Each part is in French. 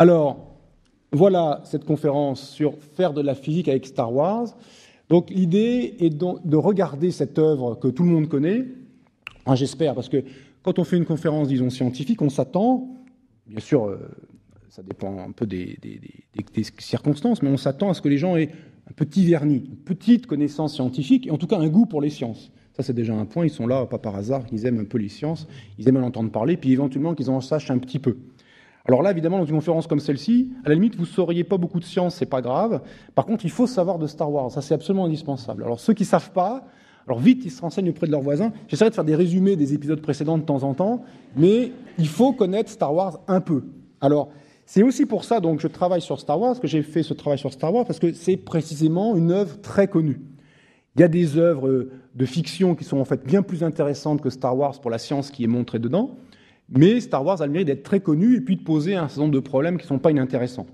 Alors, voilà cette conférence sur faire de la physique avec Star Wars. Donc, l'idée est de regarder cette œuvre que tout le monde connaît. Enfin, j'espère, parce que quand on fait une conférence, disons, scientifique, on s'attend, bien sûr, ça dépend un peu des circonstances, mais on s'attend à ce que les gens aient un petit vernis, une petite connaissance scientifique, et en tout cas un goût pour les sciences. Ça, c'est déjà un point, ils sont là, pas par hasard, ils aiment un peu les sciences, ils aiment en entendre parler, puis éventuellement qu'ils en sachent un petit peu. Alors là, évidemment, dans une conférence comme celle-ci, à la limite, vous ne sauriez pas beaucoup de science, c'est pas grave. Par contre, il faut savoir de Star Wars, ça c'est absolument indispensable. Alors ceux qui ne savent pas, alors vite, ils se renseignent auprès de leurs voisins. J'essaierai de faire des résumés des épisodes précédents de temps en temps, mais il faut connaître Star Wars un peu. Alors, c'est aussi pour ça donc, que je travaille sur Star Wars, que j'ai fait ce travail sur Star Wars, parce que c'est précisément une œuvre très connue. Il y a des œuvres de fiction qui sont en fait bien plus intéressantes que Star Wars pour la science qui est montrée dedans. Mais Star Wars a le mérite d'être très connu et puis de poser un certain nombre de problèmes qui ne sont pas inintéressants.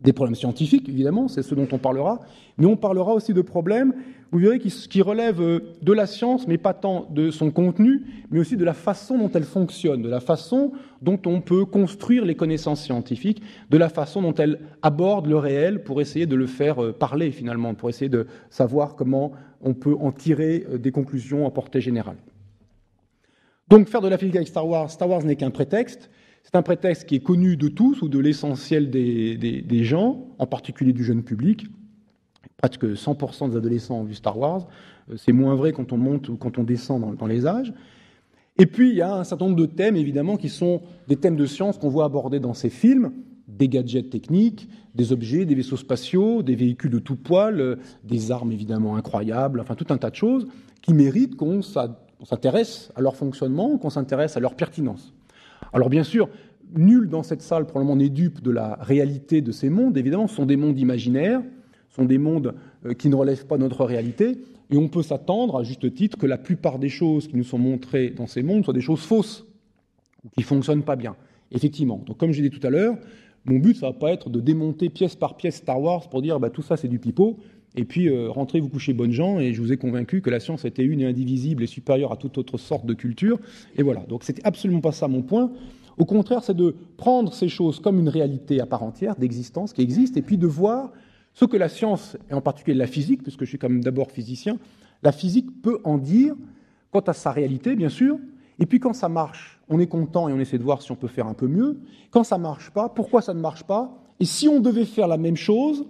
Des problèmes scientifiques, évidemment, c'est ce dont on parlera, mais on parlera aussi de problèmes, vous verrez, qui relèvent de la science, mais pas tant de son contenu, mais aussi de la façon dont elle fonctionne, de la façon dont on peut construire les connaissances scientifiques, de la façon dont elle aborde le réel pour essayer de le faire parler, finalement, pour essayer de savoir comment on peut en tirer des conclusions à portée générale. Donc faire de la physique avec Star Wars n'est qu'un prétexte. C'est un prétexte qui est connu de tous ou de l'essentiel des gens, en particulier du jeune public. Presque 100% des adolescents ont vu Star Wars. C'est moins vrai quand on monte ou quand on descend dans les âges. Et puis il y a un certain nombre de thèmes, évidemment, qui sont des thèmes de science qu'on voit abordés dans ces films. Des gadgets techniques, des objets, des vaisseaux spatiaux, des véhicules de tout poil, des armes évidemment incroyables, enfin tout un tas de choses qui méritent qu'on s'intéresse à leur fonctionnement, qu'on s'intéresse à leur pertinence. Alors bien sûr, nul dans cette salle probablement n'est dupe de la réalité de ces mondes. Évidemment, ce sont des mondes imaginaires, ce sont des mondes qui ne relèvent pas de notre réalité, et on peut s'attendre, à juste titre, que la plupart des choses qui nous sont montrées dans ces mondes soient des choses fausses, ou qui ne fonctionnent pas bien, effectivement. Donc comme je l'ai dit tout à l'heure, mon but, ça ne va pas être de démonter pièce par pièce Star Wars pour dire bah, « tout ça, c'est du pipeau », et puis rentrez vous coucher bonnes gens, et je vous ai convaincu que la science était une et indivisible et supérieure à toute autre sorte de culture, et voilà. Donc c'était absolument pas ça mon point. Au contraire, c'est de prendre ces choses comme une réalité à part entière, d'existence qui existe, et puis de voir ce que la science, et en particulier la physique, puisque je suis quand même d'abord physicien, la physique peut en dire, quant à sa réalité bien sûr, et puis quand ça marche, on est content et on essaie de voir si on peut faire un peu mieux. Quand ça marche pas, pourquoi ça ne marche pas, et si on devait faire la même chose,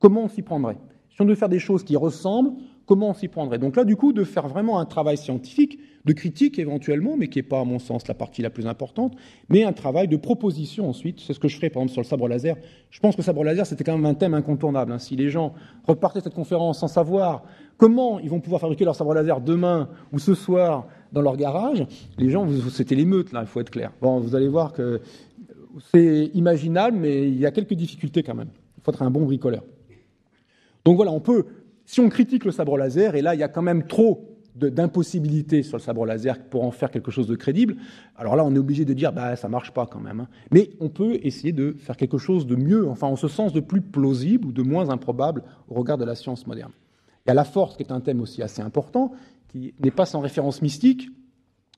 comment on s'y prendrait? Si on devait faire des choses qui ressemblent, comment on s'y prendrait? Donc là, du coup, de faire vraiment un travail scientifique, de critique éventuellement, mais qui n'est pas, à mon sens, la partie la plus importante, mais un travail de proposition ensuite. C'est ce que je ferai, par exemple, sur le sabre laser. Je pense que le sabre laser, c'était quand même un thème incontournable. Si les gens repartaient de cette conférence sans savoir comment ils vont pouvoir fabriquer leur sabre laser demain ou ce soir dans leur garage, les gens, c'était l'émeute, là, il faut être clair. Bon, vous allez voir que c'est imaginable, mais il y a quelques difficultés quand même. Il faudrait un bon bricoleur. Donc voilà, on peut, si on critique le sabre laser, et là il y a quand même trop d'impossibilités sur le sabre laser pour en faire quelque chose de crédible, alors là on est obligé de dire bah ça marche pas quand même, hein. Mais on peut essayer de faire quelque chose de mieux, enfin en ce sens de plus plausible ou de moins improbable au regard de la science moderne. Il y a la force qui est un thème aussi assez important, qui n'est pas sans référence mystique,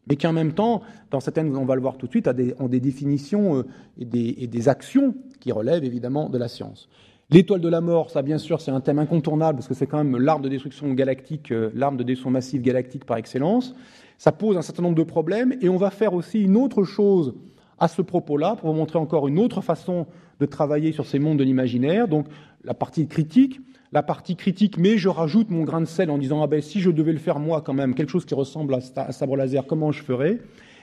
mais qui en même temps, dans certaines, on va le voir tout de suite, ont des définitions et des actions qui relèvent évidemment de la science. L'étoile de la mort, ça bien sûr c'est un thème incontournable parce que c'est quand même l'arme de destruction galactique, l'arme de destruction massive galactique par excellence. Ça pose un certain nombre de problèmes et on va faire aussi une autre chose à ce propos-là pour vous montrer encore une autre façon de travailler sur ces mondes de l'imaginaire. Donc la partie critique, mais je rajoute mon grain de sel en disant ah ben si je devais le faire moi quand même, quelque chose qui ressemble à sabre laser, comment je ferais?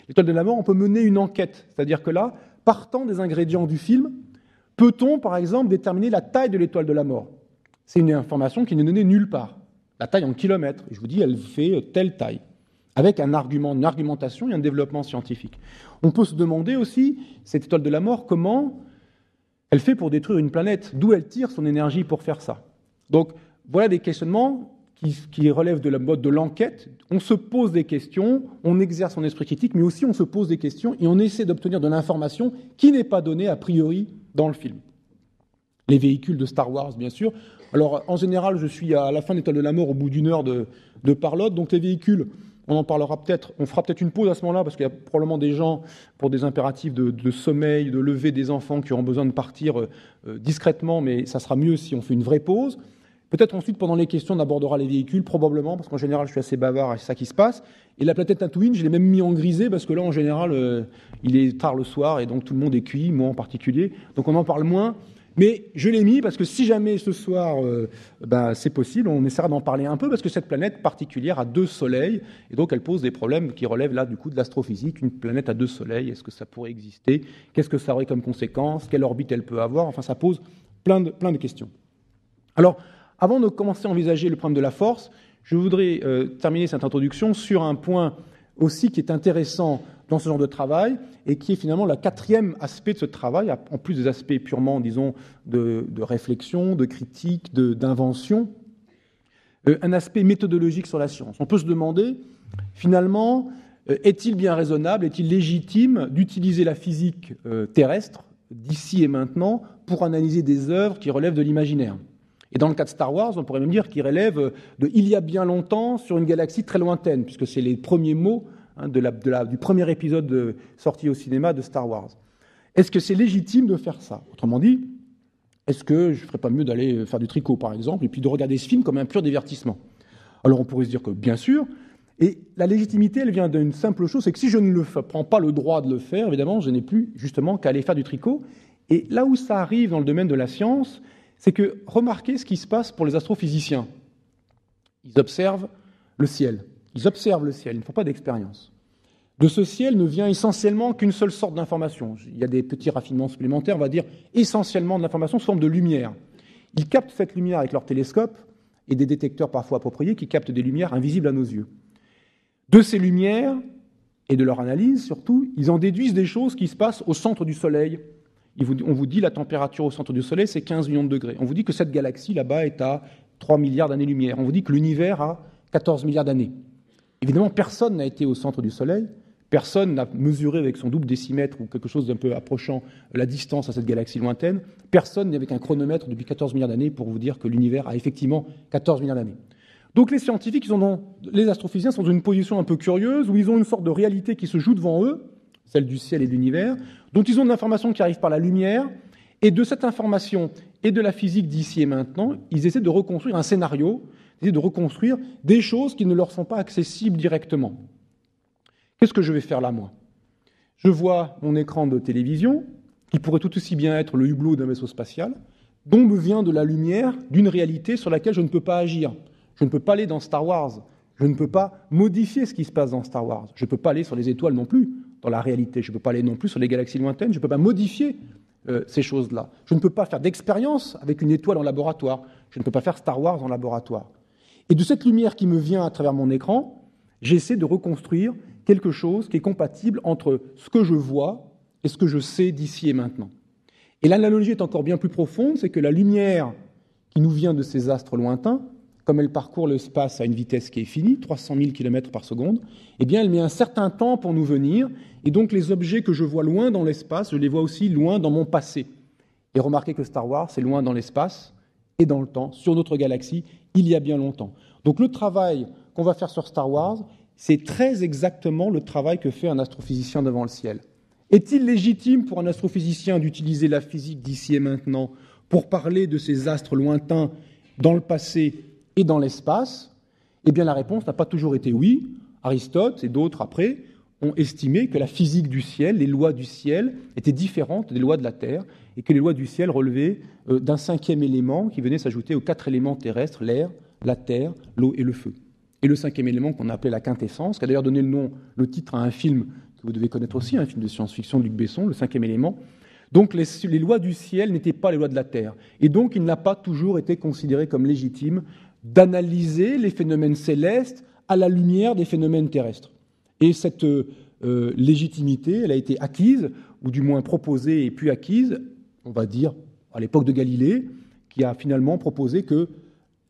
L'étoile de la mort, on peut mener une enquête, c'est-à-dire que là, partant des ingrédients du film, peut-on, par exemple, déterminer la taille de l'étoile de la mort? C'est une information qui n'est donnée nulle part. La taille en kilomètres. Je vous dis, elle fait telle taille. Avec un argument, une argumentation et un développement scientifique. On peut se demander aussi, cette étoile de la mort, comment elle fait pour détruire une planète? D'où elle tire son énergie pour faire ça? Donc, voilà des questionnements qui relèvent de la mode de l'enquête. On se pose des questions, on exerce son esprit critique, mais aussi on se pose des questions et on essaie d'obtenir de l'information qui n'est pas donnée a priori dans le film. Les véhicules de Star Wars, bien sûr. Alors, en général, je suis à la fin de l'Étoile de la Mort au bout d'une heure de parlotte, donc les véhicules, On en parlera peut-être, on fera peut-être une pause à ce moment-là, parce qu'il y a probablement des gens, pour des impératifs de sommeil, de lever des enfants, qui auront besoin de partir discrètement, mais ça sera mieux si on fait une vraie pause. Peut-être ensuite, pendant les questions, on abordera les véhicules, probablement, parce qu'en général, je suis assez bavard, et c'est ça qui se passe. Et la planète Tatooine, je l'ai même mis en grisé, parce que là, en général, il est tard le soir, et donc tout le monde est cuit, moi en particulier, donc on en parle moins. Mais je l'ai mis parce que si jamais ce soir, c'est possible, on essaiera d'en parler un peu, parce que cette planète particulière a 2 soleils, et donc elle pose des problèmes qui relèvent là, du coup, de l'astrophysique. Une planète à 2 soleils, est-ce que ça pourrait exister? Qu'est-ce que ça aurait comme conséquence? Quelle orbite elle peut avoir? Enfin, ça pose plein de questions. Alors, avant de commencer à envisager le problème de la force, je voudrais terminer cette introduction sur un point aussi qui est intéressant dans ce genre de travail, et qui est finalement le 4e aspect de ce travail, en plus des aspects purement, disons, de réflexion, de critique, d'invention, un aspect méthodologique sur la science. On peut se demander, finalement, est-il bien raisonnable, est-il légitime d'utiliser la physique terrestre, d'ici et maintenant, pour analyser des œuvres qui relèvent de l'imaginaire? Et dans le cas de Star Wars, on pourrait même dire qu'il relève de « il y a bien longtemps » sur une galaxie très lointaine, puisque c'est les premiers mots du premier épisode sorti au cinéma de Star Wars. Est-ce que c'est légitime de faire ça? Autrement dit, est-ce que je ne ferais pas mieux d'aller faire du tricot, par exemple, et puis de regarder ce film comme un pur divertissement? Alors on pourrait se dire que bien sûr, et la légitimité, elle vient d'une simple chose, c'est que si je ne prends pas le droit de le faire, évidemment, je n'ai plus justement qu'à aller faire du tricot. Et là où ça arrive dans le domaine de la science, c'est que remarquez ce qui se passe pour les astrophysiciens. Ils observent le ciel. Ils ne font pas d'expérience. De ce ciel ne vient essentiellement qu'une seule sorte d'information. Il y a des petits raffinements supplémentaires, on va dire essentiellement de l'information sous forme de lumière. Ils captent cette lumière avec leurs télescopes et des détecteurs parfois appropriés qui captent des lumières invisibles à nos yeux. De ces lumières, et de leur analyse surtout, ils en déduisent des choses qui se passent au centre du Soleil. On vous dit la température au centre du Soleil, c'est 15 millions de degrés. On vous dit que cette galaxie là-bas est à 3 milliards d'années-lumière. On vous dit que l'univers a 14 milliards d'années. Évidemment, personne n'a été au centre du Soleil, personne n'a mesuré avec son double décimètre ou quelque chose d'un peu approchant la distance à cette galaxie lointaine, personne n'est avec un chronomètre depuis 14 milliards d'années pour vous dire que l'univers a effectivement 14 milliards d'années. Donc les scientifiques, les astrophysiciens sont dans une position un peu curieuse où ils ont une sorte de réalité qui se joue devant eux, celle du ciel et de l'univers, dont ils ont de l'information qui arrive par la lumière, et de cette information et de la physique d'ici et maintenant, ils essaient de reconstruire un scénario, de reconstruire des choses qui ne leur sont pas accessibles directement. Qu'est-ce que je vais faire là, moi? Je vois mon écran de télévision, qui pourrait tout aussi bien être le hublot d'un vaisseau spatial, dont me vient de la lumière d'une réalité sur laquelle je ne peux pas agir. Je ne peux pas aller dans Star Wars, je ne peux pas modifier ce qui se passe dans Star Wars, je ne peux pas aller sur les étoiles non plus, dans la réalité, je ne peux pas aller non plus sur les galaxies lointaines, je ne peux pas modifier ces choses-là. Je ne peux pas faire d'expérience avec une étoile en laboratoire, je ne peux pas faire Star Wars en laboratoire. Et de cette lumière qui me vient à travers mon écran, j'essaie de reconstruire quelque chose qui est compatible entre ce que je vois et ce que je sais d'ici et maintenant. Et l'analogie est encore bien plus profonde, c'est que la lumière qui nous vient de ces astres lointains, comme elle parcourt l'espace à une vitesse qui est finie, 300 000 km par seconde, eh bien elle met un certain temps pour nous venir, et donc les objets que je vois loin dans l'espace, je les vois aussi loin dans mon passé. Et remarquez que Star Wars, c'est loin dans l'espace et dans le temps, sur notre galaxie, il y a bien longtemps. Donc le travail qu'on va faire sur Star Wars, c'est très exactement le travail que fait un astrophysicien devant le ciel. Est-il légitime pour un astrophysicien d'utiliser la physique d'ici et maintenant pour parler de ces astres lointains dans le passé et dans l'espace? Eh bien la réponse n'a pas toujours été oui. Aristote et d'autres après ont estimé que la physique du ciel, les lois du ciel, étaient différentes des lois de la Terre, et que les lois du ciel relevaient d'un 5e élément qui venait s'ajouter aux 4 éléments terrestres, l'air, la terre, l'eau et le feu. Et le 5e élément qu'on appelait la quintessence, qui a d'ailleurs donné le titre à un film que vous devez connaître aussi, un film de science-fiction de Luc Besson, le 5e élément. Donc les lois du ciel n'étaient pas les lois de la Terre. Et donc il n'a pas toujours été considéré comme légitime d'analyser les phénomènes célestes à la lumière des phénomènes terrestres. Et cette légitimité, elle a été acquise, ou du moins proposée et puis acquise, on va dire, à l'époque de Galilée, qui a finalement proposé que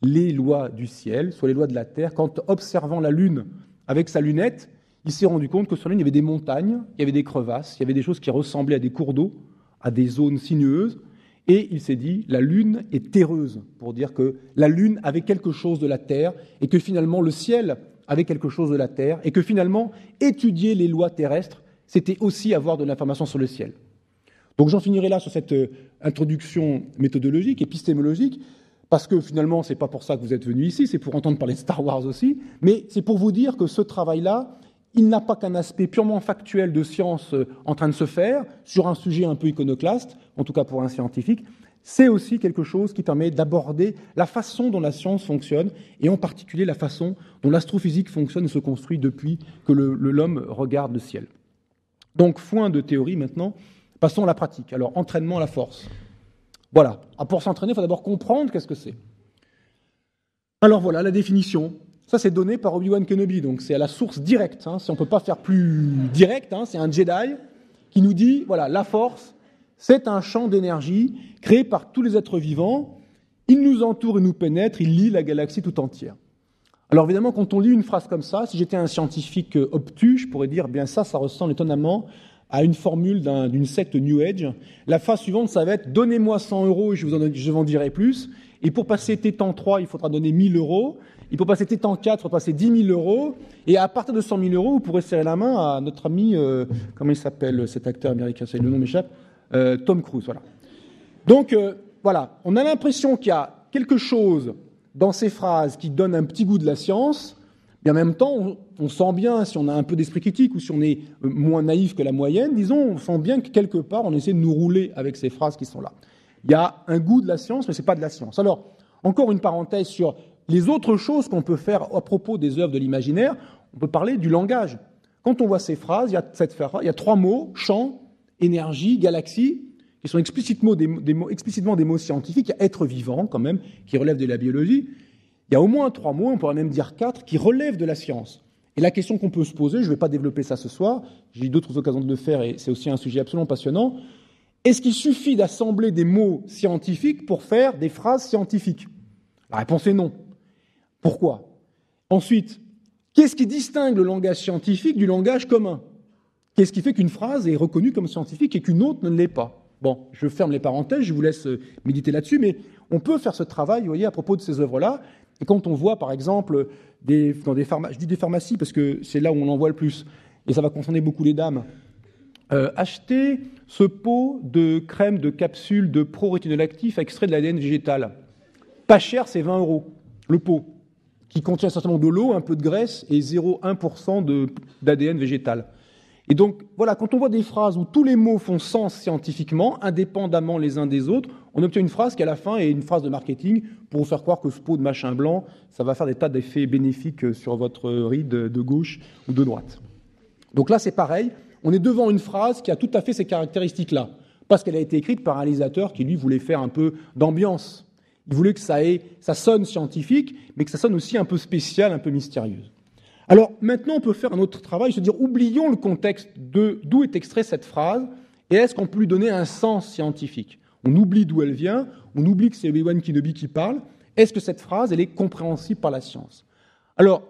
les lois du ciel soient les lois de la Terre. Quand, observant la Lune avec sa lunette, il s'est rendu compte que sur la Lune, il y avait des montagnes, il y avait des crevasses, il y avait des choses qui ressemblaient à des cours d'eau, à des zones sinueuses, et il s'est dit, la Lune est terreuse, pour dire que la Lune avait quelque chose de la Terre, et que finalement le ciel avec quelque chose de la Terre, et que finalement, étudier les lois terrestres, c'était aussi avoir de l'information sur le ciel. Donc j'en finirai là sur cette introduction méthodologique, épistémologique, parce que finalement, ce n'est pas pour ça que vous êtes venus ici, c'est pour entendre parler de Star Wars aussi, mais c'est pour vous dire que ce travail-là, il n'a pas qu'un aspect purement factuel de science en train de se faire, sur un sujet un peu iconoclaste, en tout cas pour un scientifique, c'est aussi quelque chose qui permet d'aborder la façon dont la science fonctionne, et en particulier la façon dont l'astrophysique fonctionne et se construit depuis que l'homme regarde le ciel. Donc, foin de théorie maintenant, passons à la pratique. Alors, entraînement à la force. Voilà. Pour s'entraîner, il faut d'abord comprendre qu'est-ce que c'est. Alors voilà, la définition. Ça, c'est donné par Obi-Wan Kenobi, donc c'est à la source directe. Hein. Si on ne peut pas faire plus direct, hein, c'est un Jedi qui nous dit, voilà, la force, c'est un champ d'énergie créé par tous les êtres vivants. Il nous entoure et nous pénètre, il lie la galaxie tout entière. Alors évidemment, quand on lit une phrase comme ça, si j'étais un scientifique obtus, je pourrais dire, bien ça, ça ressemble étonnamment à une formule d'une secte New Age. La phrase suivante, ça va être « Donnez-moi 100 € et je vous en dirai plus ». Et pour passer Tétan 3, il faudra donner 1000 €. Et pour passer Tétan 4, il faudra passer 10 000 €. Et à partir de 100 000 €, vous pourrez serrer la main à notre ami, comment il s'appelle cet acteur américain, c'est le nom m'échappe, Tom Cruise, voilà. Donc, voilà, on a l'impression qu'il y a quelque chose dans ces phrases qui donne un petit goût de la science, mais en même temps, on sent bien, si on a un peu d'esprit critique ou si on est moins naïf que la moyenne, disons, on sent bien que quelque part, on essaie de nous rouler avec ces phrases qui sont là. Il y a un goût de la science, mais ce n'est pas de la science. Alors, encore une parenthèse sur les autres choses qu'on peut faire à propos des œuvres de l'imaginaire, on peut parler du langage. Quand on voit ces phrases, il y a 3 mots, champ, énergie, galaxie, qui sont explicitement des mots scientifiques. Il y a être vivant, quand même, qui relève de la biologie. Il y a au moins 3 mots, on pourrait même dire 4, qui relèvent de la science. Et la question qu'on peut se poser, je ne vais pas développer ça ce soir, j'ai eu d'autres occasions de le faire et c'est aussi un sujet absolument passionnant, est-ce qu'il suffit d'assembler des mots scientifiques pour faire des phrases scientifiques? La réponse est non. Pourquoi? Ensuite, qu'est-ce qui distingue le langage scientifique du langage commun? Qu'est-ce qui fait qu'une phrase est reconnue comme scientifique et qu'une autre ne l'est pas? Bon, je ferme les parenthèses, je vous laisse méditer là-dessus, mais on peut faire ce travail, vous voyez, à propos de ces œuvres-là. Et quand on voit, par exemple, je dis des pharmacies parce que c'est là où on en voit le plus, et ça va concerner beaucoup les dames, acheter ce pot de crème de capsule de pro-rétinol actif extrait de l'ADN végétal. Pas cher, c'est 20 €, le pot, qui contient certainement de l'eau, un peu de graisse et 0,1% d'ADN végétal. Et donc, voilà, quand on voit des phrases où tous les mots font sens scientifiquement, indépendamment les uns des autres, on obtient une phrase qui, à la fin, est une phrase de marketing pour vous faire croire que ce pot de machin blanc, ça va faire des tas d'effets bénéfiques sur votre ride de gauche ou de droite. Donc là, c'est pareil. On est devant une phrase qui a tout à fait ces caractéristiques-là, parce qu'elle a été écrite par un réalisateur qui, lui, voulait faire un peu d'ambiance. Il voulait que ça sonne scientifique, mais que ça sonne aussi un peu spécial, un peu mystérieuse. Alors, maintenant, on peut faire un autre travail, se dire, oublions le contexte d'où est extrait cette phrase, et est-ce qu'on peut lui donner un sens scientifique? On oublie d'où elle vient, on oublie que c'est Obi-Wan Kenobi qui parle. Est-ce que cette phrase, elle est compréhensible par la science? Alors,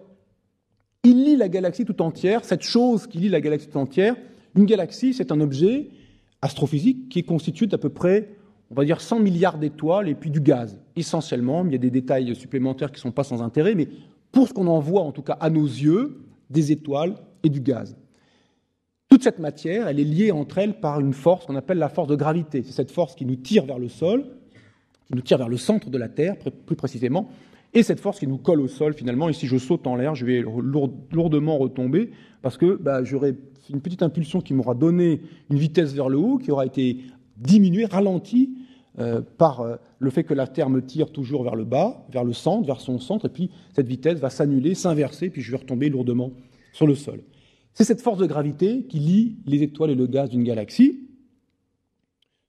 il lie la galaxie tout entière, cette chose qui lie la galaxie tout entière. Une galaxie, c'est un objet astrophysique qui est constitué d'à peu près, on va dire, 100 milliards d'étoiles et puis du gaz, essentiellement. Il y a des détails supplémentaires qui ne sont pas sans intérêt, mais pour ce qu'on en voit, en tout cas à nos yeux, des étoiles et du gaz. Toute cette matière, elle est liée entre elles par une force qu'on appelle la force de gravité. C'est cette force qui nous tire vers le sol, qui nous tire vers le centre de la Terre, plus précisément, et cette force qui nous colle au sol, finalement, et si je saute en l'air, je vais lourdement retomber, parce que j'aurai une petite impulsion qui m'aura donné une vitesse vers le haut, qui aura été diminuée, ralentie, par le fait que la Terre me tire toujours vers le bas, vers le centre, vers son centre, et puis cette vitesse va s'annuler, s'inverser, puis je vais retomber lourdement sur le sol. C'est cette force de gravité qui lie les étoiles et le gaz d'une galaxie.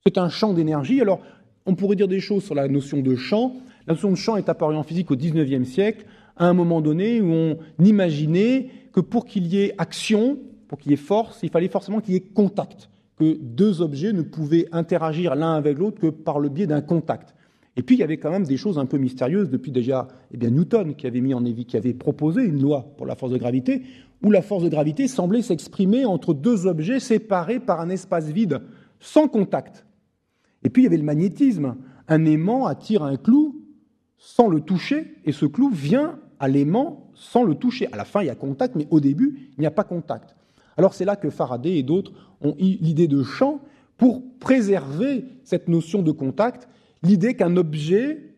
C'est un champ d'énergie. Alors, on pourrait dire des choses sur la notion de champ. La notion de champ est apparue en physique au XIXe siècle, à un moment donné où on imaginait que pour qu'il y ait action, pour qu'il y ait force, il fallait forcément qu'il y ait contact, que deux objets ne pouvaient interagir l'un avec l'autre que par le biais d'un contact. Et puis, il y avait quand même des choses un peu mystérieuses depuis déjà Newton qui avait proposé une loi pour la force de gravité, où la force de gravité semblait s'exprimer entre deux objets séparés par un espace vide, sans contact. Et puis, il y avait le magnétisme. Un aimant attire un clou sans le toucher, et ce clou vient à l'aimant sans le toucher. À la fin, il y a contact, mais au début, il n'y a pas contact. Alors c'est là que Faraday et d'autres ont eu l'idée de champ pour préserver cette notion de contact, l'idée qu'un objet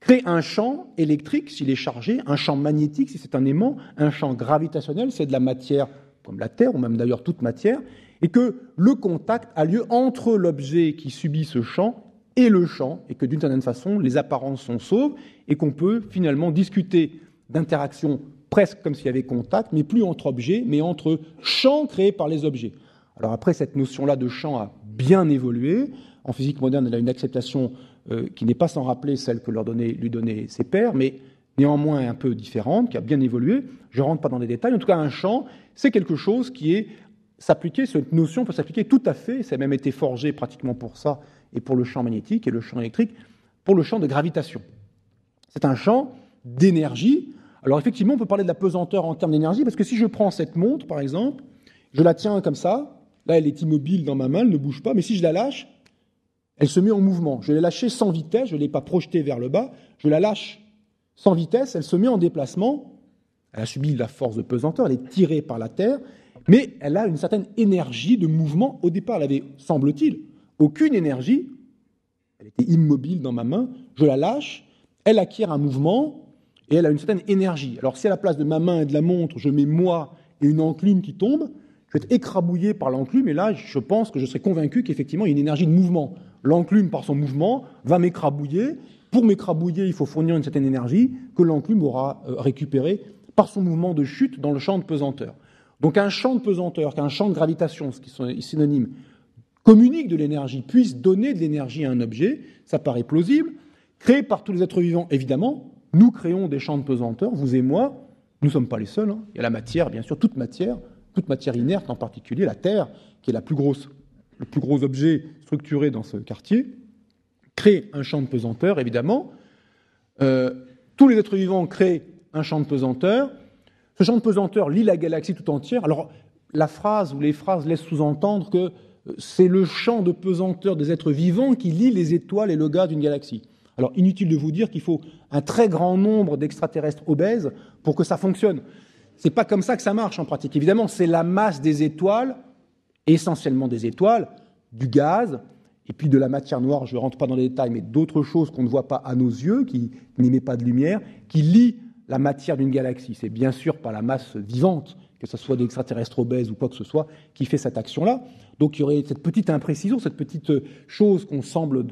crée un champ électrique s'il est chargé, un champ magnétique si c'est un aimant, un champ gravitationnel, c'est de la matière comme la Terre, ou même d'ailleurs toute matière, et que le contact a lieu entre l'objet qui subit ce champ et le champ, et que d'une certaine façon, les apparences sont sauves, et qu'on peut finalement discuter d'interactions presque comme s'il y avait contact, mais plus entre objets, mais entre champs créés par les objets. Alors après, cette notion-là de champ a bien évolué. En physique moderne, elle a une acceptation qui n'est pas sans rappeler celle que lui donnaient ses pairs, mais néanmoins un peu différente, qui a bien évolué. Je ne rentre pas dans les détails. En tout cas, un champ, c'est quelque chose qui est s'appliquer, cette notion peut s'appliquer tout à fait, ça a même été forgé pratiquement pour ça, et pour le champ magnétique et le champ électrique, pour le champ de gravitation. C'est un champ d'énergie. Alors effectivement, on peut parler de la pesanteur en termes d'énergie, parce que si je prends cette montre, par exemple, je la tiens comme ça, là elle est immobile dans ma main, elle ne bouge pas, mais si je la lâche, elle se met en mouvement. Je l'ai lâchée sans vitesse, je ne l'ai pas projetée vers le bas, je la lâche sans vitesse, elle se met en déplacement, elle a subi la force de pesanteur, elle est tirée par la Terre, mais elle a une certaine énergie de mouvement. Au départ, elle avait, semble-t-il, aucune énergie, elle était immobile dans ma main, je la lâche, elle acquiert un mouvement, et elle a une certaine énergie. Alors si à la place de ma main et de la montre, je mets moi et une enclume qui tombe, je vais être écrabouillé par l'enclume, et là, je pense que je serai convaincu qu'effectivement, il y a une énergie de mouvement. L'enclume, par son mouvement, va m'écrabouiller. Pour m'écrabouiller, il faut fournir une certaine énergie que l'enclume aura récupérée par son mouvement de chute dans le champ de pesanteur. Donc un champ de pesanteur, qu'un champ de gravitation, ce qui sont synonymes, communique de l'énergie, puisse donner de l'énergie à un objet, ça paraît plausible. Créé par tous les êtres vivants, évidemment, nous créons des champs de pesanteur, vous et moi, nous ne sommes pas les seuls. Il y a la matière, bien sûr, toute matière inerte, en particulier la Terre, qui est le plus gros objet structuré dans ce quartier, crée un champ de pesanteur, évidemment. Tous les êtres vivants créent un champ de pesanteur. Ce champ de pesanteur lie la galaxie tout entière. Alors, la phrase ou les phrases laissent sous-entendre que c'est le champ de pesanteur des êtres vivants qui lie les étoiles et le gaz d'une galaxie. Alors, inutile de vous dire qu'il faut un très grand nombre d'extraterrestres obèses pour que ça fonctionne. C'est pas comme ça que ça marche en pratique. Évidemment, c'est la masse des étoiles, essentiellement des étoiles, du gaz, et puis de la matière noire, je ne rentre pas dans les détails, mais d'autres choses qu'on ne voit pas à nos yeux, qui n'émet pas de lumière, qui lient la matière d'une galaxie. C'est bien sûr pas la masse vivante, que ce soit des extraterrestres obèses ou quoi que ce soit, qui fait cette action-là. Donc il y aurait cette petite imprécision, cette petite chose qu'on semble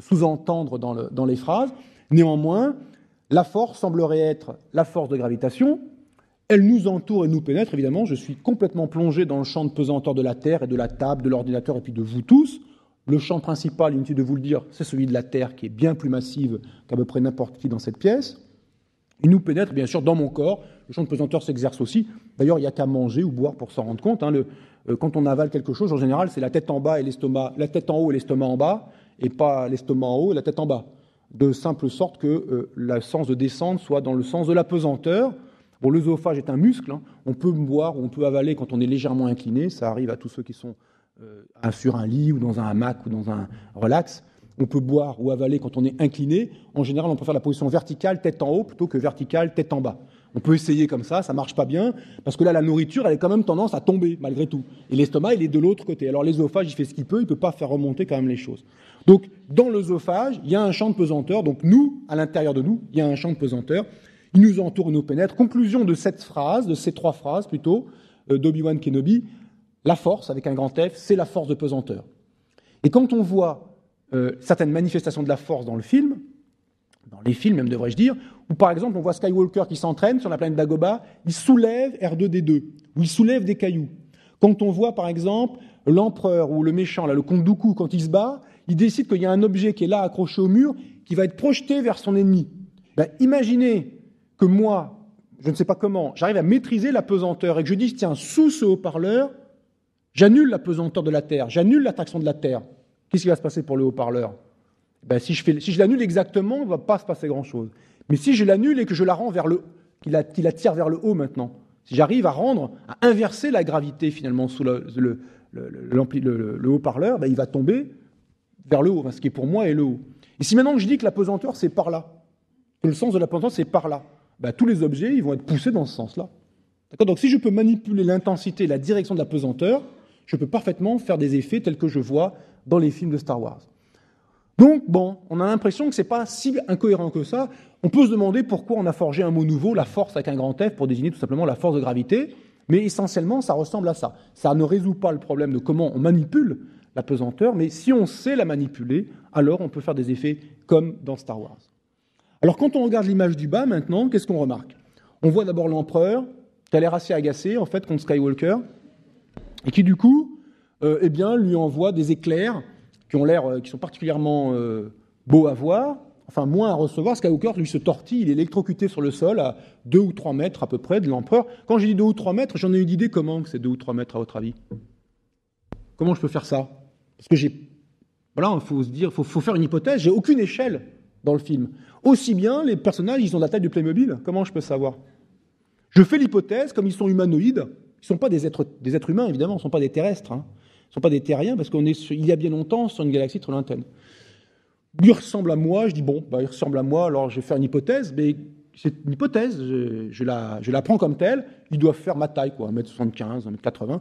sous-entendre dans les phrases. Néanmoins, la force semblerait être la force de gravitation. Elle nous entoure et nous pénètre. Évidemment, je suis complètement plongé dans le champ de pesanteur de la Terre et de la table, de l'ordinateur et puis de vous tous. Le champ principal, inutile de vous le dire, c'est celui de la Terre, qui est bien plus massive qu'à peu près n'importe qui dans cette pièce. Il nous pénètre, bien sûr, dans mon corps. Le champ de pesanteur s'exerce aussi. D'ailleurs, il n'y a qu'à manger ou boire pour s'en rendre compte. Quand on avale quelque chose, en général, c'est la tête en bas et l'estomac, la tête en haut et l'estomac en bas, et pas l'estomac en haut et la tête en bas, de simple sorte que le sens de descente soit dans le sens de la pesanteur. Bon, l'œsophage est un muscle. On peut boire ou on peut avaler quand on est légèrement incliné. Ça arrive à tous ceux qui sont sur un lit ou dans un hamac ou dans un relax. On peut boire ou avaler quand on est incliné. En général, on préfère la position verticale, tête en haut, plutôt que verticale, tête en bas. On peut essayer comme ça marche pas bien, parce que là, la nourriture, elle a quand même tendance à tomber, malgré tout. Et l'estomac, il est de l'autre côté. Alors l'œsophage, il fait ce qu'il peut pas faire remonter quand même les choses. Donc, dans l'œsophage, il y a un champ de pesanteur. Donc nous, à l'intérieur de nous, il y a un champ de pesanteur. Il nous entoure, nous pénètre. Conclusion de cette phrase, de ces trois phrases plutôt, d'Obi-Wan Kenobi, la force, avec un grand F, c'est la force de pesanteur. Et quand on voit certaines manifestations de la force dans le film, dans les films même devrais-je dire, où par exemple on voit Skywalker qui s'entraîne sur la planète Dagobah, il soulève R2-D2, ou il soulève des cailloux. Quand on voit par exemple l'empereur ou le méchant, le Comte Dooku, quand il se bat, il décide qu'il y a un objet qui est là accroché au mur, qui va être projeté vers son ennemi. Imaginez que moi, je ne sais pas comment, j'arrive à maîtriser la pesanteur et que je dis, tiens, sous ce haut-parleur, j'annule la pesanteur de la Terre, j'annule l'attraction de la Terre. Qu'est-ce qui va se passer pour le haut-parleur ? Si je l'annule exactement, il ne va pas se passer grand-chose. Mais si je l'annule et que je la rends qu'il la tire vers le haut maintenant, si j'arrive à inverser la gravité finalement sous le haut-parleur, il va tomber vers le haut, ce qui pour moi est le haut. Et si maintenant que je dis que la pesanteur c'est par là, que le sens de la pesanteur c'est par là, bah, tous les objets ils vont être poussés dans ce sens-là. Donc si je peux manipuler l'intensité et la direction de la pesanteur, je peux parfaitement faire des effets tels que je vois dans les films de Star Wars. Donc, bon, on a l'impression que ce n'est pas si incohérent que ça. On peut se demander pourquoi on a forgé un mot nouveau, la force avec un grand F, pour désigner tout simplement la force de gravité. Mais essentiellement, ça ressemble à ça. Ça ne résout pas le problème de comment on manipule la pesanteur, mais si on sait la manipuler, alors on peut faire des effets comme dans Star Wars. Alors, quand on regarde l'image du bas, maintenant, qu'est-ce qu'on remarque? On voit d'abord l'empereur, qui a l'air assez agacé, en fait, contre Skywalker, et qui, du coup, eh bien, lui envoie des éclairs qui sont particulièrement beaux à voir, enfin moins à recevoir. Skywalker, lui, se tortille, il est électrocuté sur le sol à 2 ou 3 mètres à peu près de l'empereur. Quand j'ai dit 2 ou 3 mètres, j'en ai eu d'idée comment que c'est 2 ou 3 mètres à votre avis? Comment je peux faire ça? Parce que j'ai... Voilà, il faut se dire, faut faire une hypothèse, j'ai aucune échelle dans le film. Aussi bien, les personnages, ils ont la taille du Playmobil, comment je peux savoir? Je fais l'hypothèse, comme ils sont humanoïdes, ils ne sont pas des êtres humains, évidemment, ils ne sont pas des terrestres, hein. Ne sont pas des terriens, parce qu'on est, il y a bien longtemps, sur une galaxie trop lointaine. Il ressemble à moi, je dis, bon, bah, il ressemble à moi, alors je vais faire une hypothèse, mais c'est une hypothèse, je la prends comme telle, ils doivent faire ma taille, quoi, 1m75, 1m80.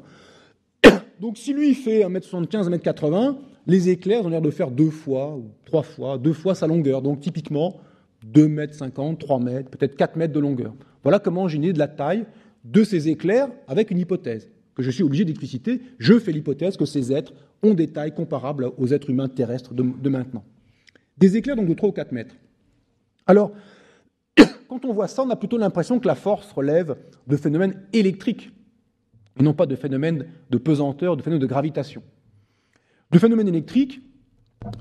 Donc si lui fait 1m75, 1m80, les éclairs ont l'air de faire 2 fois, 3 fois, 2 fois sa longueur, donc typiquement 2m50, 3m, peut-être 4m de longueur. Voilà comment j'ai une idée de la taille de ces éclairs avec une hypothèse que je suis obligé d'expliciter, je fais l'hypothèse que ces êtres ont des tailles comparables aux êtres humains terrestres de maintenant. Des éclairs donc de 3 ou 4 mètres. Alors, quand on voit ça, on a plutôt l'impression que la force relève de phénomènes électriques, et non pas de phénomènes de pesanteur, de phénomènes de gravitation. De phénomènes électriques,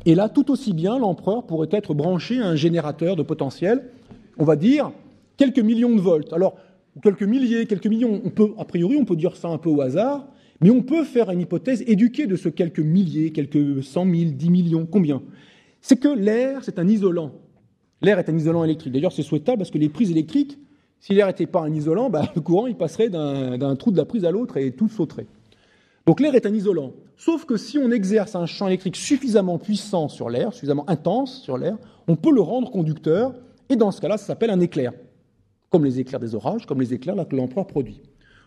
et là, tout aussi bien, l'empereur pourrait être branché à un générateur de potentiel, on va dire quelques millions de volts. Alors, ou quelques milliers, quelques millions, on peut, a priori on peut dire ça un peu au hasard, mais on peut faire une hypothèse éduquée de ce quelques milliers, quelques 100 000, 10 millions, combien? C'est que l'air, c'est un isolant. L'air est un isolant électrique. D'ailleurs, c'est souhaitable parce que les prises électriques, si l'air n'était pas un isolant, bah, le courant il passerait d'un trou de la prise à l'autre et tout sauterait. Donc l'air est un isolant. Sauf que si on exerce un champ électrique suffisamment puissant sur l'air, suffisamment intense sur l'air, on peut le rendre conducteur, et dans ce cas-là, ça s'appelle un éclair. Comme les éclairs des orages, comme les éclairs là, que l'empereur produit.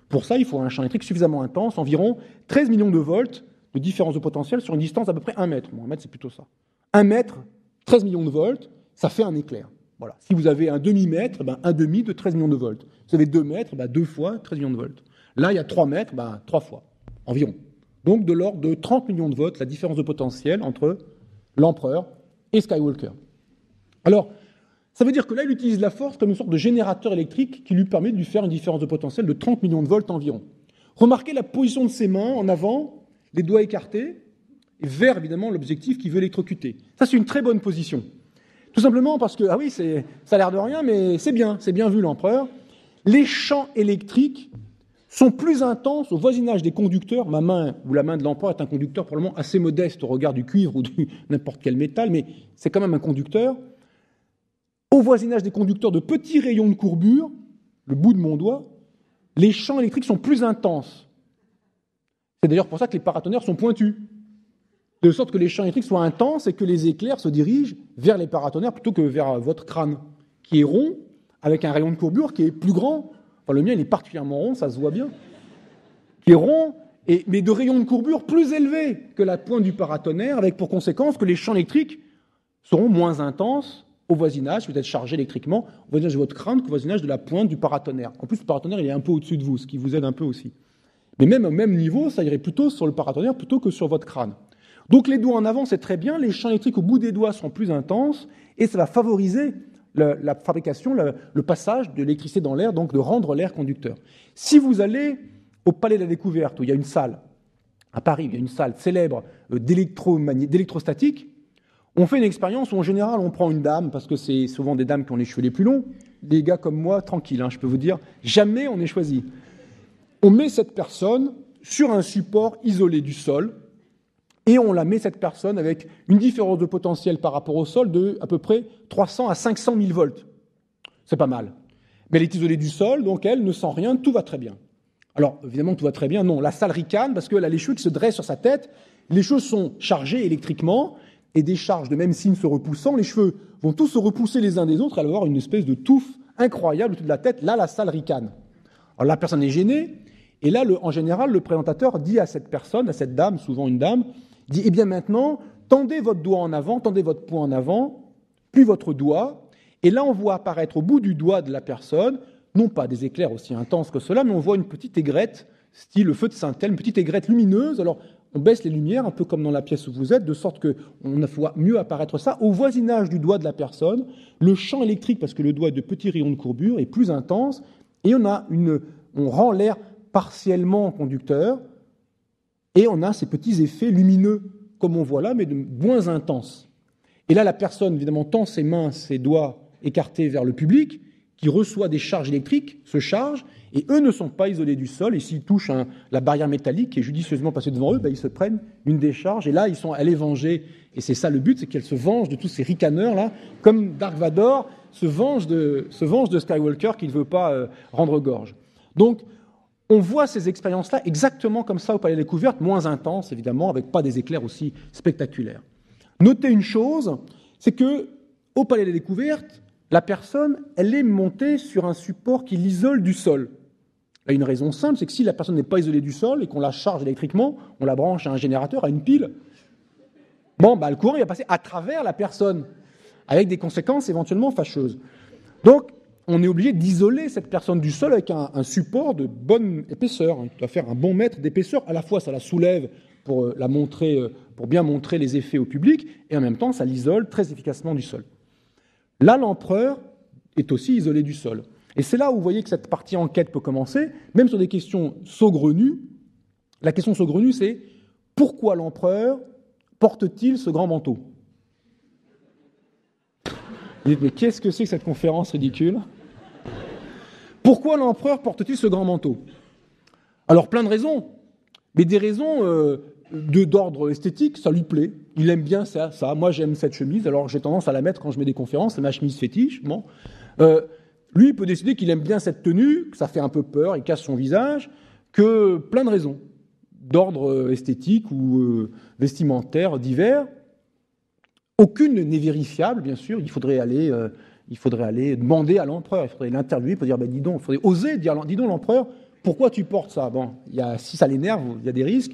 Pour ça, il faut un champ électrique suffisamment intense, environ 13 millions de volts de différence de potentiel sur une distance d'à peu près 1 mètre. Bon, 1 mètre, c'est plutôt ça. 1 mètre, 13 millions de volts, ça fait un éclair. Voilà. Si vous avez un demi-mètre, ben un demi de 13 millions de volts. Si vous avez 2 mètres, ben 2 fois 13 millions de volts. Là, il y a 3 mètres, ben 3 fois, environ. Donc, de l'ordre de 30 millions de volts, la différence de potentiel entre l'empereur et Skywalker. Alors, ça veut dire que là, il utilise la force comme une sorte de générateur électrique qui lui permet de lui faire une différence de potentiel de 30 millions de volts environ. Remarquez la position de ses mains en avant, les doigts écartés, et vers évidemment l'objectif qu'il veut électrocuter. Ça, c'est une très bonne position. Tout simplement parce que, ah oui, ça a l'air de rien, mais c'est bien vu l'empereur. Les champs électriques sont plus intenses au voisinage des conducteurs. Ma main ou la main de l'empereur est un conducteur probablement assez modeste au regard du cuivre ou de n'importe quel métal, mais c'est quand même un conducteur. Au voisinage des conducteurs de petits rayons de courbure, le bout de mon doigt, les champs électriques sont plus intenses. C'est d'ailleurs pour ça que les paratonnerres sont pointus, de sorte que les champs électriques soient intenses et que les éclairs se dirigent vers les paratonnerres plutôt que vers votre crâne, qui est rond, avec un rayon de courbure qui est plus grand. Enfin, le mien, il est particulièrement rond, ça se voit bien. Qui est rond, mais de rayons de courbure plus élevés que la pointe du paratonnerre, avec pour conséquence que les champs électriques seront moins intenses au voisinage, vous êtes chargé électriquement, au voisinage de votre crâne, au voisinage de la pointe du paratonnerre. En plus, le paratonnerre, il est un peu au-dessus de vous, ce qui vous aide un peu aussi. Mais même au même niveau, ça irait plutôt sur le paratonnerre plutôt que sur votre crâne. Donc les doigts en avant, c'est très bien, les champs électriques au bout des doigts sont plus intenses, et ça va favoriser la fabrication, le passage de l'électricité dans l'air, donc de rendre l'air conducteur. Si vous allez au Palais de la Découverte, où il y a une salle, à Paris, il y a une salle célèbre d'électrostatique, on fait une expérience où, en général, on prend une dame, parce que c'est souvent des dames qui ont les cheveux les plus longs. Des gars comme moi, tranquille, hein, je peux vous dire, jamais on est choisi. On met cette personne sur un support isolé du sol, et on la met, cette personne, avec une différence de potentiel par rapport au sol de à peu près 300 à 500 000 volts. C'est pas mal. Mais elle est isolée du sol, donc elle ne sent rien, tout va très bien. Alors, évidemment, tout va très bien, non. La salle ricane, parce qu'elle a les cheveux qui se dressent sur sa tête, les choses sont chargées électriquement, et des charges de même signe se repoussant, les cheveux vont tous se repousser les uns des autres, elle va avoir une espèce de touffe incroyable au-dessus de la tête. Là, la salle ricane. Alors, la personne est gênée. Et là, en général, le présentateur dit à cette personne, à cette dame, souvent une dame, dit « Eh bien maintenant, tendez votre doigt en avant, tendez votre poing en avant, puis votre doigt. » Et là, on voit apparaître au bout du doigt de la personne, non pas des éclairs aussi intenses que cela, mais on voit une petite aigrette, style feu de Saint-Elme, une petite aigrette lumineuse. Alors, on baisse les lumières, un peu comme dans la pièce où vous êtes, de sorte qu'on voit mieux apparaître ça. Au voisinage du doigt de la personne, le champ électrique, parce que le doigt est de petits rayons de courbure, est plus intense, et on rend l'air partiellement conducteur, et on a ces petits effets lumineux, comme on voit là, mais de moins intenses. Et là, la personne, évidemment, tend ses mains, ses doigts écartés vers le public, qui reçoit des charges électriques, se charge, et eux ne sont pas isolés du sol, et s'ils touchent la barrière métallique qui est judicieusement passée devant eux, ils se prennent une décharge, et là, elle est vengée. Et c'est ça le but, c'est qu'elle se venge de tous ces ricaneurs-là, comme Dark Vador se venge de Skywalker qui ne veut pas rendre gorge. Donc, on voit ces expériences-là exactement comme ça au Palais de la Découverte, moins intenses, évidemment, avec pas des éclairs aussi spectaculaires. Notez une chose, c'est qu'au Palais de la Découverte, la personne, elle est montée sur un support qui l'isole du sol. Il y a une raison simple, c'est que si la personne n'est pas isolée du sol et qu'on la charge électriquement, on la branche à un générateur, à une pile, le courant il va passer à travers la personne, avec des conséquences éventuellement fâcheuses. Donc, on est obligé d'isoler cette personne du sol avec un support de bonne épaisseur. On doit faire un bon mètre d'épaisseur. À la fois, ça la soulève pour la montrer, pour bien montrer les effets au public, et en même temps, ça l'isole très efficacement du sol. Là, l'empereur est aussi isolé du sol. Et c'est là où vous voyez que cette partie enquête peut commencer, même sur des questions saugrenues. La question saugrenue, c'est pourquoi l'empereur porte-t-il ce grand manteau ? Vous dites, mais qu'est-ce que c'est que cette conférence ridicule ? Pourquoi l'empereur porte-t-il ce grand manteau ? Alors, plein de raisons, mais des raisons d'ordre esthétique, ça lui plaît. Il aime bien ça. Moi, j'aime cette chemise, alors j'ai tendance à la mettre quand je mets des conférences, c'est ma chemise fétiche. Bon. Lui, il peut décider qu'il aime bien cette tenue, que ça fait un peu peur, il casse son visage, que plein de raisons d'ordre esthétique ou vestimentaire divers. Aucune n'est vérifiable, bien sûr. Il faudrait aller demander à l'empereur, il faudrait l'interviewer pour dire dis donc, il faudrait oser dire dis donc, l'empereur, pourquoi tu portes ça ? Bon, si ça l'énerve, il y a des risques.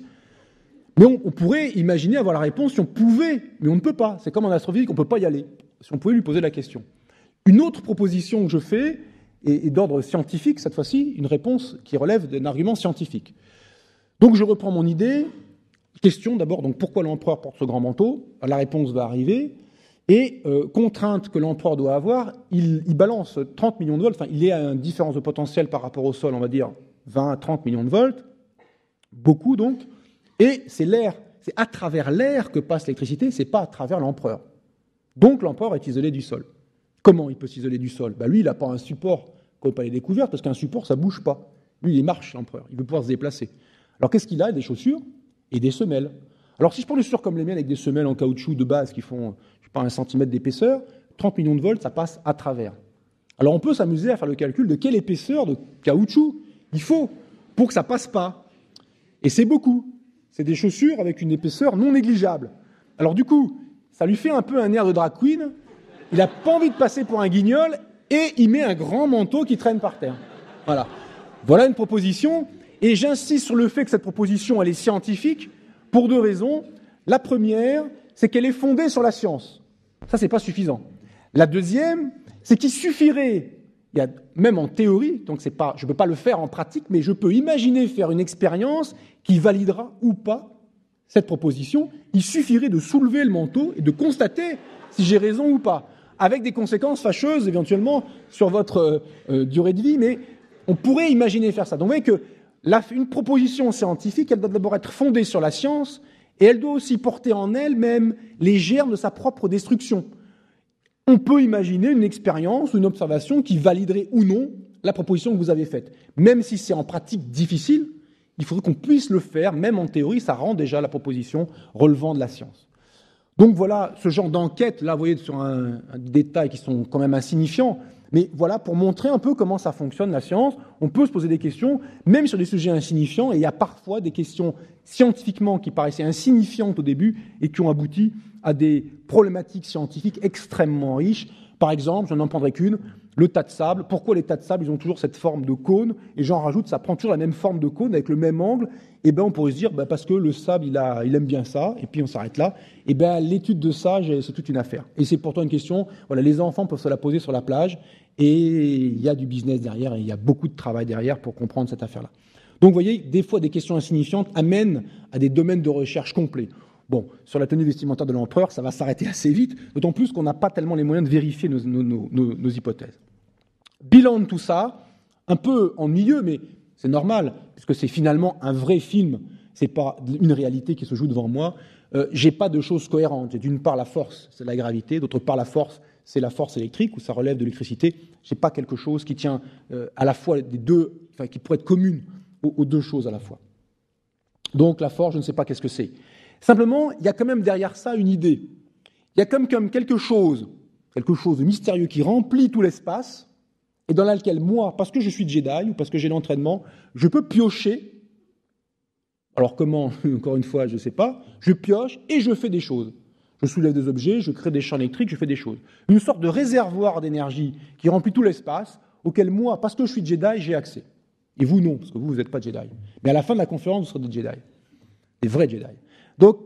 Mais on pourrait imaginer avoir la réponse si on pouvait, mais on ne peut pas. C'est comme en astrophysique, on ne peut pas y aller, si on pouvait lui poser la question. Une autre proposition que je fais, et d'ordre scientifique cette fois-ci, une réponse qui relève d'un argument scientifique. Donc je reprends mon idée. Question d'abord, donc pourquoi l'empereur porte ce grand manteau ? La réponse va arriver. Et contrainte que l'empereur doit avoir, il balance 30 millions de volts, enfin il est à une différence de potentiel par rapport au sol, on va dire 20 à 30 millions de volts, beaucoup donc. Et c'est l'air, c'est à travers l'air que passe l'électricité, c'est pas à travers l'empereur. Donc l'empereur est isolé du sol. Comment il peut s'isoler du sol ? Lui, il n'a pas un support qu'au Palais des Découvertes, parce qu'un support, ça ne bouge pas. Lui, il marche, l'empereur, il veut pouvoir se déplacer. Alors qu'est-ce qu'il a ? Des chaussures et des semelles. Alors si je prends des chaussures comme les miennes, avec des semelles en caoutchouc de base qui font, je sais pas, 1 cm d'épaisseur, 30 millions de volts, ça passe à travers. Alors on peut s'amuser à faire le calcul de quelle épaisseur de caoutchouc il faut pour que ça ne passe pas. Et c'est beaucoup. C'est des chaussures avec une épaisseur non négligeable. Alors du coup, ça lui fait un peu un air de drag queen, il n'a pas envie de passer pour un guignol, et il met un grand manteau qui traîne par terre. Voilà. Voilà une proposition, et j'insiste sur le fait que cette proposition, elle est scientifique, pour 2 raisons. La première, c'est qu'elle est fondée sur la science. Ça, c'est pas suffisant. La deuxième, c'est qu'il suffirait, même en théorie, donc je ne peux pas le faire en pratique, mais je peux imaginer faire une expérience qui validera ou pas cette proposition. Il suffirait de soulever le manteau et de constater si j'ai raison ou pas, avec des conséquences fâcheuses éventuellement sur votre durée de vie, mais on pourrait imaginer faire ça. Donc vous voyez que une proposition scientifique, elle doit d'abord être fondée sur la science, et elle doit aussi porter en elle-même les germes de sa propre destruction. On peut imaginer une expérience, une observation qui validerait ou non la proposition que vous avez faite. Même si c'est en pratique difficile, il faudrait qu'on puisse le faire, même en théorie, ça rend déjà la proposition relevant de la science. Donc voilà ce genre d'enquête, là vous voyez sur des détails qui sont quand même insignifiants, mais voilà pour montrer un peu comment ça fonctionne la science. On peut se poser des questions, même sur des sujets insignifiants, et il y a parfois des questions scientifiquement qui paraissaient insignifiantes au début et qui ont abouti à des problématiques scientifiques extrêmement riches. Par exemple, je n'en prendrai qu'une, le tas de sable. Pourquoi les tas de sable, ils ont toujours cette forme de cône? Et j'en rajoute, ça prend toujours la même forme de cône avec le même angle. Et bien, on pourrait se dire, ben, parce que le sable, il aime bien ça, et puis on s'arrête là. Et bien, l'étude de ça, c'est toute une affaire. Et c'est pourtant une question, voilà, les enfants peuvent se la poser sur la plage, et il y a du business derrière, et il y a beaucoup de travail derrière pour comprendre cette affaire-là. Donc, vous voyez, des fois, des questions insignifiantes amènent à des domaines de recherche complets. Bon, sur la tenue vestimentaire de l'empereur, ça va s'arrêter assez vite, d'autant plus qu'on n'a pas tellement les moyens de vérifier nos hypothèses. Bilan de tout ça, un peu ennuyeux, mais c'est normal, puisque c'est finalement un vrai film, c'est pas une réalité qui se joue devant moi. J'ai pas de choses cohérentes. J'ai d'une part la force, c'est la gravité, d'autre part la force, c'est la force électrique, ou ça relève de l'électricité. J'ai pas quelque chose qui tient à la fois des deux, enfin, qui pourrait être commune aux deux choses à la fois. Donc la force, je ne sais pas qu'est-ce que c'est. Simplement, il y a quand même derrière ça une idée. Il y a comme quelque chose de mystérieux qui remplit tout l'espace et dans lequel moi, parce que je suis Jedi ou parce que j'ai l'entraînement, je peux piocher. Alors comment, encore une fois, je ne sais pas. Je pioche et je fais des choses. Je soulève des objets, je crée des champs électriques, je fais des choses. Une sorte de réservoir d'énergie qui remplit tout l'espace auquel moi, parce que je suis Jedi, j'ai accès. Et vous non, parce que vous n'êtes pas Jedi. Mais à la fin de la conférence, vous serez des Jedi. Des vrais Jedi. Donc,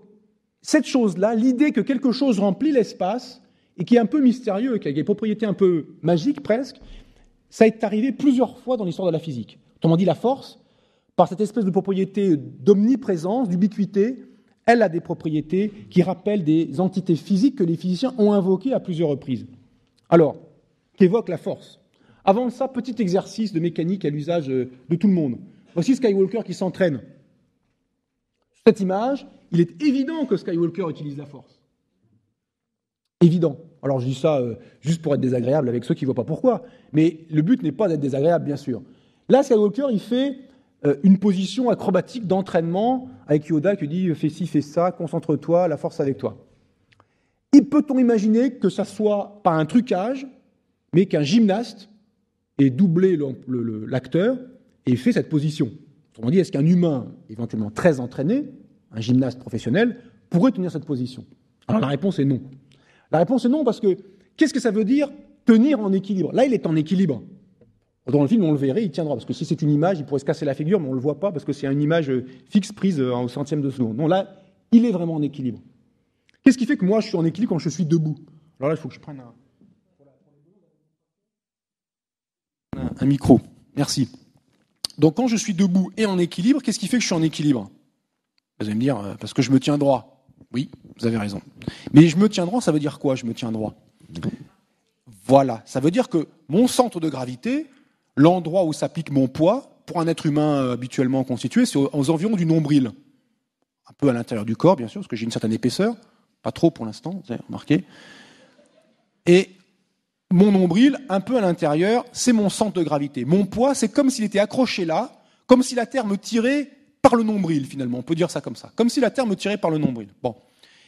cette chose-là, l'idée que quelque chose remplit l'espace et qui est un peu mystérieux, qui a des propriétés un peu magiques presque, ça est arrivé plusieurs fois dans l'histoire de la physique. Autrement dit, la force, par cette espèce de propriété d'omniprésence, d'ubiquité, elle a des propriétés qui rappellent des entités physiques que les physiciens ont invoquées à plusieurs reprises. Alors, qu'évoque la force? Avant ça, petit exercice de mécanique à l'usage de tout le monde. Voici Skywalker qui s'entraîne. Cette image, il est évident que Skywalker utilise la force. Évident. Alors je dis ça juste pour être désagréable avec ceux qui ne voient pas pourquoi, mais le but n'est pas d'être désagréable, bien sûr. Là, Skywalker, il fait une position acrobatique d'entraînement avec Yoda qui dit « fais ci, fais ça, concentre-toi, la force avec toi ». Et peut-on imaginer que ça soit pas un trucage, mais qu'un gymnaste ait doublé l'acteur et fait cette position? Autrement dit, est-ce qu'un humain éventuellement très entraîné, un gymnaste professionnel, pourrait tenir cette position? Alors la réponse est non. La réponse est non parce que qu'est-ce que ça veut dire tenir en équilibre? Là, il est en équilibre. Dans le film, on le verrait, il tiendra. Parce que si c'est une image, il pourrait se casser la figure, mais on ne le voit pas parce que c'est une image fixe prise au centième de seconde. Non, là, il est vraiment en équilibre. Qu'est-ce qui fait que moi, je suis en équilibre quand je suis debout? Alors là, il faut que je prenne un micro. Merci. Donc quand je suis debout et en équilibre, qu'est-ce qui fait que je suis en équilibre? Vous allez me dire, parce que je me tiens droit. Oui, vous avez raison. Mais je me tiens droit, ça veut dire quoi, je me tiens droit? Voilà, ça veut dire que mon centre de gravité, l'endroit où s'applique mon poids, pour un être humain habituellement constitué, c'est aux environs du nombril. Un peu à l'intérieur du corps, bien sûr, parce que j'ai une certaine épaisseur. Pas trop pour l'instant, vous avez remarqué. Et mon nombril, un peu à l'intérieur, c'est mon centre de gravité. Mon poids, c'est comme s'il était accroché là, comme si la Terre me tirait par le nombril, finalement. On peut dire ça comme ça. Comme si la Terre me tirait par le nombril. Bon,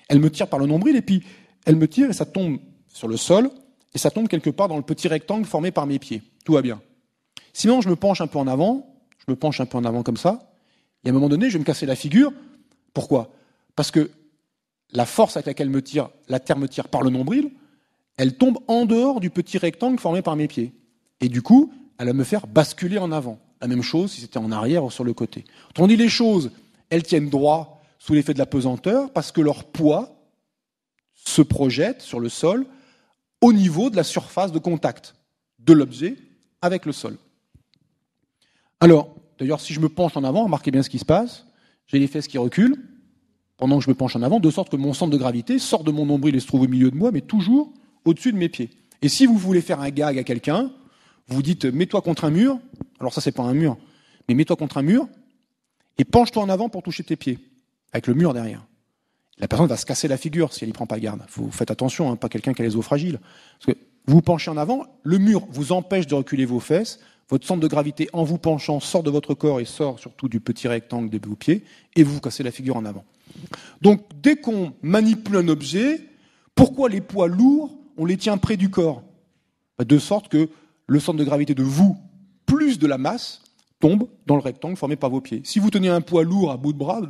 elle me tire par le nombril, et puis elle me tire, et ça tombe sur le sol, et ça tombe quelque part dans le petit rectangle formé par mes pieds. Tout va bien. Sinon, je me penche un peu en avant, comme ça, et à un moment donné, je vais me casser la figure. Pourquoi? Parce que la force avec laquelle la Terre me tire par le nombril, elle tombe en dehors du petit rectangle formé par mes pieds. Et du coup, elle va me faire basculer en avant. La même chose si c'était en arrière ou sur le côté. Autrement dit, les choses, elles tiennent droit sous l'effet de la pesanteur parce que leur poids se projette sur le sol au niveau de la surface de contact de l'objet avec le sol. Alors, d'ailleurs, si je me penche en avant, remarquez bien ce qui se passe. J'ai les fesses qui reculent pendant que je me penche en avant, de sorte que mon centre de gravité sort de mon nombril et se trouve au milieu de moi, mais toujours au-dessus de mes pieds. Et si vous voulez faire un gag à quelqu'un, vous dites « mets-toi contre un mur », alors ça c'est pas un mur, mais mets-toi contre un mur et penche-toi en avant pour toucher tes pieds, avec le mur derrière. La personne va se casser la figure si elle n'y prend pas garde. Vous faites attention, hein, pas quelqu'un qui a les os fragiles. Parce que vous penchez en avant, le mur vous empêche de reculer vos fesses, votre centre de gravité en vous penchant sort de votre corps et sort surtout du petit rectangle de vos pieds, et vous vous cassez la figure en avant. Donc dès qu'on manipule un objet, pourquoi les poids lourds on les tient près du corps, de sorte que le centre de gravité de vous, plus de la masse, tombe dans le rectangle formé par vos pieds. Si vous tenez un poids lourd à bout de bras,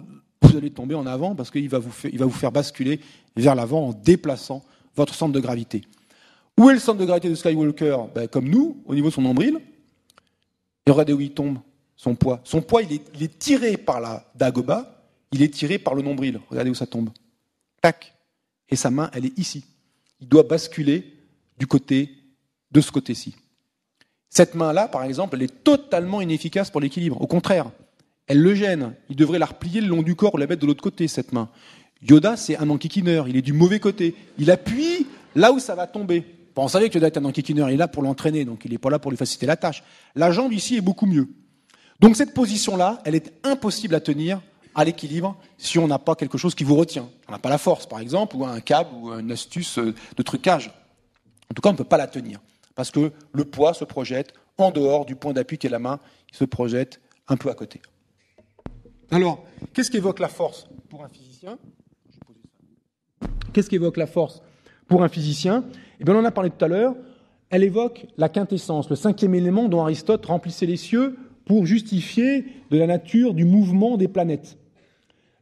vous allez tomber en avant parce qu'il va vous faire basculer vers l'avant en déplaçant votre centre de gravité. Où est le centre de gravité de Skywalker? Ben, comme nous, au niveau de son nombril. Et regardez où il tombe, son poids. Son poids, il est tiré par la Dagobah, il est tiré par le nombril. Regardez où ça tombe. Tac. Et sa main, elle est ici. Il doit basculer de ce côté-ci. Cette main-là, par exemple, elle est totalement inefficace pour l'équilibre. Au contraire, elle le gêne. Il devrait la replier le long du corps ou la mettre de l'autre côté, cette main. Yoda, c'est un enquiquineur. Il est du mauvais côté. Il appuie là où ça va tomber. Bon, on savait que Yoda est un enquiquineur. Il est là pour l'entraîner, donc il n'est pas là pour lui faciliter la tâche. La jambe, ici, est beaucoup mieux. Donc cette position-là, elle est impossible à tenir à l'équilibre si on n'a pas quelque chose qui vous retient. On n'a pas la force, par exemple, ou un câble, ou une astuce de trucage. En tout cas, on ne peut pas la tenir, parce que le poids se projette en dehors du point d'appui qu'est la main, il se projette un peu à côté. Alors, qu'est-ce qu'évoque la force pour un physicien ? Qu'est-ce qu'évoque la force pour un physicien ? Eh bien, on en a parlé tout à l'heure, elle évoque la quintessence, le cinquième élément dont Aristote remplissait les cieux pour justifier de la nature du mouvement des planètes.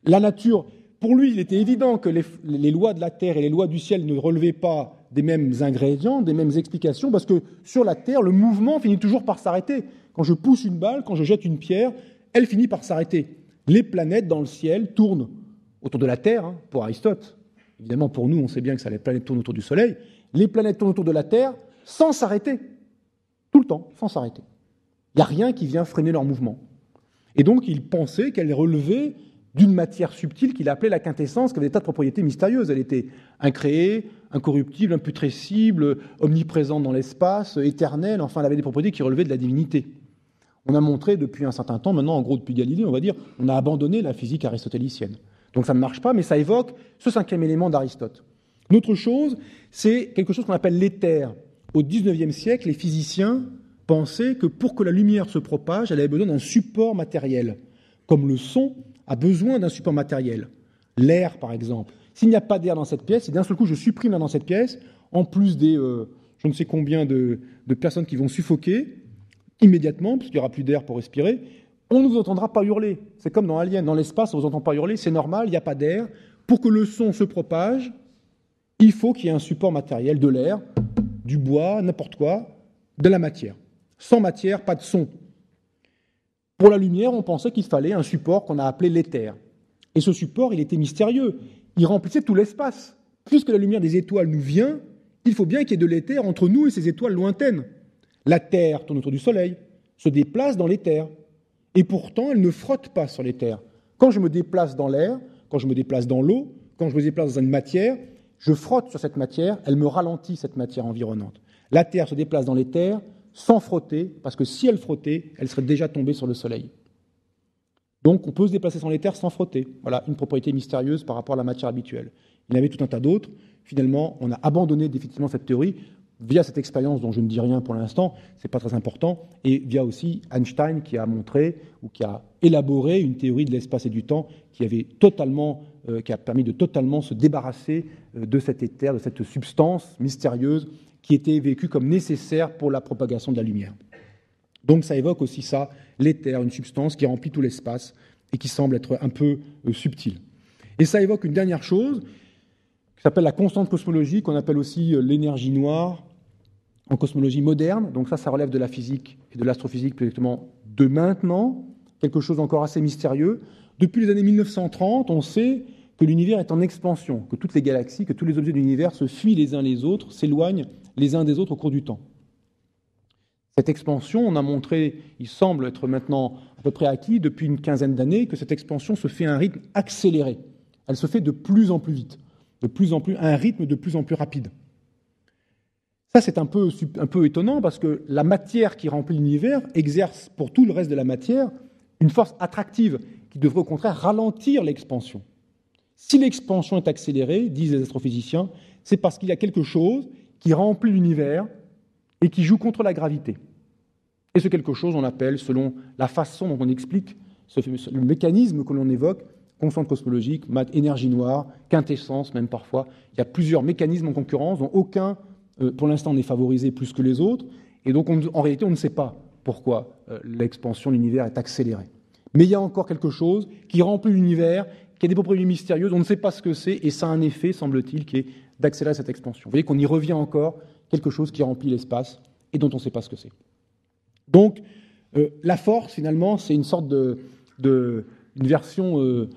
La nature, pour lui, il était évident que les lois de la Terre et les lois du ciel ne relevaient pas des mêmes ingrédients, des mêmes explications, parce que sur la Terre, le mouvement finit toujours par s'arrêter. Quand je pousse une balle, quand je jette une pierre, elle finit par s'arrêter. Les planètes dans le ciel tournent autour de la Terre, hein, pour Aristote. Évidemment, pour nous, on sait bien que ça, les planètes tournent autour du Soleil. Les planètes tournent autour de la Terre sans s'arrêter. Tout le temps, sans s'arrêter. Il n'y a rien qui vient freiner leur mouvement. Et donc, il pensait qu'elle relevait d'une matière subtile qu'il appelait la quintessence, qui avait des tas de propriétés mystérieuses. Elle était incréée, incorruptible, imputrescible, omniprésente dans l'espace, éternelle, enfin elle avait des propriétés qui relevaient de la divinité. On a montré depuis un certain temps, maintenant en gros depuis Galilée, on va dire, on a abandonné la physique aristotélicienne. Donc ça ne marche pas, mais ça évoque ce cinquième élément d'Aristote. L'autre chose, c'est quelque chose qu'on appelle l'éther. Au XIXe siècle, les physiciens pensaient que pour que la lumière se propage, elle avait besoin d'un support matériel, comme le son a besoin d'un support matériel. L'air, par exemple. S'il n'y a pas d'air dans cette pièce, et d'un seul coup je supprime l'air dans cette pièce, en plus des je ne sais combien de personnes qui vont suffoquer immédiatement, parce qu'il n'y aura plus d'air pour respirer, on ne vous entendra pas hurler. C'est comme dans Alien, dans l'espace, on ne vous entend pas hurler, c'est normal, il n'y a pas d'air. Pour que le son se propage, il faut qu'il y ait un support matériel, de l'air, du bois, n'importe quoi, de la matière. Sans matière, pas de son. Pour la lumière, on pensait qu'il fallait un support qu'on a appelé l'éther. Et ce support, il était mystérieux. Il remplissait tout l'espace. Puisque la lumière des étoiles nous vient, il faut bien qu'il y ait de l'éther entre nous et ces étoiles lointaines. La Terre tourne autour du Soleil, se déplace dans l'éther. Et pourtant, elle ne frotte pas sur l'éther. Quand je me déplace dans l'air, quand je me déplace dans l'eau, quand je me déplace dans une matière, je frotte sur cette matière, elle me ralentit cette matière environnante. La Terre se déplace dans l'éther sans frotter, parce que si elle frottait, elle serait déjà tombée sur le Soleil. Donc on peut se déplacer sans l'éther sans frotter. Voilà, une propriété mystérieuse par rapport à la matière habituelle. Il y en avait tout un tas d'autres. Finalement, on a abandonné définitivement cette théorie via cette expérience dont je ne dis rien pour l'instant, ce n'est pas très important, et via aussi Einstein qui a montré ou qui a élaboré une théorie de l'espace et du temps qui a permis de totalement se débarrasser de cet éther, de cette substance mystérieuse qui était vécu comme nécessaire pour la propagation de la lumière. Donc ça évoque aussi ça, l'éther, une substance qui remplit tout l'espace et qui semble être un peu subtile. Et ça évoque une dernière chose, qui s'appelle la constante cosmologique, qu'on appelle aussi l'énergie noire en cosmologie moderne. Donc ça relève de la physique et de l'astrophysique plus exactement de maintenant, quelque chose encore assez mystérieux. Depuis les années 1930, on sait que l'univers est en expansion, que toutes les galaxies, que tous les objets de l'univers se fuient les uns les autres, s'éloignent les uns des autres au cours du temps. Cette expansion, on a montré, il semble être maintenant à peu près acquis depuis une quinzaine d'années, que cette expansion se fait à un rythme accéléré. Elle se fait de plus en plus vite, à un rythme de plus en plus rapide. Ça, c'est un peu étonnant parce que la matière qui remplit l'univers exerce pour tout le reste de la matière une force attractive qui devrait au contraire ralentir l'expansion. Si l'expansion est accélérée, disent les astrophysiciens, c'est parce qu'il y a quelque chose qui remplit l'univers et qui joue contre la gravité. Et ce quelque chose, on appelle, selon la façon dont on explique le mécanisme que l'on évoque, constante cosmologique, énergie noire, quintessence même parfois. Il y a plusieurs mécanismes en concurrence dont aucun, pour l'instant, n'est favorisé plus que les autres. Et donc, en réalité, on ne sait pas pourquoi l'expansion de l'univers est accélérée. Mais il y a encore quelque chose qui remplit l'univers, qui a des propriétés mystérieuses, on ne sait pas ce que c'est, et ça a un effet, semble-t-il, qui est d'accélérer cette expansion. Vous voyez qu'on y revient encore, quelque chose qui remplit l'espace et dont on ne sait pas ce que c'est. Donc, la force, finalement, c'est une sorte une version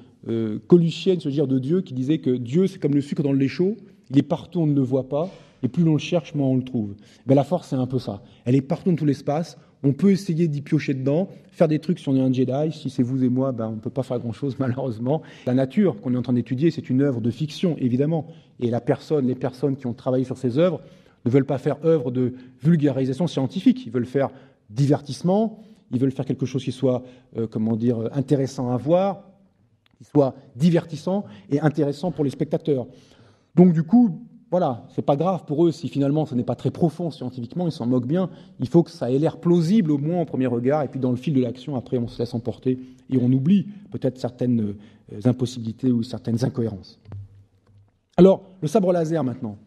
coluchienne, je veux dire, de Dieu, qui disait que Dieu, c'est comme le sucre dans le lait chaud, il est partout, on ne le voit pas, et plus on le cherche, moins on le trouve. Ben, la force, c'est un peu ça. Elle est partout dans tout l'espace, on peut essayer d'y piocher dedans, faire des trucs si on est un Jedi, si c'est vous et moi, ben, on ne peut pas faire grand-chose, malheureusement. La nature qu'on est en train d'étudier, c'est une œuvre de fiction, évidemment, et les personnes qui ont travaillé sur ces œuvres ne veulent pas faire œuvre de vulgarisation scientifique, ils veulent faire divertissement, ils veulent faire quelque chose qui soit, comment dire, intéressant à voir, qui soit divertissant et intéressant pour les spectateurs. Donc du coup, voilà, c'est pas grave pour eux si finalement ce n'est pas très profond scientifiquement, ils s'en moquent bien, il faut que ça ait l'air plausible au moins au premier regard, et puis dans le fil de l'action, après on se laisse emporter et on oublie peut-être certaines impossibilités ou certaines incohérences. Alors, le sabre laser maintenant.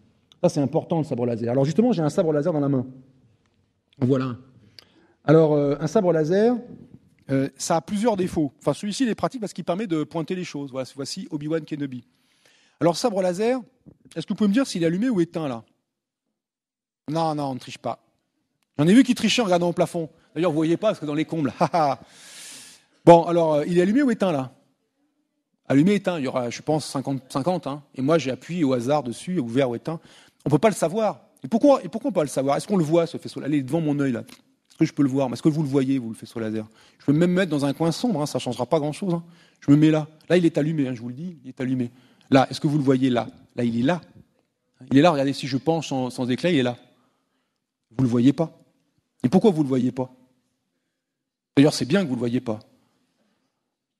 Ça c'est important, le sabre laser. Alors justement, j'ai un sabre laser dans la main. Voilà un. Alors, un sabre laser, ça a plusieurs défauts. Enfin, celui-ci, il est pratique parce qu'il permet de pointer les choses. Voilà, voici Obi-Wan Kenobi. Alors, sabre laser, est-ce que vous pouvez me dire s'il est allumé ou éteint, là? Non, non, on ne triche pas. J'en ai vu qui trichait en regardant au plafond. D'ailleurs, vous ne voyez pas, parce que dans les combles, Bon, alors, il est allumé ou éteint, là? Allumé, éteint, il y aura, je pense, 50-50. Hein. Et moi, j'ai appuyé au hasard dessus, ouvert ou éteint. On ne peut pas le savoir. Et pourquoi on ne peut pas le savoir? Est-ce qu'on le voit, ce faisceau-là? Il est devant mon œil, là. Que je peux le voir, mais est-ce que vous le voyez, vous, le faisceau laser? Je peux même me mettre dans un coin sombre, hein, ça ne changera pas grand-chose. Hein. Je me mets là. Là, il est allumé, hein, je vous le dis, il est allumé. Là, est-ce que vous le voyez là? Là, il est là. Il est là, regardez, si je penche sans éclat, il est là. Vous ne le voyez pas. Et pourquoi vous ne le voyez pas? D'ailleurs, c'est bien que vous ne le voyez pas.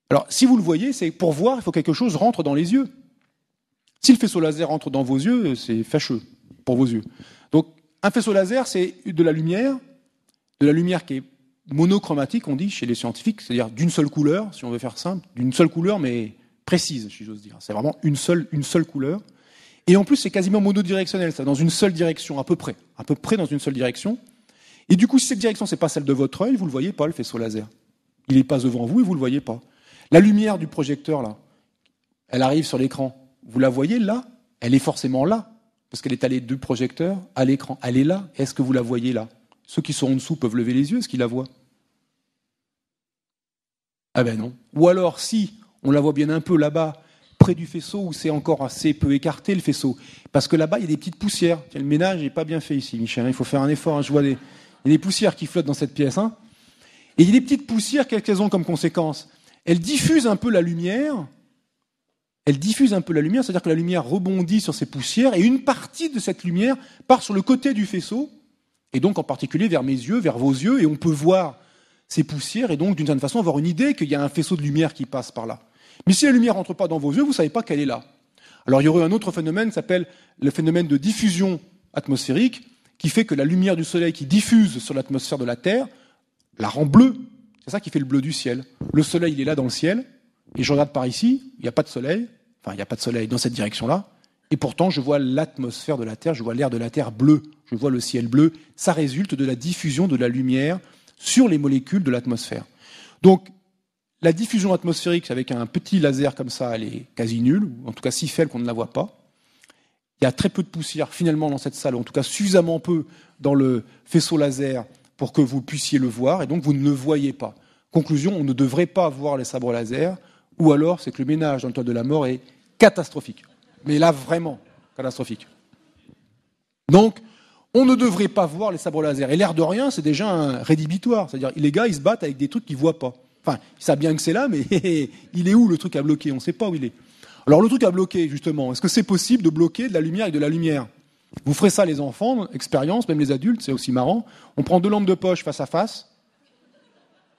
Alors, si vous le voyez, c'est pour voir, il faut que quelque chose rentre dans les yeux. Si le faisceau laser rentre dans vos yeux, c'est fâcheux pour vos yeux. Donc, un faisceau laser, c'est de la lumière qui est monochromatique, on dit chez les scientifiques, c'est-à-dire d'une seule couleur, si on veut faire simple, d'une seule couleur, mais précise, si j'ose dire. C'est vraiment une seule couleur. Et en plus, c'est quasiment monodirectionnel, ça, dans une seule direction, à peu près dans une seule direction. Et du coup, si cette direction, ce n'est pas celle de votre œil, vous ne le voyez pas, le faisceau laser. Il n'est pas devant vous et vous ne le voyez pas. La lumière du projecteur, là, elle arrive sur l'écran. Vous la voyez là? Elle est forcément là, parce qu'elle est allée du projecteur à l'écran. Elle est là. Est-ce que vous la voyez là? Ceux qui sont en dessous peuvent lever les yeux, est-ce qu'ils la voient? Ah ben non. Ou alors, si, on la voit bien un peu là-bas, près du faisceau, où c'est encore assez peu écarté le faisceau. Parce que là-bas, il y a des petites poussières. Le ménage n'est pas bien fait ici, Michel, il faut faire un effort. Hein. Je vois il y a des poussières qui flottent dans cette pièce. Hein. Et il y a des petites poussières, qu'est-ce qu'elles ont comme conséquence? Elles diffusent un peu la lumière. Elle diffuse un peu la lumière, c'est-à-dire que la lumière rebondit sur ces poussières, et une partie de cette lumière part sur le côté du faisceau, et donc en particulier vers mes yeux, vers vos yeux, et on peut voir ces poussières, et donc d'une certaine façon avoir une idée qu'il y a un faisceau de lumière qui passe par là. Mais si la lumière ne rentre pas dans vos yeux, vous ne savez pas qu'elle est là. Alors il y aurait un autre phénomène qui s'appelle le phénomène de diffusion atmosphérique, qui fait que la lumière du soleil qui diffuse sur l'atmosphère de la Terre, la rend bleue. C'est ça qui fait le bleu du ciel. Le soleil, il est là dans le ciel, et je regarde par ici, il n'y a pas de soleil, enfin il n'y a pas de soleil dans cette direction-là, et pourtant, je vois l'atmosphère de la Terre, je vois l'air de la Terre bleu, je vois le ciel bleu. Ça résulte de la diffusion de la lumière sur les molécules de l'atmosphère. Donc, la diffusion atmosphérique avec un petit laser comme ça, elle est quasi nulle, ou en tout cas si faible qu'on ne la voit pas. Il y a très peu de poussière finalement dans cette salle, ou en tout cas suffisamment peu dans le faisceau laser pour que vous puissiez le voir, et donc vous ne le voyez pas. Conclusion, on ne devrait pas voir les sabres laser, ou alors c'est que le ménage dans l'Étoile de la Mort est catastrophique. Mais là, vraiment, catastrophique. Donc, on ne devrait pas voir les sabres laser. Et l'air de rien, c'est déjà un rédhibitoire. C'est-à-dire, les gars, ils se battent avec des trucs qu'ils ne voient pas. Enfin, ils savent bien que c'est là, mais il est où le truc à bloquer? On ne sait pas où il est. Alors, le truc à bloquer, justement, est-ce que c'est possible de bloquer de la lumière avec de la lumière? Vous ferez ça, les enfants, expérience, même les adultes, c'est aussi marrant. On prend deux lampes de poche face à face.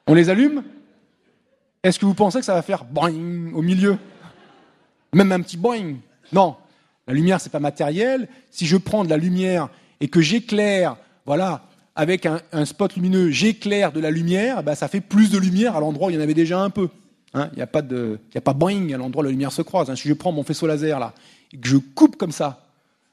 On les allume. Est-ce que vous pensez que ça va faire boing au milieu? Même un petit boing? Non, la lumière, ce n'est pas matériel. Si je prends de la lumière et que j'éclaire, voilà, avec un spot lumineux, j'éclaire de la lumière, ben ça fait plus de lumière à l'endroit où il y en avait déjà un peu. Hein, il n'y a pas boing à l'endroit où la lumière se croise. Hein. Si je prends mon faisceau laser, là, et que je coupe comme ça,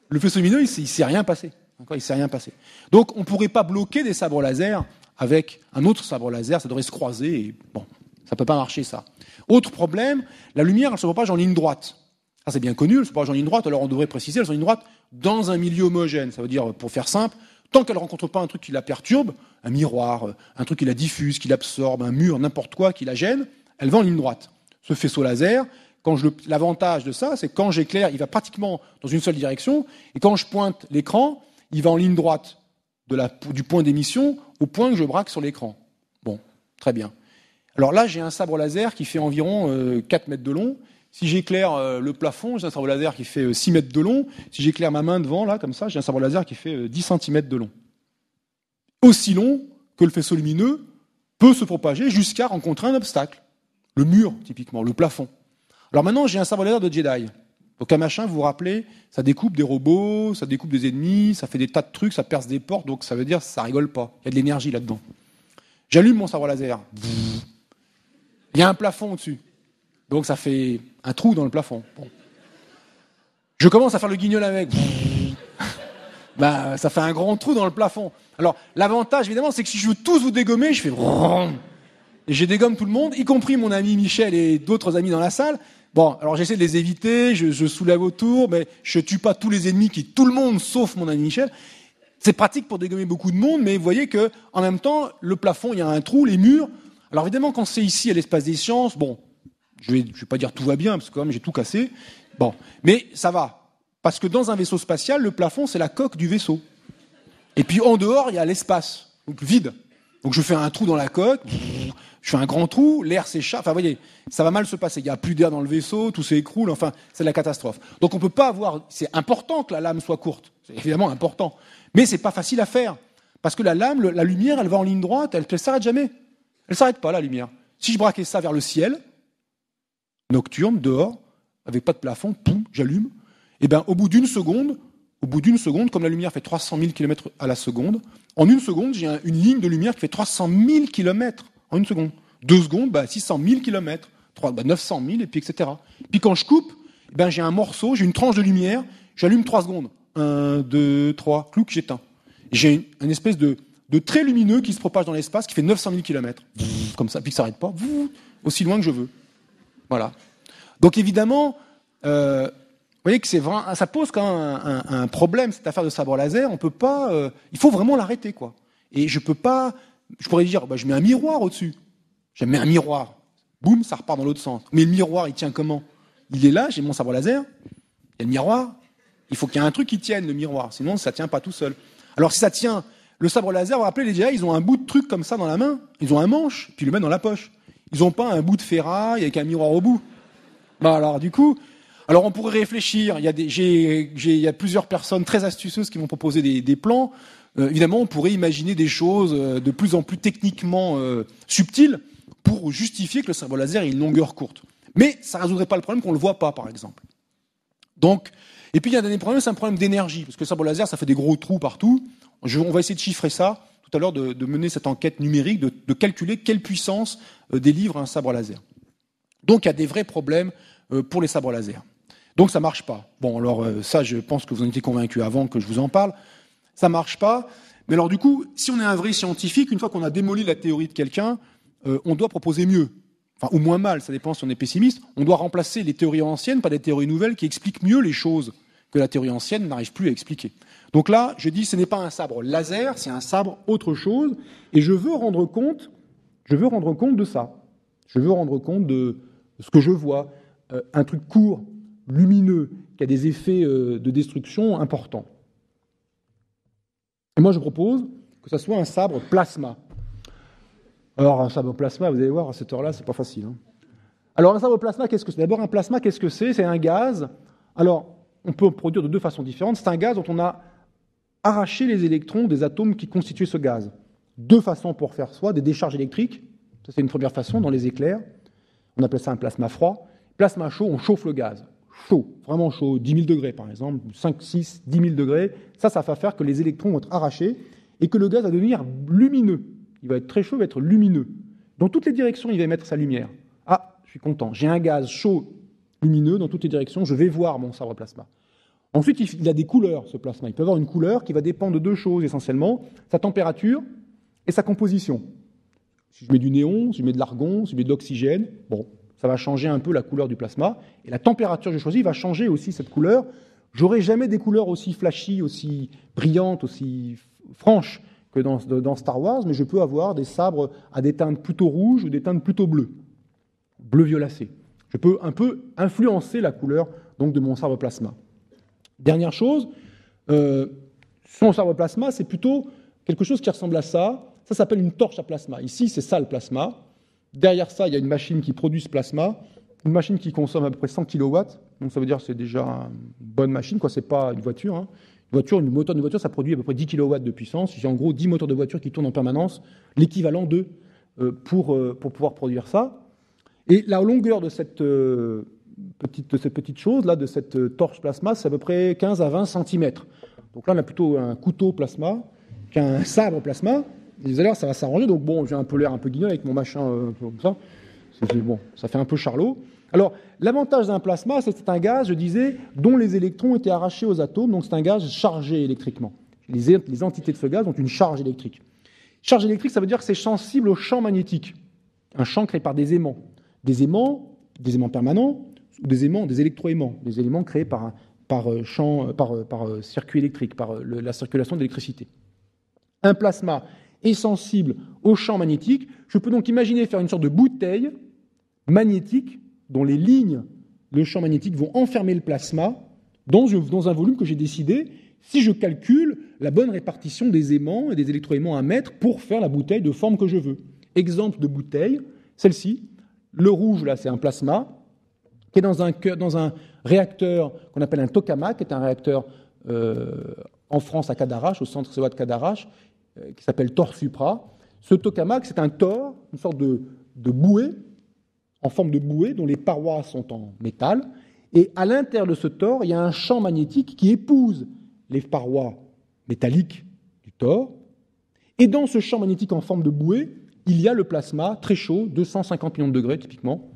le faisceau lumineux, il ne s'est rien passé. D'accord, il s'est rien passé. Donc, on ne pourrait pas bloquer des sabres laser avec un autre sabre laser. Ça devrait se croiser. Et, bon, ça ne peut pas marcher, ça. Autre problème, la lumière, elle se propage en ligne droite. Ça, c'est bien connu, le séparage en ligne droite, alors on devrait préciser, elles sont en ligne droite dans un milieu homogène. Ça veut dire, pour faire simple, tant qu'elle ne rencontre pas un truc qui la perturbe, un miroir, un truc qui la diffuse, qui l'absorbe, un mur, n'importe quoi qui la gêne, elle va en ligne droite. Ce faisceau laser, l'avantage de ça, c'est que quand j'éclaire, il va pratiquement dans une seule direction, et quand je pointe l'écran, il va en ligne droite du point d'émission au point que je braque sur l'écran. Bon, très bien. Alors là, j'ai un sabre laser qui fait environ 4 mètres de long. Si j'éclaire le plafond, j'ai un sabre laser qui fait 6 mètres de long. Si j'éclaire ma main devant, là, comme ça, j'ai un sabre laser qui fait 10 cm de long. Aussi long que le faisceau lumineux peut se propager jusqu'à rencontrer un obstacle. Le mur, typiquement, le plafond. Alors maintenant, j'ai un sabre laser de Jedi. Donc un machin, vous vous rappelez, ça découpe des robots, ça découpe des ennemis, ça fait des tas de trucs, ça perce des portes, donc ça veut dire que ça rigole pas. Il y a de l'énergie là-dedans. J'allume mon sabre laser. Il y a un plafond au-dessus. Donc ça fait un trou dans le plafond. Bon. Je commence à faire le guignol avec. Ben, ça fait un grand trou dans le plafond. Alors l'avantage évidemment, c'est que si je veux tous vous dégommer, je fais... Et je dégomme tout le monde, y compris mon ami Michel et d'autres amis dans la salle. Bon, alors j'essaie de les éviter, je soulève autour, mais je tue pas tous les ennemis qui... Tout le monde, sauf mon ami Michel. C'est pratique pour dégommer beaucoup de monde, mais vous voyez que en même temps, le plafond, il y a un trou, les murs... Alors évidemment, quand c'est ici, à l'espace des sciences, bon... Je vais pas dire tout va bien, parce que quand même j'ai tout cassé. Bon. Mais ça va. Parce que dans un vaisseau spatial, le plafond, c'est la coque du vaisseau. Et puis en dehors, il y a l'espace. Donc le vide. Donc je fais un trou dans la coque. Je fais un grand trou. L'air s'échappe. Enfin, vous voyez, ça va mal se passer. Il n'y a plus d'air dans le vaisseau. Tout s'écroule. Enfin, c'est la catastrophe. Donc on peut pas avoir... C'est important que la lame soit courte. C'est évidemment important. Mais c'est pas facile à faire. Parce que la lame, la lumière, elle va en ligne droite. Elle ne s'arrête jamais. Elle s'arrête pas, la lumière. Si je braquais ça vers le ciel... nocturne, dehors, avec pas de plafond, poum, j'allume, et bien au bout d'une seconde, comme la lumière fait 300 000 km à la seconde, en une seconde, j'ai une ligne de lumière qui fait 300 000 km en une seconde. 2 secondes, ben, 600 000 km, 3, ben, 900 000, et puis etc. Puis quand je coupe, ben, j'ai un morceau, j'ai une tranche de lumière, j'allume 3 secondes. 1, 2, 3, clouc, j'éteins. J'ai une espèce de trait lumineux qui se propage dans l'espace, qui fait 900 000 km, comme ça, puis que ça s'arrête pas, aussi loin que je veux. Voilà. Donc évidemment, vous voyez que c'est vrai, ça pose quand même un problème, cette affaire de sabre laser. On peut pas, il faut vraiment l'arrêter, quoi. Et je peux pas, je pourrais dire, bah, je mets un miroir au-dessus. Je mets un miroir, boum, ça repart dans l'autre sens. Mais le miroir, il tient comment? Il est là, j'ai mon sabre laser, il y a le miroir. Il faut qu'il y ait un truc qui tienne le miroir, sinon ça tient pas tout seul. Alors si ça tient, le sabre laser, vous vous rappelez, les Jedi, ils ont un bout de truc comme ça dans la main, ils ont un manche, puis ils le mettent dans la poche. Ils n'ont pas un bout de ferraille avec un miroir au bout. Bah alors du coup, alors on pourrait réfléchir. Il y a plusieurs personnes très astucieuses qui m'ont proposé des plans. Évidemment, on pourrait imaginer des choses de plus en plus techniquement subtiles pour justifier que le sabre laser ait une longueur courte. Mais ça ne résoudrait pas le problème qu'on ne le voit pas, par exemple. Donc, et puis il y a un dernier problème, c'est un problème d'énergie, parce que le sabre laser, ça fait des gros trous partout. On va essayer de chiffrer ça. Tout à l'heure, de mener cette enquête numérique, de calculer quelle puissance délivre un sabre laser. Donc, il y a des vrais problèmes pour les sabres laser. Donc, ça ne marche pas. Bon, alors ça, je pense que vous en étiez convaincus avant que je vous en parle. Ça ne marche pas. Mais alors, du coup, si on est un vrai scientifique, une fois qu'on a démoli la théorie de quelqu'un, on doit proposer mieux. Enfin, ou moins mal, ça dépend si on est pessimiste. On doit remplacer les théories anciennes par des théories nouvelles qui expliquent mieux les choses que la théorie ancienne n'arrive plus à expliquer. Donc là, je dis, ce n'est pas un sabre laser, c'est un sabre autre chose, et je veux rendre compte de ça. Je veux rendre compte de ce que je vois, un truc court, lumineux, qui a des effets de destruction importants. Et moi, je propose que ça soit un sabre plasma. Alors, un sabre plasma, vous allez voir, à cette heure-là, c'est pas facile. Hein. Alors, un sabre plasma, qu'est-ce que c'est? D'abord, un plasma, qu'est-ce que c'est? C'est un gaz. Alors, on peut en produire de deux façons différentes. C'est un gaz dont on a arraché les électrons des atomes qui constituaient ce gaz. Deux façons pour faire, soit des décharges électriques, ça c'est une première façon, dans les éclairs, on appelle ça un plasma froid. Plasma chaud, on chauffe le gaz. Chaud, vraiment chaud, 10 000 degrés par exemple, 5, 6, 10 000 degrés. Ça va faire que les électrons vont être arrachés et que le gaz va devenir lumineux. Il va être très chaud, il va être lumineux. Dans toutes les directions, il va émettre sa lumière. Ah, je suis content, j'ai un gaz chaud, lumineux, dans toutes les directions, je vais voir mon sabre plasma. Ensuite, il a des couleurs, ce plasma. Il peut avoir une couleur qui va dépendre de deux choses, essentiellement, sa température et sa composition. Si je mets du néon, si je mets de l'argon, si je mets de l'oxygène, bon, ça va changer un peu la couleur du plasma, et la température que j'ai choisie va changer aussi cette couleur. J'aurai jamais des couleurs aussi flashy, aussi brillantes, aussi franches que dans Star Wars, mais je peux avoir des sabres à des teintes plutôt rouges ou des teintes plutôt bleues, bleu-violacé. Je peux un peu influencer la couleur donc, de mon sabre plasma. Dernière chose, son sabre plasma, c'est plutôt quelque chose qui ressemble à ça. Ça s'appelle une torche à plasma. Ici, c'est ça le plasma. Derrière ça, il y a une machine qui produit ce plasma, une machine qui consomme à peu près 100 kW. Donc ça veut dire que c'est déjà une bonne machine, quoi. C'est pas une voiture, hein. Une moteur de voiture, ça produit à peu près 10 kW de puissance. J'ai en gros 10 moteurs de voiture qui tournent en permanence, l'équivalent d'eux pour pouvoir produire ça. Et la longueur de cette petite chose, là, de cette torche plasma, c'est à peu près 15 à 20 cm. Donc là, on a plutôt un couteau plasma qu'un sabre plasma. Et vous allez voir, ça va s'arranger. Donc bon, j'ai un peu l'air un peu guignol avec mon machin comme ça. Bon, ça fait un peu charlot. Alors, l'avantage d'un plasma, c'est que c'est un gaz, je disais, dont les électrons étaient arrachés aux atomes. Donc c'est un gaz chargé électriquement. Les entités de ce gaz ont une charge électrique. Charge électrique, ça veut dire que c'est sensible au champ magnétique. Un champ créé par des aimants. Des aimants permanents, ou des électroaimants, des éléments créés par circuit électrique, la circulation d'électricité. Un plasma est sensible au champ magnétique. Je peux donc imaginer faire une sorte de bouteille magnétique dont les lignes de champ magnétique vont enfermer le plasma dans un volume que j'ai décidé si je calcule la bonne répartition des aimants et des électroaimants à mettre pour faire la bouteille de forme que je veux. Exemple de bouteille, celle-ci. Le rouge, là, c'est un plasma qui est dans un réacteur qu'on appelle un tokamak, qui est un réacteur en France à Cadarache, au centre CEA de Cadarache, qui s'appelle Tor Supra. Ce tokamak, c'est un tor, une sorte de bouée, en forme de bouée, dont les parois sont en métal. Et à l'intérieur de ce tor, il y a un champ magnétique qui épouse les parois métalliques du tor. Et dans ce champ magnétique en forme de bouée, il y a le plasma très chaud, 250 millions de degrés typiquement.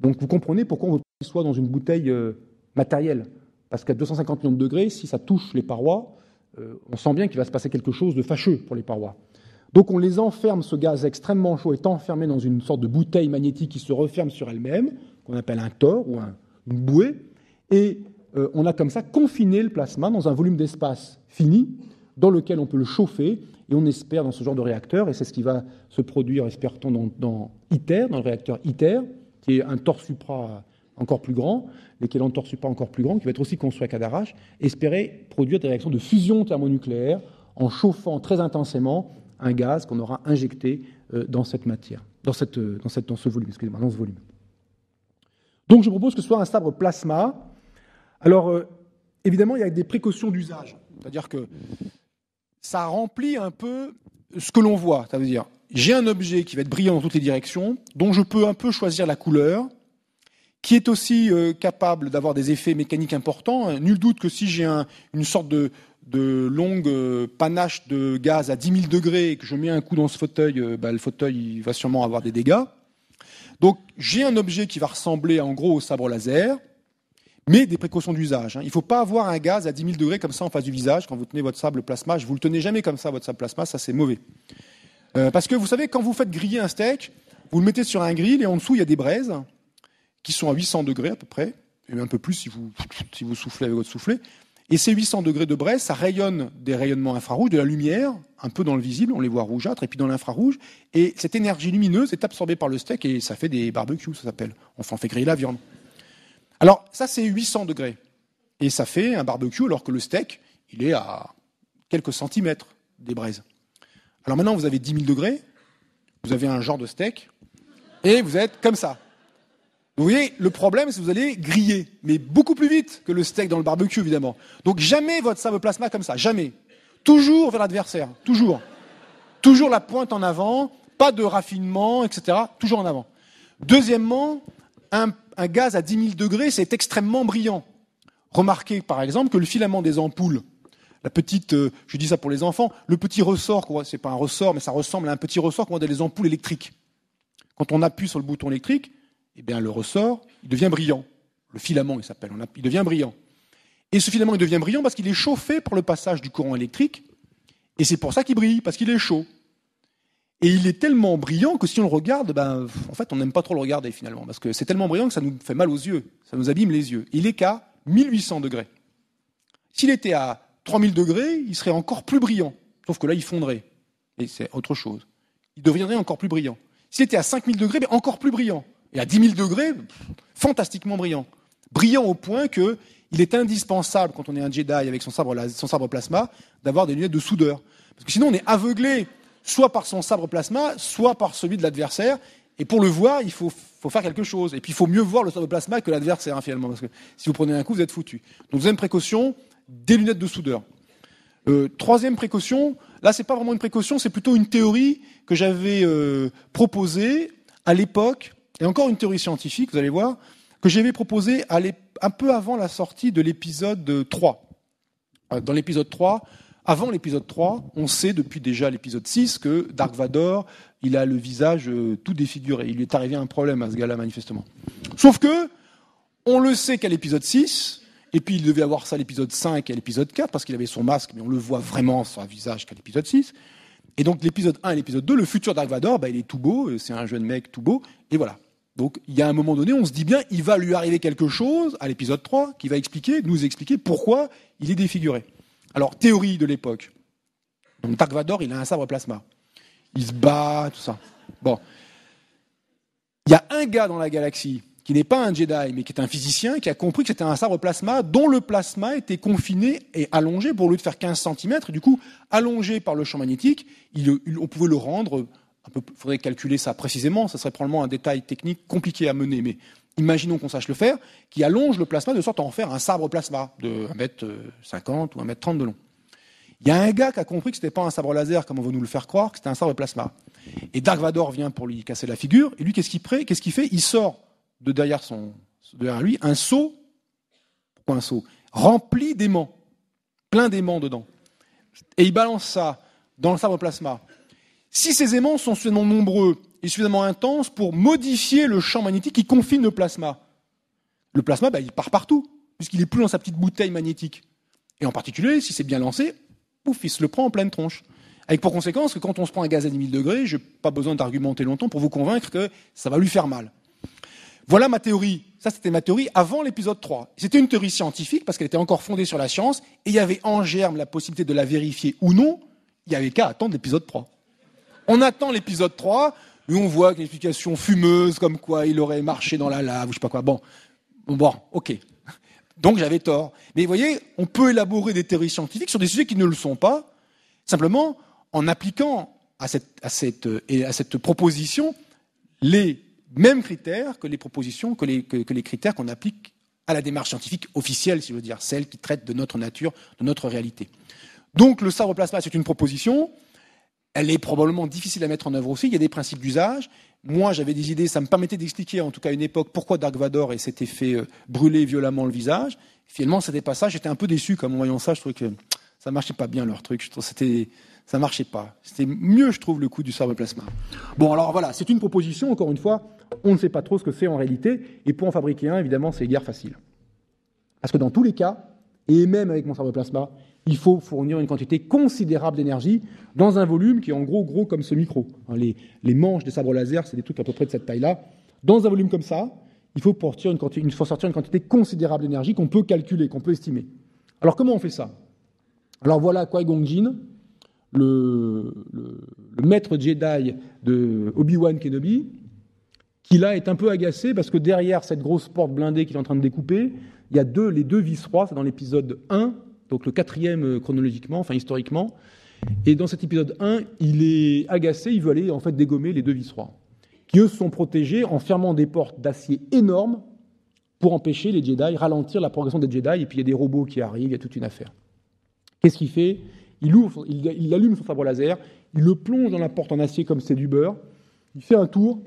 Donc vous comprenez pourquoi on veut pas qu'il soit dans une bouteille matérielle. Parce qu'à 250 millions de degrés, si ça touche les parois, on sent bien qu'il va se passer quelque chose de fâcheux pour les parois. Donc on les enferme, ce gaz extrêmement chaud est enfermé dans une sorte de bouteille magnétique qui se referme sur elle-même, qu'on appelle un tor ou une bouée. Et on a comme ça confiné le plasma dans un volume d'espace fini, dans lequel on peut le chauffer. Et on espère dans ce genre de réacteur, et c'est ce qui va se produire, espère-t-on, dans le réacteur ITER, qui est un tor supra encore plus grand, l'équivalent de tor supra encore plus grand, qui va être aussi construit à Cadarache, espérer produire des réactions de fusion thermonucléaire en chauffant très intensément un gaz qu'on aura injecté dans cette matière, dans ce volume, excusez-moi, dans ce volume. Donc je propose que ce soit un sabre plasma. Alors évidemment, il y a des précautions d'usage, c'est-à-dire que ça remplit un peu ce que l'on voit. Ça veut dire, j'ai un objet qui va être brillant dans toutes les directions, dont je peux un peu choisir la couleur, qui est aussi capable d'avoir des effets mécaniques importants. Nul doute que si j'ai une sorte de longue panache de gaz à 10 000 degrés et que je mets un coup dans ce fauteuil, le fauteuil il va sûrement avoir des dégâts. Donc, j'ai un objet qui va ressembler en gros au sabre laser, mais des précautions d'usage. Il ne faut pas avoir un gaz à 10 000 degrés comme ça en face du visage quand vous tenez votre sabre plasma. Vous ne le tenez jamais comme ça, votre sabre plasma, ça c'est mauvais. Parce que vous savez, quand vous faites griller un steak, vous le mettez sur un grill et en dessous il y a des braises qui sont à 800 degrés à peu près, et un peu plus si vous soufflez avec votre soufflet. Et ces 800 degrés de braise, ça rayonne des rayonnements infrarouges, de la lumière, un peu dans le visible, on les voit rougeâtres, et puis dans l'infrarouge. Et cette énergie lumineuse est absorbée par le steak et ça fait des barbecues, ça s'appelle. Enfin, on fait griller la viande. Alors, ça, c'est 800 degrés. Et ça fait un barbecue, alors que le steak, il est à quelques centimètres des braises. Alors maintenant, vous avez 10 000 degrés, vous avez un genre de steak, et vous êtes comme ça. Vous voyez, le problème, c'est que vous allez griller, mais beaucoup plus vite que le steak dans le barbecue, évidemment. Donc jamais votre sabre plasma comme ça, jamais. Toujours vers l'adversaire, toujours. Toujours la pointe en avant, pas de raffinement, etc. Toujours en avant. Deuxièmement, un gaz à 10 000 degrés, c'est extrêmement brillant. Remarquez, par exemple, que le filament des ampoules, la petite, je dis ça pour les enfants, le petit ressort, c'est pas un ressort, mais ça ressemble à un petit ressort qu'on a dans les ampoules électriques. Quand on appuie sur le bouton électrique, eh bien, le ressort, il devient brillant. Le filament, il s'appelle, il devient brillant. Et ce filament, il devient brillant parce qu'il est chauffé par le passage du courant électrique, et c'est pour ça qu'il brille, parce qu'il est chaud. Et il est tellement brillant que si on le regarde, ben, en fait, on n'aime pas trop le regarder finalement, parce que c'est tellement brillant que ça nous fait mal aux yeux, ça nous abîme les yeux. Il est qu'à 1800 degrés. S'il était à 3000 degrés, il serait encore plus brillant, sauf que là, il fondrait, et c'est autre chose. Il deviendrait encore plus brillant. S'il était à 5000 degrés, ben, encore plus brillant. Et à 10 000 degrés, fantastiquement brillant. Brillant au point qu'il est indispensable, quand on est un Jedi avec son sabre plasma, d'avoir des lunettes de soudeur. Parce que sinon, on est aveuglé soit par son sabre plasma, soit par celui de l'adversaire. Et pour le voir, il faut faire quelque chose. Et puis, il faut mieux voir le sabre plasma que l'adversaire, hein, finalement. Parce que si vous prenez un coup, vous êtes foutu. Donc, deuxième précaution, des lunettes de soudeur. Troisième précaution, là, c'est pas vraiment une précaution, c'est plutôt une théorie que j'avais proposée à l'époque, et encore une théorie scientifique, vous allez voir, que j'avais proposée un peu avant la sortie de l'épisode 3. Dans l'épisode 3... Avant l'épisode 3, on sait depuis déjà l'épisode 6 que Dark Vador, il a le visage tout défiguré. Il lui est arrivé un problème à ce gars-là, manifestement. Sauf que, on le sait qu'à l'épisode 6, et puis il devait avoir ça à l'épisode 5 et à l'épisode 4, parce qu'il avait son masque, mais on le voit vraiment son visage qu'à l'épisode 6. Et donc l'épisode 1 et l'épisode 2, le futur Dark Vador, bah, il est tout beau, c'est un jeune mec tout beau, et voilà. Donc il y a un moment donné, on se dit bien, il va lui arriver quelque chose à l'épisode 3, qui va nous expliquer pourquoi il est défiguré. Alors, théorie de l'époque. Donc, Dark Vador, il a un sabre plasma. Il se bat, tout ça. Bon. Il y a un gars dans la galaxie qui n'est pas un Jedi, mais qui est un physicien, qui a compris que c'était un sabre plasma dont le plasma était confiné et allongé pour au lieu de faire 15 cm. Du coup, allongé par le champ magnétique, on pouvait le rendre un peu. Il faudrait calculer ça précisément. Ça serait probablement un détail technique compliqué à mener, mais imaginons qu'on sache le faire, qui allonge le plasma de sorte à en faire un sabre plasma de 1m50 ou 1m30 de long. Il y a un gars qui a compris que ce n'était pas un sabre laser, comme on veut nous le faire croire, que c'était un sabre plasma. Et Dark Vador vient pour lui casser la figure, et lui, qu'est-ce qu'il fait? Il sort de derrière lui un seau. Pourquoi un seau? Rempli d'aimants, plein d'aimants dedans. Et il balance ça dans le sabre plasma. Si ces aimants sont suffisamment nombreux, est suffisamment intense pour modifier le champ magnétique qui confine le plasma. Le plasma, bah, il part partout, puisqu'il n'est plus dans sa petite bouteille magnétique. Et en particulier, si c'est bien lancé, pouf, il se le prend en pleine tronche. Avec pour conséquence que quand on se prend un gaz à 10 000 degrés, je n'ai pas besoin d'argumenter longtemps pour vous convaincre que ça va lui faire mal. Voilà ma théorie. Ça, c'était ma théorie avant l'épisode 3. C'était une théorie scientifique, parce qu'elle était encore fondée sur la science, et il y avait en germe la possibilité de la vérifier ou non. Il n'y avait qu'à attendre l'épisode 3. On attend l'épisode 3, lui, on voit une explication fumeuse, comme quoi il aurait marché dans la lave, ou je sais pas quoi. Bon, ok. Donc j'avais tort. Mais vous voyez, on peut élaborer des théories scientifiques sur des sujets qui ne le sont pas, simplement en appliquant à cette proposition les mêmes critères que les propositions, que les critères qu'on applique à la démarche scientifique officielle, si je veux dire, celle qui traite de notre nature, de notre réalité. Donc le sabre plasma, c'est une proposition. Elle est probablement difficile à mettre en œuvre aussi. Il y a des principes d'usage. Moi, j'avais des idées. Ça me permettait d'expliquer, en tout cas à une époque, pourquoi Dark Vador s'était fait brûler violemment le visage. Finalement, c'était pas ça. J'étais un peu déçu quand en voyant ça. Je trouvais que ça marchait pas bien leur truc. Ça marchait pas. C'était mieux, je trouve, le coup du sabre plasma. Bon, alors voilà, c'est une proposition. Encore une fois, on ne sait pas trop ce que c'est en réalité. Et pour en fabriquer un, évidemment, c'est guère facile. Parce que dans tous les cas, et même avec mon sabre plasma, il faut fournir une quantité considérable d'énergie dans un volume qui est en gros comme ce micro. Les manches des sabres laser, c'est des trucs à peu près de cette taille-là. Dans un volume comme ça, il faut sortir une quantité considérable d'énergie qu'on peut calculer, qu'on peut estimer. Alors comment on fait ça? Alors voilà Qui-Gon Jinn, le maître Jedi de Obi-Wan Kenobi, qui là est un peu agacé parce que derrière cette grosse porte blindée qu'il est en train de découper, il y a les deux vice-rois, c'est dans l'épisode 1, donc le quatrième chronologiquement, enfin historiquement. Et dans cet épisode 1, il est agacé, il veut aller en fait dégommer les deux vice-rois, qui eux sont protégés en fermant des portes d'acier énormes pour empêcher les Jedi, ralentir la progression des Jedi, et puis il y a des robots qui arrivent, il y a toute une affaire. Qu'est-ce qu'il fait? Il allume son sabre laser, il le plonge dans la porte en acier comme c'est du beurre, il fait un tour,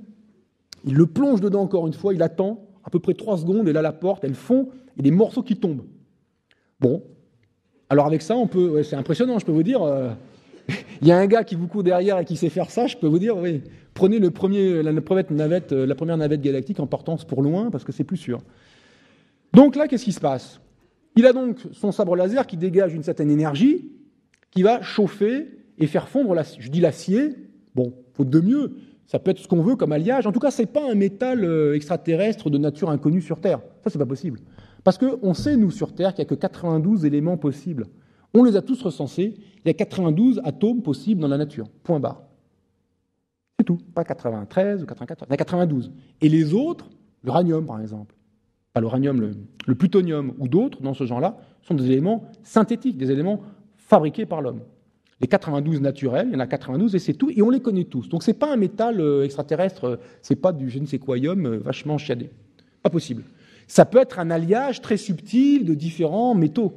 il le plonge dedans encore une fois, il attend à peu près 3 secondes, et là la porte, elle fond, et des morceaux qui tombent. Bon. Alors avec ça, c'est impressionnant, je peux vous dire, il y a un gars qui vous court derrière et qui sait faire ça, je peux vous dire, oui, prenez la première navette galactique en partance pour loin, parce que c'est plus sûr. Donc là, qu'est-ce qui se passe? Il a donc son sabre laser qui dégage une certaine énergie, qui va chauffer et faire fondre, je dis l'acier, Bon, faute de mieux, ça peut être ce qu'on veut comme alliage. En tout cas, ce n'est pas un métal extraterrestre de nature inconnue sur Terre. Ça, c'est pas possible. Parce qu'on sait, nous, sur Terre, qu'il n'y a que 92 éléments possibles. On les a tous recensés. Il y a 92 atomes possibles dans la nature. Point barre. C'est tout. Pas 93 ou 94. Il y en a 92. Et les autres, l'uranium, par exemple, pas l'uranium, le plutonium ou d'autres dans ce genre-là, sont des éléments synthétiques, des éléments fabriqués par l'homme. Les 92 naturels, il y en a 92 et c'est tout, et on les connaît tous. Donc ce n'est pas un métal extraterrestre, ce n'est pas du je ne sais quoi-ium vachement chiadé. Pas possible. Ça peut être un alliage très subtil de différents métaux.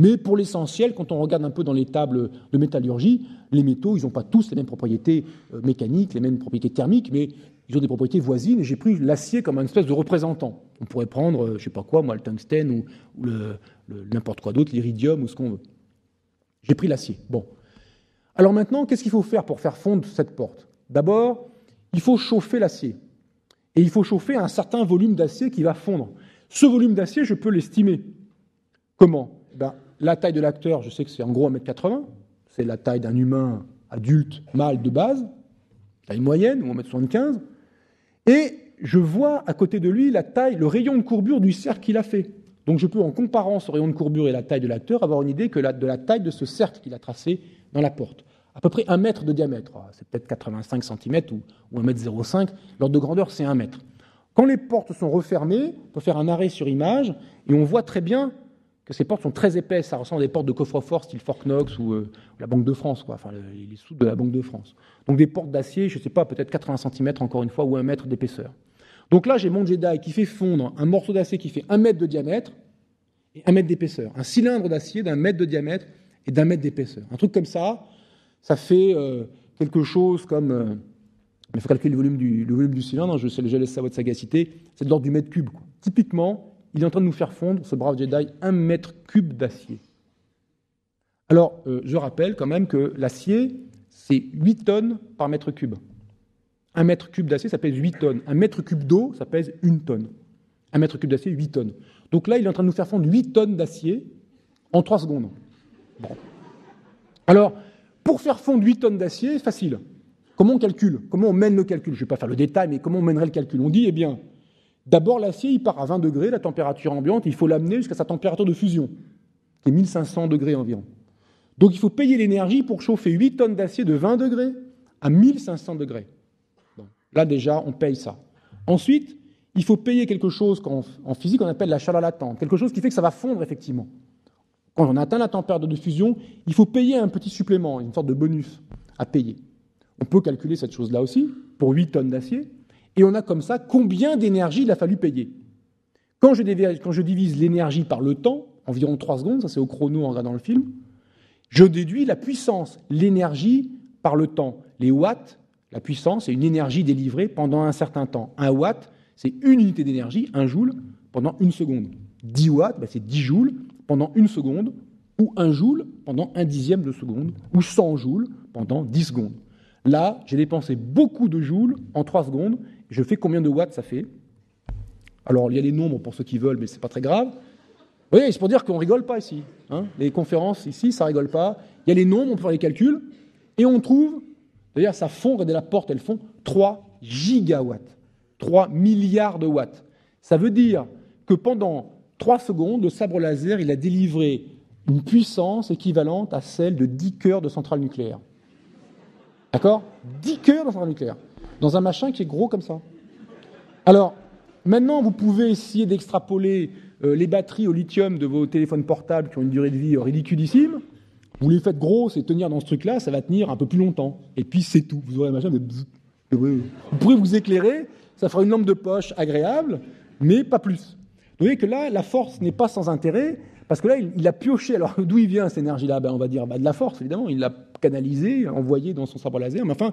Mais pour l'essentiel, quand on regarde un peu dans les tables de métallurgie, les métaux, ils n'ont pas tous les mêmes propriétés mécaniques, les mêmes propriétés thermiques, mais ils ont des propriétés voisines, et j'ai pris l'acier comme une espèce de représentant. On pourrait prendre, je ne sais pas quoi, moi, le tungstène ou n'importe quoi d'autre, l'iridium ou ce qu'on veut. J'ai pris l'acier. Bon. Alors maintenant, qu'est-ce qu'il faut faire pour faire fondre cette porte? D'abord, il faut chauffer l'acier. Et il faut chauffer un certain volume d'acier qui va fondre. Ce volume d'acier, je peux l'estimer. Comment? La taille de l'acteur, je sais que c'est en gros 1m80, c'est la taille d'un humain adulte, mâle de base, taille moyenne, ou 1m75, et je vois à côté de lui la taille, le rayon de courbure du cercle qu'il a fait. Donc je peux, en comparant ce rayon de courbure et la taille de l'acteur, avoir une idée que de la taille de ce cercle qu'il a tracé dans la porte. À peu près 1 mètre de diamètre, c'est peut-être 85 cm ou 1m05, l'ordre de grandeur c'est 1 mètre. Quand les portes sont refermées, on peut faire un arrêt sur image, et on voit très bien que ces portes sont très épaisses, ça ressemble à des portes de coffre-fort style Forknox ou la Banque de France, quoi. Enfin les soutes de la Banque de France. Donc des portes d'acier, je ne sais pas, peut-être 80 cm encore une fois, ou 1 mètre d'épaisseur. Donc là, j'ai mon Jedi qui fait fondre un morceau d'acier qui fait 1 mètre de diamètre et 1 mètre d'épaisseur. Un cylindre d'acier d'un mètre de diamètre et d'un mètre d'épaisseur. Un truc comme ça, ça fait quelque chose comme... il faut calculer le volume du cylindre, je laisse ça à votre sagacité, c'est de l'ordre du mètre cube, quoi. Typiquement, il est en train de nous faire fondre, ce brave Jedi, 1 mètre cube d'acier. Alors, je rappelle quand même que l'acier, c'est 8 tonnes par mètre cube. 1 mètre cube d'acier, ça pèse 8 tonnes. 1 mètre cube d'eau, ça pèse 1 tonne. 1 mètre cube d'acier, 8 tonnes. Donc là, il est en train de nous faire fondre 8 tonnes d'acier en 3 secondes. Bon. Alors, pour faire fondre 8 tonnes d'acier, facile. Comment on calcule? Comment on mène le calcul? Je ne vais pas faire le détail, mais comment on mènerait le calcul? On dit, eh bien, d'abord, l'acier, il part à 20 degrés, la température ambiante, il faut l'amener jusqu'à sa température de fusion, qui est 1500 degrés environ. Donc, il faut payer l'énergie pour chauffer 8 tonnes d'acier de 20 degrés à 1500 degrés. Donc, là, déjà, on paye ça. Ensuite, il faut payer quelque chose qu'en physique, on appelle la chaleur latente, quelque chose qui fait que ça va fondre, effectivement. Quand on atteint la température de fusion, il faut payer un petit supplément, une sorte de bonus à payer. On peut calculer cette chose-là aussi, pour 8 tonnes d'acier. Et on a comme ça combien d'énergie il a fallu payer. Quand je divise l'énergie par le temps, environ 3 secondes, ça c'est au chrono en regardant le film, je déduis la puissance, l'énergie par le temps. Les watts, la puissance, c'est une énergie délivrée pendant un certain temps. 1 watt, c'est une unité d'énergie, 1 joule, pendant 1 seconde. 10 watts, c'est 10 joules pendant 1 seconde, ou 1 joule pendant 1/10 de seconde, ou 100 joules pendant 10 secondes. Là, j'ai dépensé beaucoup de joules en 3 secondes. Je fais combien de watts ça fait? Alors, il y a les nombres pour ceux qui veulent, mais ce n'est pas très grave. Vous voyez, c'est pour dire qu'on ne rigole pas ici. Hein, les conférences ici, ça ne rigole pas. Il y a les nombres, on peut faire les calculs. Et on trouve, d'ailleurs, ça fond, regardez la porte, elle fond 3 gigawatts. 3 milliards de watts. Ça veut dire que pendant 3 secondes, le sabre laser, il a délivré une puissance équivalente à celle de 10 cœurs de centrale nucléaire. D'accord? 10 cœurs de centrale nucléaire. Dans un machin qui est gros comme ça. Alors, maintenant, vous pouvez essayer d'extrapoler les batteries au lithium de vos téléphones portables qui ont une durée de vie ridiculissime. Vous les faites grosses et tenir dans ce truc-là, ça va tenir un peu plus longtemps. Et puis, c'est tout. Vous aurez un machin de... Vous pourrez vous éclairer, ça fera une lampe de poche agréable, mais pas plus. Vous voyez que là, la force n'est pas sans intérêt, parce que là, il a pioché. Alors, d'où il vient, cette énergie-là? On va dire de la force, évidemment. Il l'a canalisée, envoyée dans son sabre laser, mais enfin...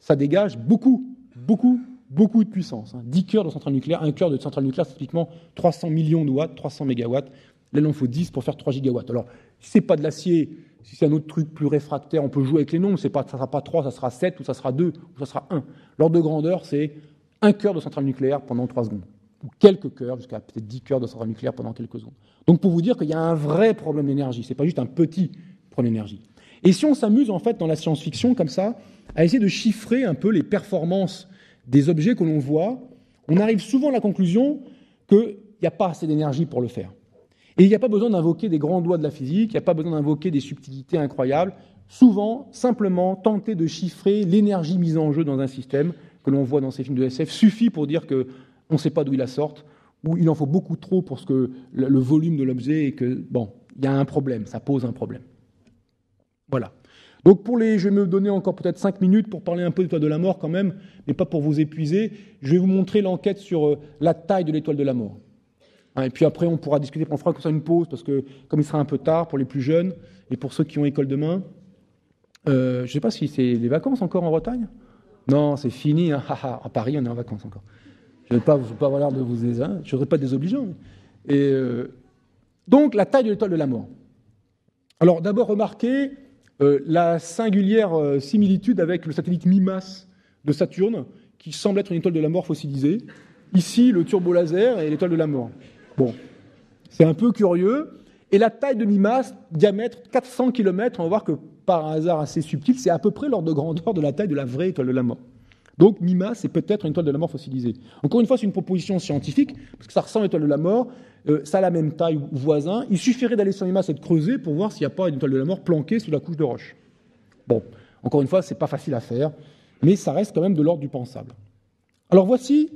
ça dégage beaucoup de puissance. 10 cœurs de centrale nucléaire, 1 cœur de centrale nucléaire, c'est typiquement 300 millions de watts, 300 mégawatts. Là, il en faut 10 pour faire 3 gigawatts. Alors, si ce n'est pas de l'acier, si c'est un autre truc plus réfractaire, on peut jouer avec les nombres, ça ne sera pas 3, ça sera 7, ou ça sera 2, ou ça sera 1. L'ordre de grandeur, c'est 1 cœur de centrale nucléaire pendant 3 secondes, ou quelques cœurs, jusqu'à peut-être 10 cœurs de centrale nucléaire pendant quelques secondes. Donc, pour vous dire qu'il y a un vrai problème d'énergie, ce n'est pas juste un petit problème d'énergie. Et si on s'amuse en fait dans la science-fiction comme ça, à essayer de chiffrer un peu les performances des objets que l'on voit, on arrive souvent à la conclusion qu'il n'y a pas assez d'énergie pour le faire. Et il n'y a pas besoin d'invoquer des grands doigts de la physique, il n'y a pas besoin d'invoquer des subtilités incroyables. Souvent, simplement, tenter de chiffrer l'énergie mise en jeu dans un système que l'on voit dans ces films de SF suffit pour dire qu'on ne sait pas d'où ils la sortent, ou il en faut beaucoup trop pour ce que le volume de l'objet et que, bon, il y a un problème, ça pose un problème. Voilà. Donc je vais me donner encore peut-être 5 minutes pour parler un peu de l'Étoile de la Mort quand même, mais pas pour vous épuiser. Je vais vous montrer l'enquête sur la taille de l'Étoile de la Mort. Hein, et puis après, on pourra discuter, on fera comme ça une pause, parce que comme il sera un peu tard pour les plus jeunes et pour ceux qui ont école demain, je ne sais pas si c'est les vacances encore en Bretagne. Non, c'est fini. Hein, à Paris, on est en vacances encore. Je ne veux pas avoir l'air de vous désobliger, je ne voudrais pas désobligeant. Mais... donc, la taille de l'Étoile de la Mort. Alors, d'abord, remarquez la singulière similitude avec le satellite Mimas de Saturne, qui semble être une étoile de la mort fossilisée. Ici, le turbolaser et l'Étoile de la Mort. Bon, c'est un peu curieux. Et la taille de Mimas, diamètre 400 km, on va voir que par un hasard assez subtil, c'est à peu près l'ordre de grandeur de la taille de la vraie Étoile de la Mort. Donc Mimas, c'est peut-être une Étoile de la Mort fossilisée. Encore une fois, c'est une proposition scientifique, parce que ça ressemble à l'Étoile de la Mort, ça a la même taille ou voisin. Il suffirait d'aller sur Mimas et de creuser pour voir s'il n'y a pas une Étoile de la Mort planquée sous la couche de roche. Bon, encore une fois, ce n'est pas facile à faire, mais ça reste quand même de l'ordre du pensable. Alors voici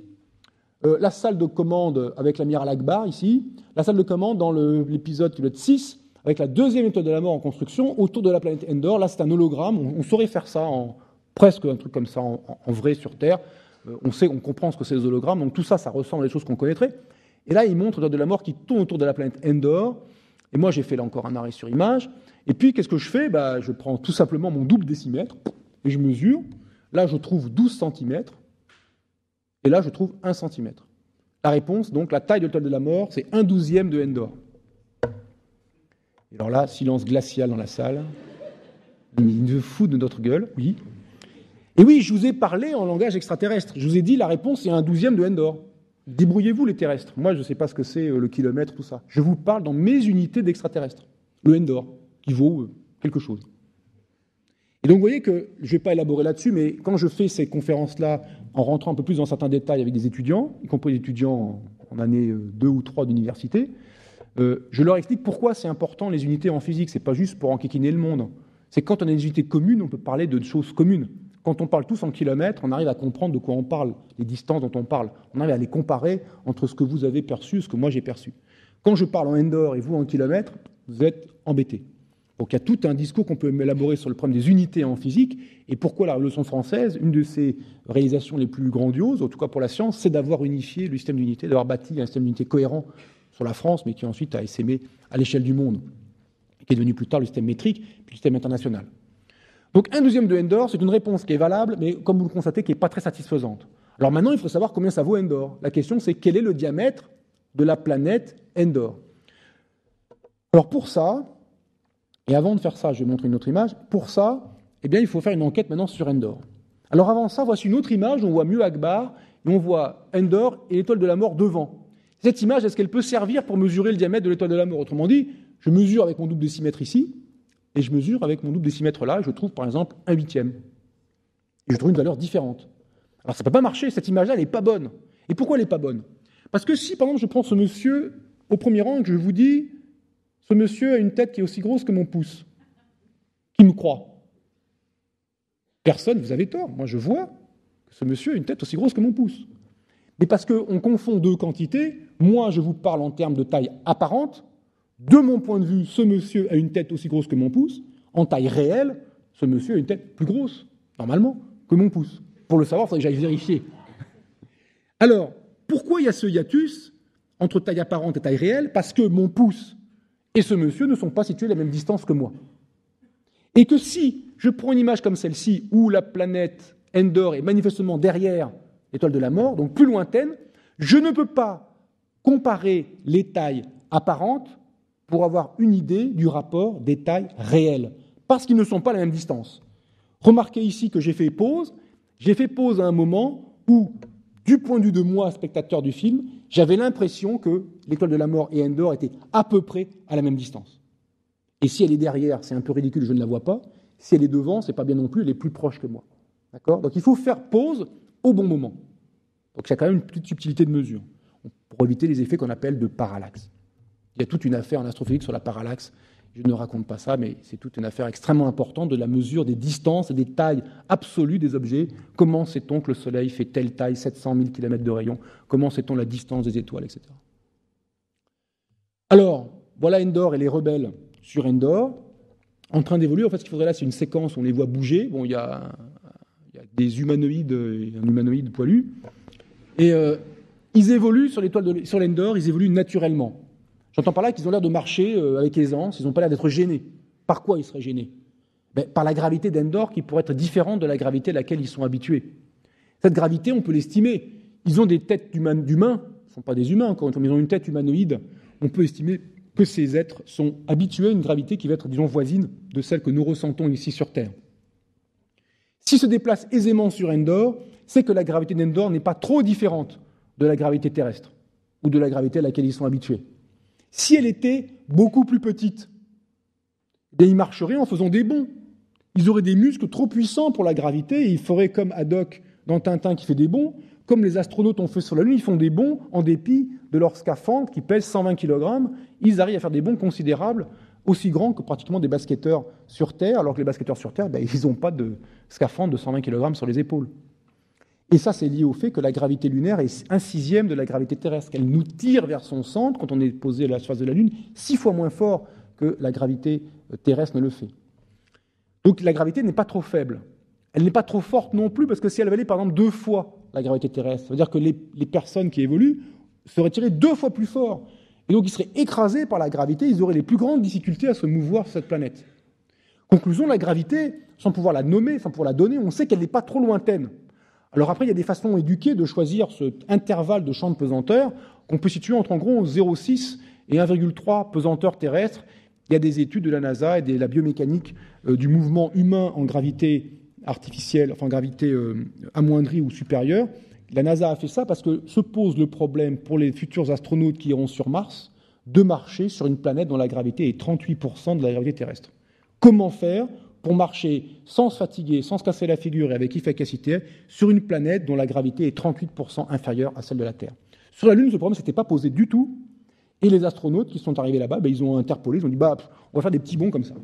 la salle de commande avec l'amiral Akbar, ici, la salle de commande dans l'épisode 6, avec la deuxième Étoile de la Mort en construction, autour de la planète Endor. Là, c'est un hologramme, on saurait faire ça en... presque un truc comme ça en vrai sur Terre. On comprend ce que c'est les hologrammes, donc tout ça, ça ressemble à des choses qu'on connaîtrait. Et là, il montre l'Étoile de la Mort qui tourne autour de la planète Endor. Et moi, j'ai fait là encore un arrêt sur image. Et puis, qu'est-ce que je fais? Je prends tout simplement mon double décimètre et je mesure. Là, je trouve 12 cm. Et là, je trouve 1 cm. La réponse, donc, la taille de l'Étoile de la Mort, c'est 1/12e de Endor. Et alors là, silence glacial dans la salle. Il se fout de notre gueule, oui. Et oui, je vous ai parlé en langage extraterrestre. Je vous ai dit, la réponse est 1/12e de Endor. Débrouillez-vous les terrestres. Moi, je ne sais pas ce que c'est le kilomètre, tout ça. Je vous parle dans mes unités d'extraterrestres. Le Endor, qui vaut quelque chose. Et donc, vous voyez que, je ne vais pas élaborer là-dessus, mais quand je fais ces conférences-là, en rentrant un peu plus dans certains détails avec des étudiants, y compris des étudiants en année 2 ou 3 d'université, je leur explique pourquoi c'est important les unités en physique. Ce n'est pas juste pour enquiquiner le monde. C'est quand on a des unités communes, on peut parler de choses communes. Quand on parle tous en kilomètres, on arrive à comprendre de quoi on parle, les distances dont on parle. On arrive à les comparer entre ce que vous avez perçu et ce que moi j'ai perçu. Quand je parle en Endor et vous en kilomètres, vous êtes embêtés. Donc il y a tout un discours qu'on peut élaborer sur le problème des unités en physique et pourquoi la Révolution française, une de ses réalisations les plus grandioses, en tout cas pour la science, c'est d'avoir unifié le système d'unité, d'avoir bâti un système d'unité cohérent sur la France, mais qui ensuite a essaimé à l'échelle du monde, qui est devenu plus tard le système métrique, puis le système international. Donc 1/12e de Endor, c'est une réponse qui est valable, mais comme vous le constatez, qui n'est pas très satisfaisante. Alors maintenant, il faut savoir combien ça vaut Endor. La question, c'est quel est le diamètre de la planète Endor? Alors pour ça, et avant de faire ça, je vais montrer une autre image, pour ça, eh bien, il faut faire une enquête maintenant sur Endor. Alors avant ça, voici une autre image, on voit mieux Akbar, et on voit Endor et l'Étoile de la Mort devant. Cette image, est-ce qu'elle peut servir pour mesurer le diamètre de l'Étoile de la Mort? Autrement dit, je mesure avec mon double décimètre ici, et je mesure avec mon double décimètre là, je trouve par exemple 1/8e. Et je trouve une valeur différente. Alors ça ne peut pas marcher, cette image-là, elle n'est pas bonne. Et pourquoi elle n'est pas bonne? Parce que si, par exemple, je prends ce monsieur au premier rang et que je vous dis, ce monsieur a une tête qui est aussi grosse que mon pouce, qui me croit? Personne, vous avez tort. Moi, je vois que ce monsieur a une tête aussi grosse que mon pouce. Mais parce qu'on confond deux quantités, moi, je vous parle en termes de taille apparente. De mon point de vue, ce monsieur a une tête aussi grosse que mon pouce. En taille réelle, ce monsieur a une tête plus grosse, normalement, que mon pouce. Pour le savoir, il faudrait que j'aille vérifier. Alors, pourquoi il y a ce hiatus entre taille apparente et taille réelle? Parce que mon pouce et ce monsieur ne sont pas situés à la même distance que moi. Et que si je prends une image comme celle-ci, où la planète Endor est manifestement derrière l'Étoile de la Mort, donc plus lointaine, je ne peux pas comparer les tailles apparentes pour avoir une idée du rapport des tailles réelles, parce qu'ils ne sont pas à la même distance. Remarquez ici que j'ai fait pause. J'ai fait pause à un moment où, du point de vue de moi, spectateur du film, j'avais l'impression que l'Étoile de la Mort et Endor étaient à peu près à la même distance. Et si elle est derrière, c'est un peu ridicule, je ne la vois pas. Si elle est devant, ce n'est pas bien non plus, elle est plus proche que moi. D'accord ? Donc il faut faire pause au bon moment. Donc il y a quand même une petite subtilité de mesure pour éviter les effets qu'on appelle de parallaxe. Il y a toute une affaire en astrophysique sur la parallaxe. Je ne raconte pas ça, mais c'est toute une affaire extrêmement importante de la mesure des distances et des tailles absolues des objets. Comment sait-on que le Soleil fait telle taille, 700 000 km de rayon ? Comment sait-on la distance des étoiles, etc. Alors, voilà Endor et les rebelles sur Endor, en train d'évoluer. En fait, ce qu'il faudrait là, c'est une séquence où on les voit bouger. Bon, il y a des humanoïdes et un humanoïde poilu. Et ils évoluent sur l'Endor, ils évoluent naturellement. J'entends par là qu'ils ont l'air de marcher avec aisance, ils n'ont pas l'air d'être gênés. Par quoi ils seraient gênés ? Ben, par la gravité d'Endor qui pourrait être différente de la gravité à laquelle ils sont habitués. Cette gravité, on peut l'estimer. Ils ont des têtes d'humains, ils ne sont pas des humains encore, ils ont une tête humanoïde. On peut estimer que ces êtres sont habitués à une gravité qui va être, disons, voisine de celle que nous ressentons ici sur Terre. S'ils se déplacent aisément sur Endor, c'est que la gravité d'Endor n'est pas trop différente de la gravité terrestre ou de la gravité à laquelle ils sont habitués. Si elle était beaucoup plus petite, et ils marcheraient en faisant des bonds. Ils auraient des muscles trop puissants pour la gravité et ils feraient comme Haddock dans Tintin qui fait des bonds, comme les astronautes ont fait sur la Lune, ils font des bonds en dépit de leur scaphandre qui pèse 120 kg. Ils arrivent à faire des bonds considérables, aussi grands que pratiquement des basketteurs sur Terre, alors que les basketteurs sur Terre, ben, ils n'ont pas de scaphandre de 120 kg sur les épaules. Et ça, c'est lié au fait que la gravité lunaire est 1/6 de la gravité terrestre. Elle nous tire vers son centre, quand on est posé à la surface de la Lune, 6 fois moins fort que la gravité terrestre ne le fait. Donc la gravité n'est pas trop faible. Elle n'est pas trop forte non plus, parce que si elle valait par exemple 2 fois la gravité terrestre, ça veut dire que les personnes qui évoluent seraient tirées 2 fois plus fort. Et donc ils seraient écrasés par la gravité, ils auraient les plus grandes difficultés à se mouvoir sur cette planète. Conclusion, la gravité, sans pouvoir la nommer, sans pouvoir la donner, on sait qu'elle n'est pas trop lointaine. Alors après, il y a des façons éduquées de choisir cet intervalle de champ de pesanteur qu'on peut situer entre en gros 0,6 et 1,3 pesanteur terrestre. Il y a des études de la NASA et de la biomécanique du mouvement humain en gravité artificielle, enfin gravité amoindrie ou supérieure. La NASA a fait ça parce que se pose le problème pour les futurs astronautes qui iront sur Mars de marcher sur une planète dont la gravité est 38% de la gravité terrestre. Comment faire pour marcher sans se fatiguer, sans se casser la figure et avec efficacité sur une planète dont la gravité est 38% inférieure à celle de la Terre. Sur la Lune, ce problème ne s'était pas posé du tout. Et les astronautes qui sont arrivés là-bas, ils ont interpolé, ils ont dit on va faire des petits bonds comme ça.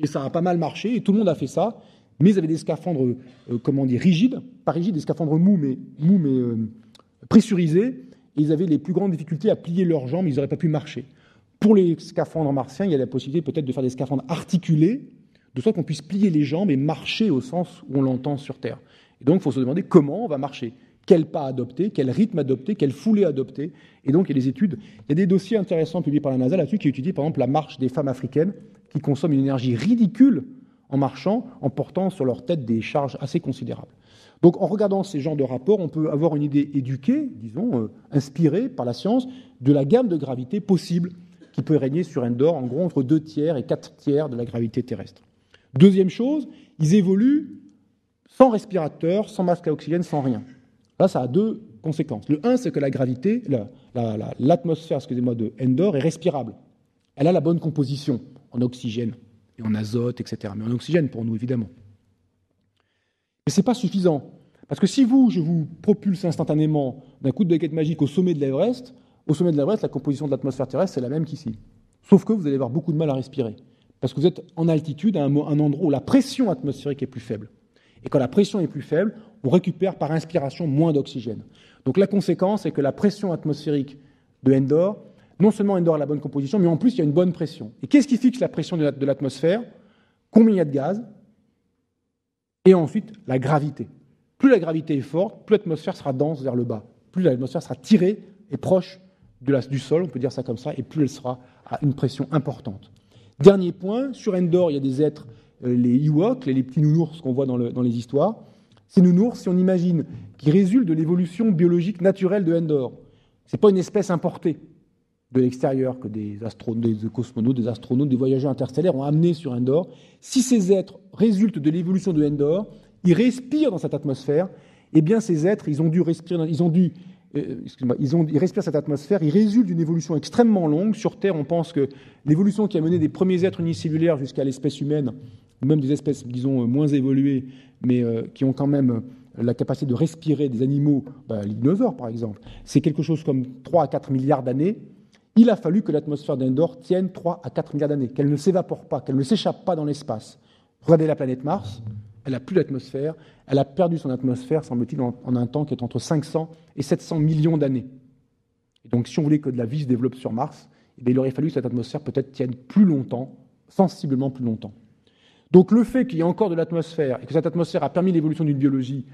Et ça a pas mal marché, et tout le monde a fait ça. Mais ils avaient des scaphandres, rigides, pas rigides, des scaphandres mous mais pressurisés. Et ils avaient les plus grandes difficultés à plier leurs jambes, ils n'auraient pas pu marcher. Pour les scaphandres martiens, il y a la possibilité peut-être de faire des scaphandres articulés, de sorte qu'on puisse plier les jambes et marcher au sens où on l'entend sur Terre. Et donc, il faut se demander comment on va marcher, quel pas adopter, quel rythme adopter, quelle foulée adopter. Et donc, il y a des études, il y a des dossiers intéressants publiés par la NASA là-dessus qui étudient par exemple la marche des femmes africaines qui consomment une énergie ridicule en marchant, en portant sur leur tête des charges assez considérables. Donc, en regardant ces genres de rapports, on peut avoir une idée éduquée, disons, inspirée par la science, de la gamme de gravité possible qui peut régner sur Endor, en gros, entre 2/3 et 4/3 de la gravité terrestre. Deuxième chose, ils évoluent sans respirateur, sans masque à oxygène, sans rien. Là, ça a 2 conséquences. Le 1, c'est que la gravité, l'atmosphère, de Endor est respirable. Elle a la bonne composition en oxygène et en azote, etc. Mais en oxygène pour nous, évidemment. Mais ce n'est pas suffisant. Parce que si je vous propulse instantanément d'un coup de baguette magique au sommet de l'Everest, la composition de l'atmosphère terrestre, c'est la même qu'ici. Sauf que vous allez avoir beaucoup de mal à respirer. Parce que vous êtes en altitude, à un endroit où la pression atmosphérique est plus faible. Et quand la pression est plus faible, on récupère par inspiration moins d'oxygène. Donc la conséquence, c'est que la pression atmosphérique de Endor, non seulement Endor a la bonne composition, mais en plus, il y a une bonne pression. Et qu'est-ce qui fixe la pression de l'atmosphère ? Combien il y a de gaz ? Et ensuite, la gravité. Plus la gravité est forte, plus l'atmosphère sera dense vers le bas. Plus l'atmosphère sera tirée et proche du sol, on peut dire ça comme ça, et plus elle sera à une pression importante. Dernier point, sur Endor, il y a des êtres, les Ewoks, les petits nounours qu'on voit dans les histoires. Ces nounours, si on imagine, qui résultent de l'évolution biologique naturelle de Endor. Ce n'est pas une espèce importée de l'extérieur que des cosmonautes, des astronautes, des voyageurs interstellaires ont amené sur Endor. Si ces êtres résultent de l'évolution de Endor, ils respirent dans cette atmosphère, eh bien ces êtres, ils respirent cette atmosphère, ils résultent d'une évolution extrêmement longue. Sur Terre, on pense que l'évolution qui a mené des premiers êtres unicellulaires jusqu'à l'espèce humaine ou même des espèces, disons, moins évoluées, mais qui ont quand même la capacité de respirer des animaux, les dinosaures par exemple, c'est quelque chose comme 3 à 4 milliards d'années. Il a fallu que l'atmosphère d'Endor tienne 3 à 4 milliards d'années, qu'elle ne s'évapore pas, qu'elle ne s'échappe pas dans l'espace. Regardez la planète Mars, elle n'a plus d'atmosphère, elle a perdu son atmosphère, semble-t-il, en un temps qui est entre 500 et 700 millions d'années. Et donc, si on voulait que de la vie se développe sur Mars, eh bien, il aurait fallu que cette atmosphère peut-être tienne plus longtemps, sensiblement plus longtemps. Donc, le fait qu'il y ait encore de l'atmosphère et que cette atmosphère a permis l'évolution d'une biologie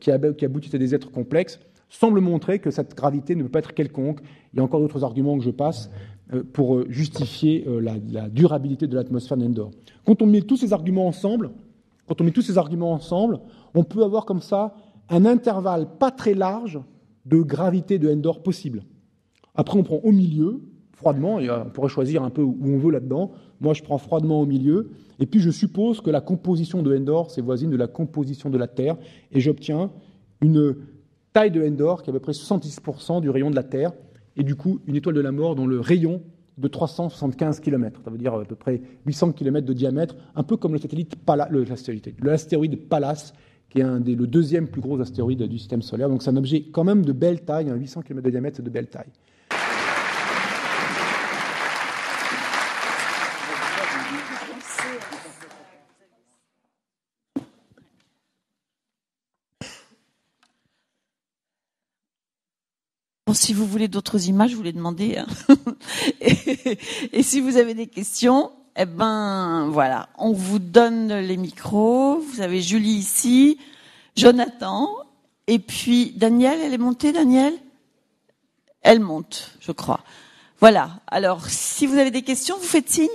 qui aboutit à des êtres complexes, semble montrer que cette gravité ne peut pas être quelconque. Il y a encore d'autres arguments que je passe pour justifier la durabilité de l'atmosphère d'Endor. Quand on met tous ces arguments ensemble, on peut avoir comme ça un intervalle pas très large de gravité de Endor possible. Après, on prend au milieu, froidement, et on pourrait choisir un peu où on veut là-dedans. Moi, je prends froidement au milieu, et puis je suppose que la composition de Endor, c'est voisine de la composition de la Terre, et j'obtiens une taille de Endor qui est à peu près 66% du rayon de la Terre, et du coup, une étoile de la mort dont le rayon de 375 km, ça veut dire à peu près 800 km de diamètre, un peu comme l'astéroïde Pallas, qui est le deuxième plus gros astéroïde du système solaire. Donc c'est un objet quand même de belle taille, 800 km de diamètre, c'est de belle taille. Si vous voulez d'autres images, vous les demandez. Hein. Et si vous avez des questions, eh ben voilà, on vous donne les micros. Vous avez Julie ici, Jonathan, et puis Daniel. Elle est montée, Daniel ? Elle monte, je crois. Voilà. Alors, si vous avez des questions, vous faites signe.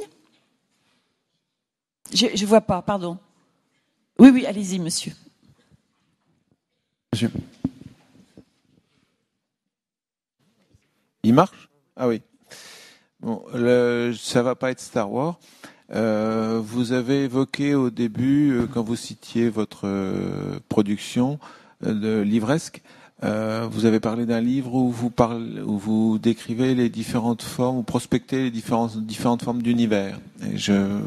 Je vois pas. Pardon. Oui, allez-y, monsieur. Monsieur. Il marche ? Ah oui. Bon, ça va pas être Star Wars. Vous avez évoqué au début, quand vous citiez votre production de livresque, vous avez parlé d'un livre où vous décrivez les différentes formes, ou prospectez les différentes formes d'univers. Et je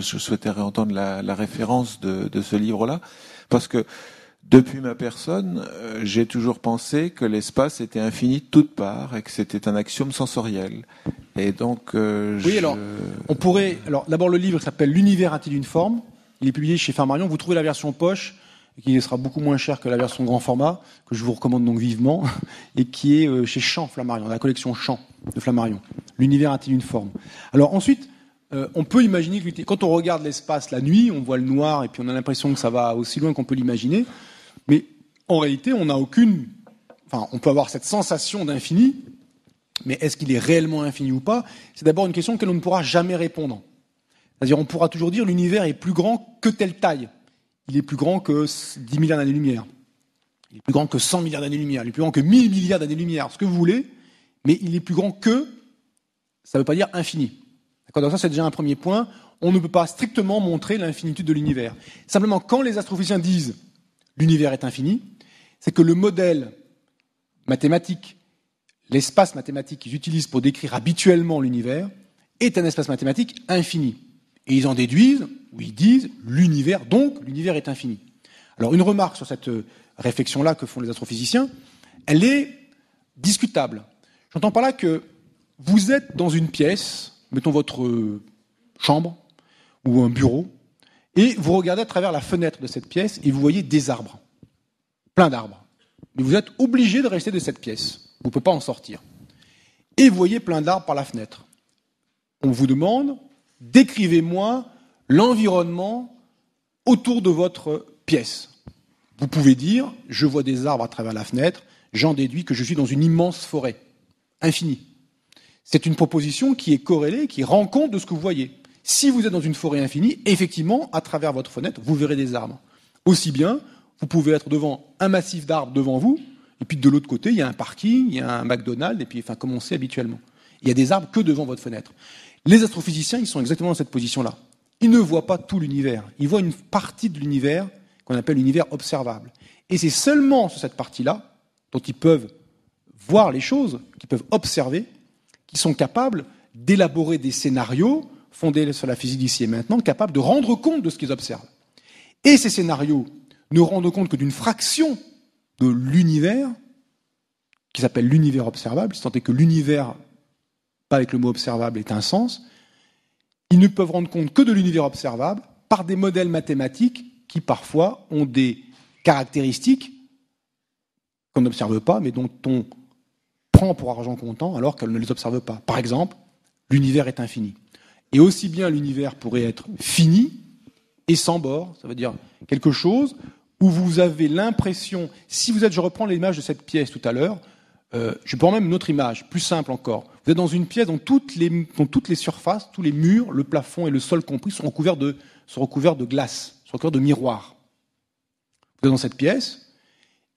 souhaiterais entendre la référence de ce livre-là, parce que depuis ma personne, j'ai toujours pensé que l'espace était infini de toutes parts et que c'était un axiome sensoriel. Et donc, d'abord, le livre s'appelle L'univers a-t-il une forme ? Il est publié chez Flammarion. Vous trouvez la version poche, qui sera beaucoup moins chère que la version grand format, que je vous recommande donc vivement, et qui est chez Champ Flammarion, la collection Champ de Flammarion. L'univers a-t-il une forme ? Alors ensuite, on peut imaginer que quand on regarde l'espace la nuit, on voit le noir et puis on a l'impression que ça va aussi loin qu'on peut l'imaginer. Mais en réalité, on peut avoir cette sensation d'infini, mais est-ce qu'il est réellement infini ou pas ? C'est d'abord une question à laquelle on ne pourra jamais répondre. C'est-à-dire, on pourra toujours dire l'univers est plus grand que telle taille. Il est plus grand que 10 milliards d'années-lumière. Il est plus grand que 100 milliards d'années-lumière. Il est plus grand que 1000 milliards d'années-lumière, ce que vous voulez. Mais il est plus grand que, ça ne veut pas dire infini. D'accord ? Donc ça, c'est déjà un premier point. On ne peut pas strictement montrer l'infinitude de l'univers. Simplement, quand les astrophysiciens disent l'univers est infini, c'est que le modèle mathématique, l'espace mathématique qu'ils utilisent pour décrire habituellement l'univers, est un espace mathématique infini. Et ils en déduisent, ou ils disent, l'univers, donc l'univers est infini. Alors une remarque sur cette réflexion-là que font les astrophysiciens, elle est discutable. J'entends par là que vous êtes dans une pièce, mettons votre chambre ou un bureau, et vous regardez à travers la fenêtre de cette pièce et vous voyez des arbres, plein d'arbres. Mais vous êtes obligé de rester de cette pièce, vous ne pouvez pas en sortir. Et vous voyez plein d'arbres par la fenêtre. On vous demande, décrivez-moi l'environnement autour de votre pièce. Vous pouvez dire, je vois des arbres à travers la fenêtre, j'en déduis que je suis dans une immense forêt, infinie. C'est une proposition qui est corrélée, qui rend compte de ce que vous voyez. Si vous êtes dans une forêt infinie, effectivement, à travers votre fenêtre, vous verrez des arbres. Aussi bien, vous pouvez être devant un massif d'arbres devant vous, et puis de l'autre côté, il y a un parking, il y a un McDonald's, et puis, comme on sait habituellement. Il y a des arbres que devant votre fenêtre. Les astrophysiciens, ils sont exactement dans cette position-là. Ils ne voient pas tout l'univers. Ils voient une partie de l'univers qu'on appelle l'univers observable. Et c'est seulement sur cette partie-là, dont ils peuvent voir les choses, qu'ils peuvent observer, qu'ils sont capables d'élaborer des scénarios fondés sur la physique d'ici et maintenant, capables de rendre compte de ce qu'ils observent. Et ces scénarios ne rendent compte que d'une fraction de l'univers, qui s'appelle l'univers observable, si tant est que l'univers, pas avec le mot observable, est un sens, ils ne peuvent rendre compte que de l'univers observable par des modèles mathématiques qui parfois ont des caractéristiques qu'on n'observe pas, mais dont on prend pour argent comptant alors qu'elle ne les observe pas. Par exemple, l'univers est infini. Et aussi bien l'univers pourrait être fini et sans bord, ça veut dire quelque chose où vous avez l'impression, si vous êtes, je reprends l'image de cette pièce tout à l'heure, je prends même une autre image, plus simple encore. Vous êtes dans une pièce dont toutes les surfaces, tous les murs, le plafond et le sol compris sont recouverts de glace, sont recouverts de miroirs. Vous êtes dans cette pièce,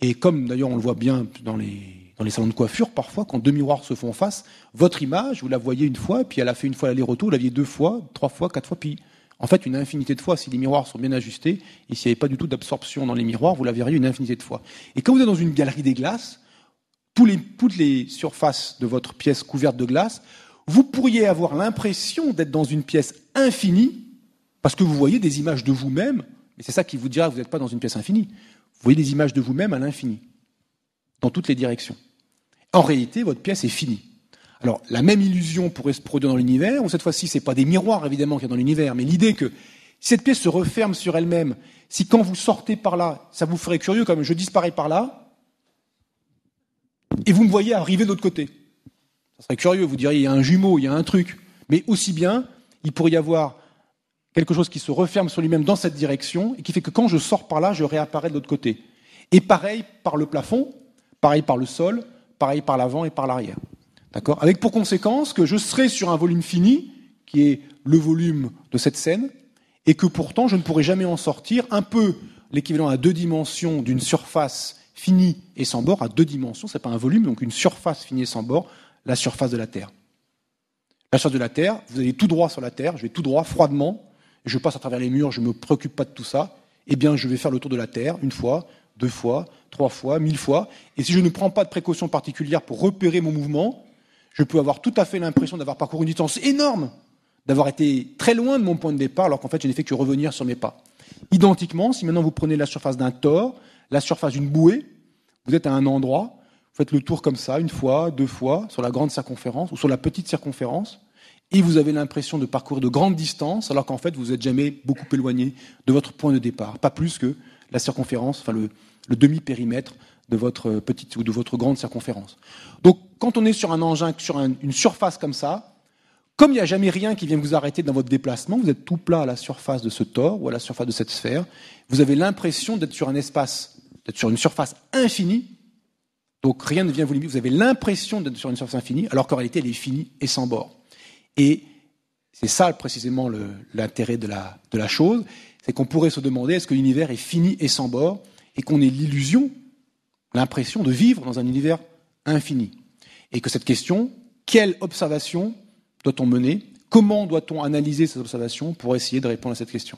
et comme d'ailleurs on le voit bien dans les salons de coiffure, parfois, quand deux miroirs se font face, votre image, vous la voyez une fois, puis elle a fait une fois l'aller-retour, vous la voyez deux fois, trois fois, quatre fois, puis en fait une infinité de fois, si les miroirs sont bien ajustés, et s'il n'y avait pas du tout d'absorption dans les miroirs, vous la verriez une infinité de fois. Et quand vous êtes dans une galerie des glaces, toutes les surfaces de votre pièce couverte de glace, vous pourriez avoir l'impression d'être dans une pièce infinie, parce que vous voyez des images de vous-même, mais c'est ça qui vous dira que vous n'êtes pas dans une pièce infinie. Vous voyez des images de vous-même à l'infini, dans toutes les directions. En réalité, votre pièce est finie. Alors, la même illusion pourrait se produire dans l'univers, où cette fois-ci, ce n'est pas des miroirs, évidemment, qu'il y a dans l'univers, mais l'idée que si cette pièce se referme sur elle-même, si quand vous sortez par là, ça vous ferait curieux, comme je disparais par là, et vous me voyez arriver de l'autre côté. Ça serait curieux, vous diriez, il y a un jumeau, il y a un truc. Mais aussi bien, il pourrait y avoir quelque chose qui se referme sur lui-même dans cette direction, et qui fait que quand je sors par là, je réapparais de l'autre côté. Et pareil par le plafond, pareil par le sol, pareil par l'avant et par l'arrière. D'accord ? Avec pour conséquence que je serai sur un volume fini, qui est le volume de cette scène, et que pourtant je ne pourrai jamais en sortir, un peu l'équivalent à deux dimensions d'une surface finie et sans bord, à deux dimensions, c'est pas un volume, donc une surface finie et sans bord, la surface de la Terre. La surface de la Terre, vous allez tout droit sur la Terre, je vais tout droit, froidement, je passe à travers les murs, je ne me préoccupe pas de tout ça, eh bien je vais faire le tour de la Terre, une fois, deux fois, trois fois, mille fois, et si je ne prends pas de précautions particulières pour repérer mon mouvement, je peux avoir tout à fait l'impression d'avoir parcouru une distance énorme, d'avoir été très loin de mon point de départ, alors qu'en fait je n'ai fait que revenir sur mes pas. Identiquement, si maintenant vous prenez la surface d'un tore, la surface d'une bouée, vous êtes à un endroit, vous faites le tour comme ça, une fois, deux fois, sur la grande circonférence, ou sur la petite circonférence, et vous avez l'impression de parcourir de grandes distances, alors qu'en fait, vous n'êtes jamais beaucoup éloigné de votre point de départ. Pas plus que la circonférence, enfin le demi-périmètre de votre petite ou de votre grande circonférence. Donc, quand on est sur un engin, sur une surface comme ça, comme il n'y a jamais rien qui vient vous arrêter dans votre déplacement, vous êtes tout plat à la surface de ce tore ou à la surface de cette sphère, vous avez l'impression d'être sur un espace, d'être sur une surface infinie, donc rien ne vient vous limiter, vous avez l'impression d'être sur une surface infinie, alors qu'en réalité, elle est finie et sans bord. Et c'est ça précisément l'intérêt de la chose, c'est qu'on pourrait se demander est-ce que l'univers est fini et sans bord, et qu'on ait l'illusion, l'impression de vivre dans un univers infini. Et que cette question, quelle observation doit-on mener ? Comment doit-on analyser ces observations pour essayer de répondre à cette question ?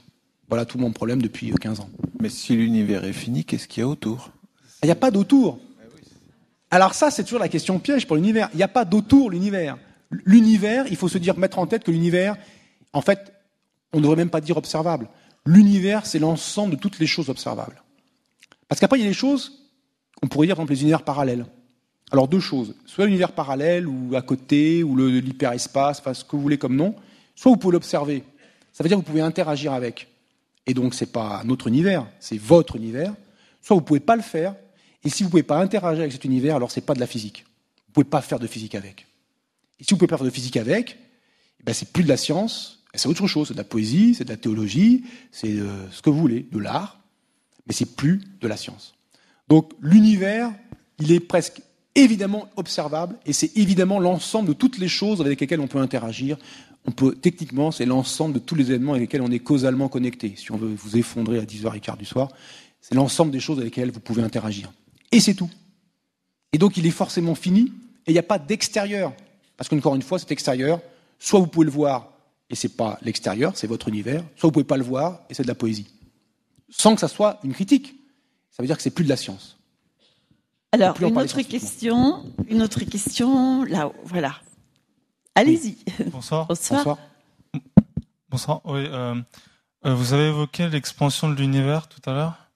Voilà tout mon problème depuis 15 ans. Mais si l'univers est fini, qu'est-ce qu'il y a autour ? Il n'y a pas d'autour. Alors ça, c'est toujours la question piège pour l'univers. Il n'y a pas d'autour, l'univers. L'univers, il faut se dire, mettre en tête que l'univers, en fait, on ne devrait même pas dire observable. L'univers, c'est l'ensemble de toutes les choses observables. Parce qu'après, il y a des choses, on pourrait dire, par exemple, les univers parallèles. Alors, deux choses. Soit l'univers parallèle, ou à côté, ou l'hyperespace, enfin, ce que vous voulez comme nom. Soit vous pouvez l'observer. Ça veut dire que vous pouvez interagir avec. Et donc, c'est pas notre univers, c'est votre univers. Soit vous pouvez pas le faire. Et si vous pouvez pas interagir avec cet univers, alors c'est pas de la physique. Vous pouvez pas faire de physique avec. Et si vous ne pouvez pas faire de physique avec, ben c'est plus de la science, c'est autre chose, c'est de la poésie, c'est de la théologie, c'est ce que vous voulez, de l'art, mais c'est plus de la science. Donc l'univers, il est presque évidemment observable, et c'est évidemment l'ensemble de toutes les choses avec lesquelles on peut interagir. On peut, techniquement, c'est l'ensemble de tous les événements avec lesquels on est causalement connecté. Si on veut vous effondrer à 10h15 du soir, c'est l'ensemble des choses avec lesquelles vous pouvez interagir. Et c'est tout. Et donc il est forcément fini, et il n'y a pas d'extérieur. Parce qu'encore une fois, cet extérieur, soit vous pouvez le voir, et c'est pas l'extérieur, c'est votre univers, soit vous pouvez pas le voir, et c'est de la poésie. Sans que ça soit une critique. Ça veut dire que c'est plus de la science. Alors, une autre question, là, voilà. Allez-y. Oui. Bonsoir. Bonsoir. Bonsoir. Oui, vous avez évoqué l'expansion de l'univers tout à l'heure.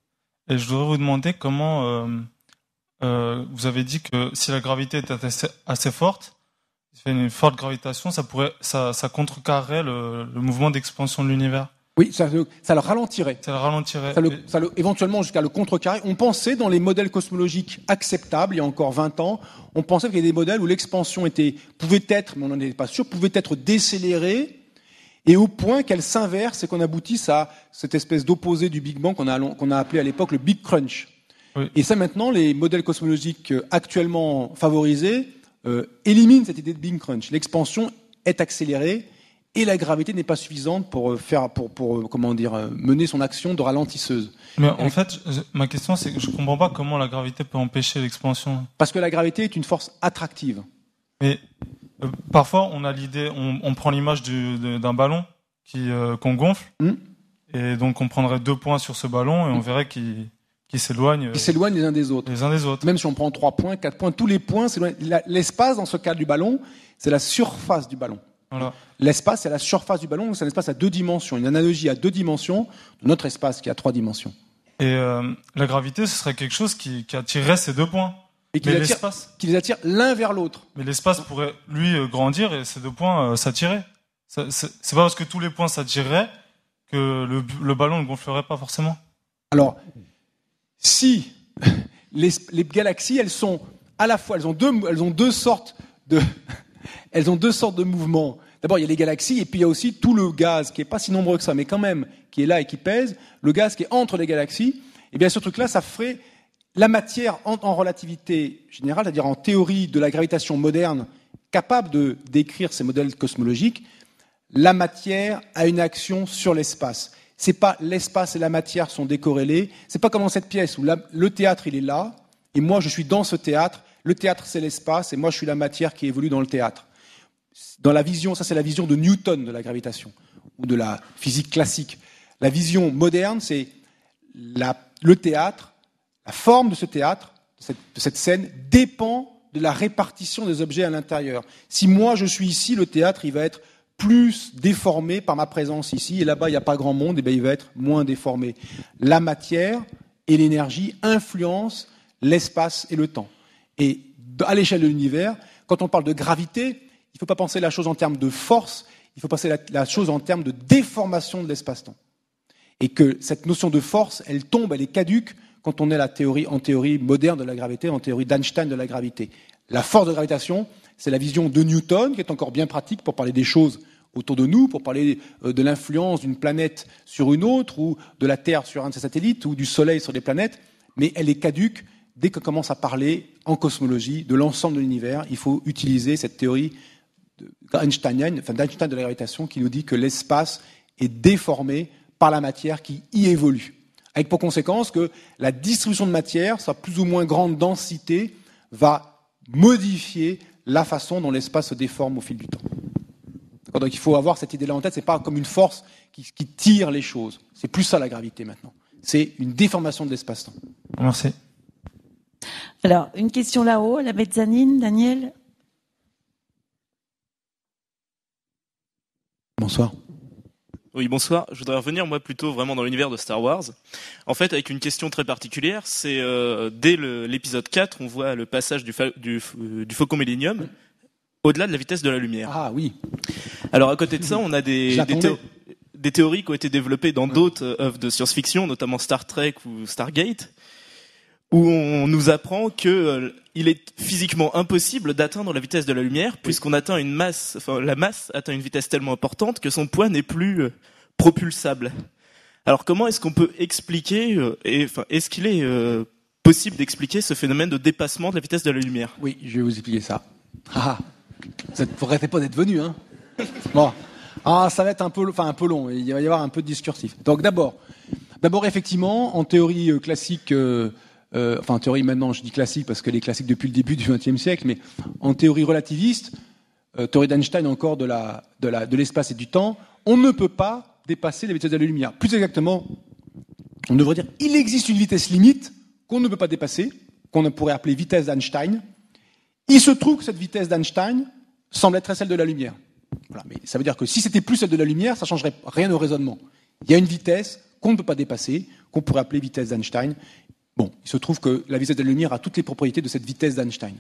Et je voudrais vous demander comment... vous avez dit que si la gravité était assez forte, une forte gravitation, ça contrecarrerait le mouvement d'expansion de l'univers. Oui, ça le ralentirait. Ça le ralentirait. Ça le, éventuellement, jusqu'à le contrecarrer. On pensait, dans les modèles cosmologiques acceptables, il y a encore 20 ans, on pensait qu'il y avait des modèles où l'expansion pouvait être, mais on n'en était pas sûr, pouvait être décélérée, et au point qu'elle s'inverse et qu'on aboutisse à cette espèce d'opposé du Big Bang qu'on a appelé à l'époque le Big Crunch. Oui. Et ça, maintenant, les modèles cosmologiques actuellement favorisés éliminent cette idée de Big Crunch. L'expansion est accélérée et la gravité n'est pas suffisante pour mener son action de ralentisseuse. Mais en fait, ma question, c'est que je ne comprends pas comment la gravité peut empêcher l'expansion. Parce que la gravité est une force attractive. Mais parfois, on a l'idée, on prend l'image d'un ballon qu'on gonfle, et donc on prendrait 2 points sur ce ballon et on verrait qui s'éloignent. Qui s'éloignent les uns des autres. Même si on prend 3 points, 4 points, tous les points s'éloignent. L'espace, dans ce cas du ballon, c'est la surface du ballon. Voilà. L'espace, c'est la surface du ballon, c'est un espace à 2 dimensions. Une analogie à 2 dimensions de notre espace qui a 3 dimensions. Et la gravité, ce serait quelque chose qui attirerait ces 2 points. Et qui les attire l'un vers l'autre. Mais l'espace pourrait, lui, grandir et ces 2 points s'attirer. C'est pas parce que tous les points s'attireraient que le ballon ne gonflerait pas forcément. Alors... Si les galaxies, elles ont deux sortes de mouvements. D'abord, il y a les galaxies et puis il y a aussi tout le gaz qui n'est pas si nombreux que ça, mais quand même qui est là et qui pèse. Le gaz qui est entre les galaxies. Et bien, ce truc-là, ça ferait la matière en relativité générale, c'est-à-dire en théorie de la gravitation moderne, capable de décrire ces modèles cosmologiques. La matière a une action sur l'espace. C'est pas l'espace et la matière sont décorrélés. C'est pas comme dans cette pièce où le théâtre il est là et moi je suis dans ce théâtre. Le théâtre c'est l'espace et moi je suis la matière qui évolue dans le théâtre. Dans la vision, ça c'est la vision de Newton de la gravitation ou de la physique classique. La vision moderne c'est le théâtre, la forme de ce théâtre, de cette scène dépend de la répartition des objets à l'intérieur. Si moi je suis ici, le théâtre il va être plus déformé par ma présence ici, et là-bas, il n'y a pas grand monde, et bien il va être moins déformé. La matière et l'énergie influencent l'espace et le temps. Et à l'échelle de l'univers, quand on parle de gravité, il ne faut pas penser la chose en termes de force, il faut penser la chose en termes de déformation de l'espace-temps. Et que cette notion de force, elle tombe, elle est caduque quand on est en théorie moderne de la gravité, en théorie d'Einstein de la gravité. La force de gravitation, c'est la vision de Newton, qui est encore bien pratique pour parler des choses autour de nous, pour parler de l'influence d'une planète sur une autre, ou de la Terre sur un de ses satellites, ou du Soleil sur des planètes, mais elle est caduque dès qu'on commence à parler en cosmologie de l'ensemble de l'univers. Il faut utiliser cette théorie d'Einstein de la gravitation qui nous dit que l'espace est déformé par la matière qui y évolue, avec pour conséquence que la distribution de matière, sa plus ou moins grande densité, va modifier la façon dont l'espace se déforme au fil du temps. Donc il faut avoir cette idée-là en tête, c'est pas comme une force qui tire les choses. C'est plus ça la gravité maintenant. C'est une déformation de l'espace-temps. Merci. Alors, une question là-haut, la mezzanine, Daniel. Bonsoir. Oui, bonsoir. Je voudrais revenir, moi, plutôt vraiment dans l'univers de Star Wars. En fait, avec une question très particulière, c'est dès l'épisode 4, on voit le passage du Faucon Millennium au-delà de la vitesse de la lumière. Ah oui. Alors, à côté de ça, on a des théories qui ont été développées dans d'autres œuvres de science-fiction, notamment Star Trek ou Stargate, où on nous apprend qu'il est physiquement impossible d'atteindre la vitesse de la lumière, puisqu'on atteint une masse, enfin, la masse atteint une vitesse tellement importante que son poids n'est plus propulsable. Alors comment est-ce qu'on peut expliquer, est-ce qu'il est possible d'expliquer ce phénomène de dépassement de la vitesse de la lumière ? Oui, je vais vous expliquer ça. Ah, vous n'arrêtez pas d'être venu, hein ? Bon, ça va être un peu long, il va y avoir un peu de discursif. Donc d'abord effectivement, en théorie classique... en théorie maintenant, je dis classique parce qu'elle est classique depuis le début du XXe siècle, mais en théorie relativiste, théorie d'Einstein encore de l'espace et du temps, on ne peut pas dépasser la vitesse de la lumière. Plus exactement, on devrait dire il existe une vitesse limite qu'on ne peut pas dépasser, qu'on pourrait appeler vitesse d'Einstein. Il se trouve que cette vitesse d'Einstein semble être celle de la lumière. Voilà, mais ça veut dire que si c'était plus celle de la lumière, ça ne changerait rien au raisonnement. Il y a une vitesse qu'on ne peut pas dépasser, qu'on pourrait appeler vitesse d'Einstein. Bon, il se trouve que la vitesse de la lumière a toutes les propriétés de cette vitesse d'Einstein.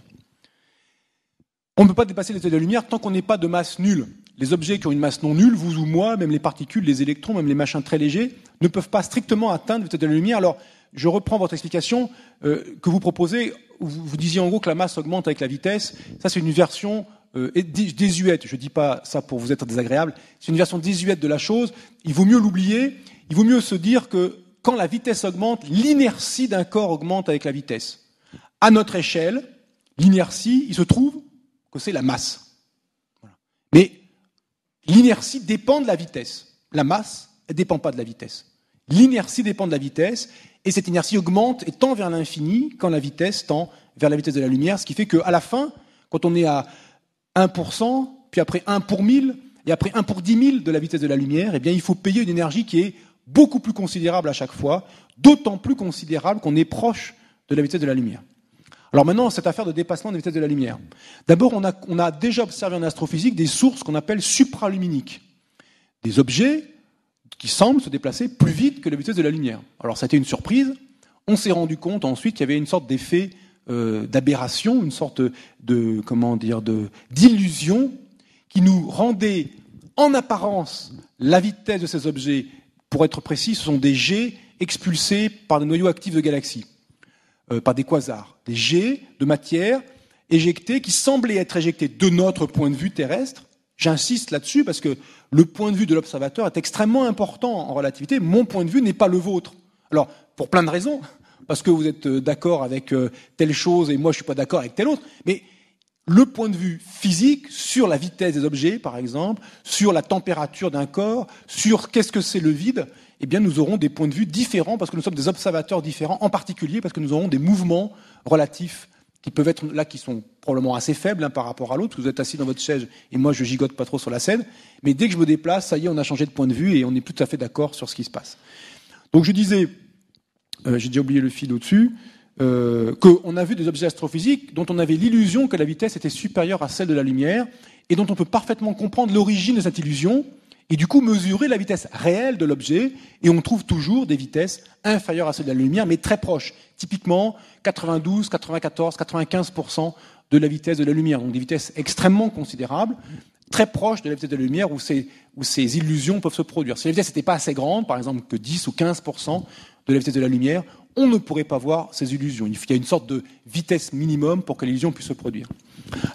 On ne peut pas dépasser la vitesse de la lumière tant qu'on n'est pas de masse nulle. Les objets qui ont une masse non nulle, vous ou moi, même les particules, les électrons, même les machins très légers, ne peuvent pas strictement atteindre la vitesse de la lumière. Alors, je reprends votre explication que vous proposez. Vous disiez en gros que la masse augmente avec la vitesse. Ça, c'est une version désuète. Je ne dis pas ça pour vous être désagréable. C'est une version désuète de la chose. Il vaut mieux l'oublier. Il vaut mieux se dire que quand la vitesse augmente, l'inertie d'un corps augmente avec la vitesse. À notre échelle, l'inertie, il se trouve que c'est la masse. Voilà. Mais l'inertie dépend de la vitesse. La masse, elle ne dépend pas de la vitesse. L'inertie dépend de la vitesse, et cette inertie augmente et tend vers l'infini quand la vitesse tend vers la vitesse de la lumière, ce qui fait qu'à la fin, quand on est à 1%, puis après 1 pour 1000, et après 1 pour 10 000 de la vitesse de la lumière, eh bien, il faut payer une énergie qui est beaucoup plus considérable à chaque fois, d'autant plus considérable qu'on est proche de la vitesse de la lumière. Alors maintenant, cette affaire de dépassement de la vitesse de la lumière. D'abord, on a déjà observé en astrophysique des sources qu'on appelle supraluminiques, des objets qui semblent se déplacer plus vite que la vitesse de la lumière. Alors ça a été une surprise, on s'est rendu compte ensuite qu'il y avait une sorte d'effet d'aberration, une sorte de, d'illusion qui nous rendait en apparence la vitesse de ces objets. Pour être précis, ce sont des jets expulsés par des noyaux actifs de galaxies, par des quasars, des jets de matière éjectés qui semblaient être éjectés de notre point de vue terrestre. J'insiste là-dessus parce que le point de vue de l'observateur est extrêmement important en relativité. Mon point de vue n'est pas le vôtre. Alors, pour plein de raisons, parce que vous êtes d'accord avec telle chose et moi je ne suis pas d'accord avec telle autre, mais le point de vue physique sur la vitesse des objets, par exemple, sur la température d'un corps, sur qu'est-ce que c'est le vide, eh bien nous aurons des points de vue différents parce que nous sommes des observateurs différents, en particulier parce que nous aurons des mouvements relatifs qui peuvent être là, qui sont probablement assez faibles l'un par rapport à l'autre, vous êtes assis dans votre chaise et moi je gigote pas trop sur la scène, mais dès que je me déplace, ça y est, on a changé de point de vue et on n'est plus tout à fait d'accord sur ce qui se passe. Donc je disais, j'ai déjà oublié le fil au-dessus, qu'on a vu des objets astrophysiques dont on avait l'illusion que la vitesse était supérieure à celle de la lumière et dont on peut parfaitement comprendre l'origine de cette illusion et du coup mesurer la vitesse réelle de l'objet, et on trouve toujours des vitesses inférieures à celles de la lumière, mais très proches, typiquement 92, 94, 95% de la vitesse de la lumière, donc des vitesses extrêmement considérables, très proches de la vitesse de la lumière où ces illusions peuvent se produire. Si la vitesse n'était pas assez grande, par exemple que 10 ou 15% de la vitesse de la lumière, on ne pourrait pas voir ces illusions. Il y a une sorte de vitesse minimum pour que l'illusion puisse se produire.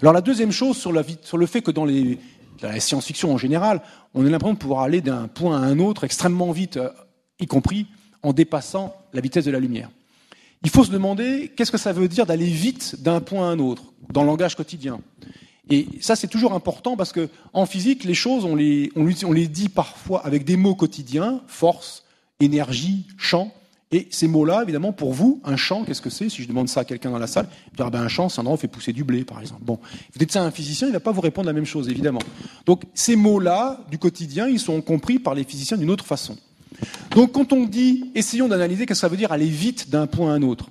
Alors la deuxième chose sur le fait que dans la science-fiction en général, on a l'impression de pouvoir aller d'un point à un autre extrêmement vite, y compris en dépassant la vitesse de la lumière. Il faut se demander qu'est-ce que ça veut dire d'aller vite d'un point à un autre, dans le langage quotidien. Et ça, c'est toujours important parce qu'en physique, les choses, on les dit parfois avec des mots quotidiens, force, énergie, champ. Et ces mots-là, évidemment, pour vous, un champ, qu'est-ce que c'est? Si je demande ça à quelqu'un dans la salle, il dira, un champ, c'est un endroit où on fait pousser du blé, par exemple. Bon, vous dites ça à un physicien, il ne va pas vous répondre la même chose, évidemment. Donc, ces mots-là, du quotidien, ils sont compris par les physiciens d'une autre façon. Donc, quand on dit, essayons d'analyser, qu'est-ce que ça veut dire aller vite d'un point à un autre?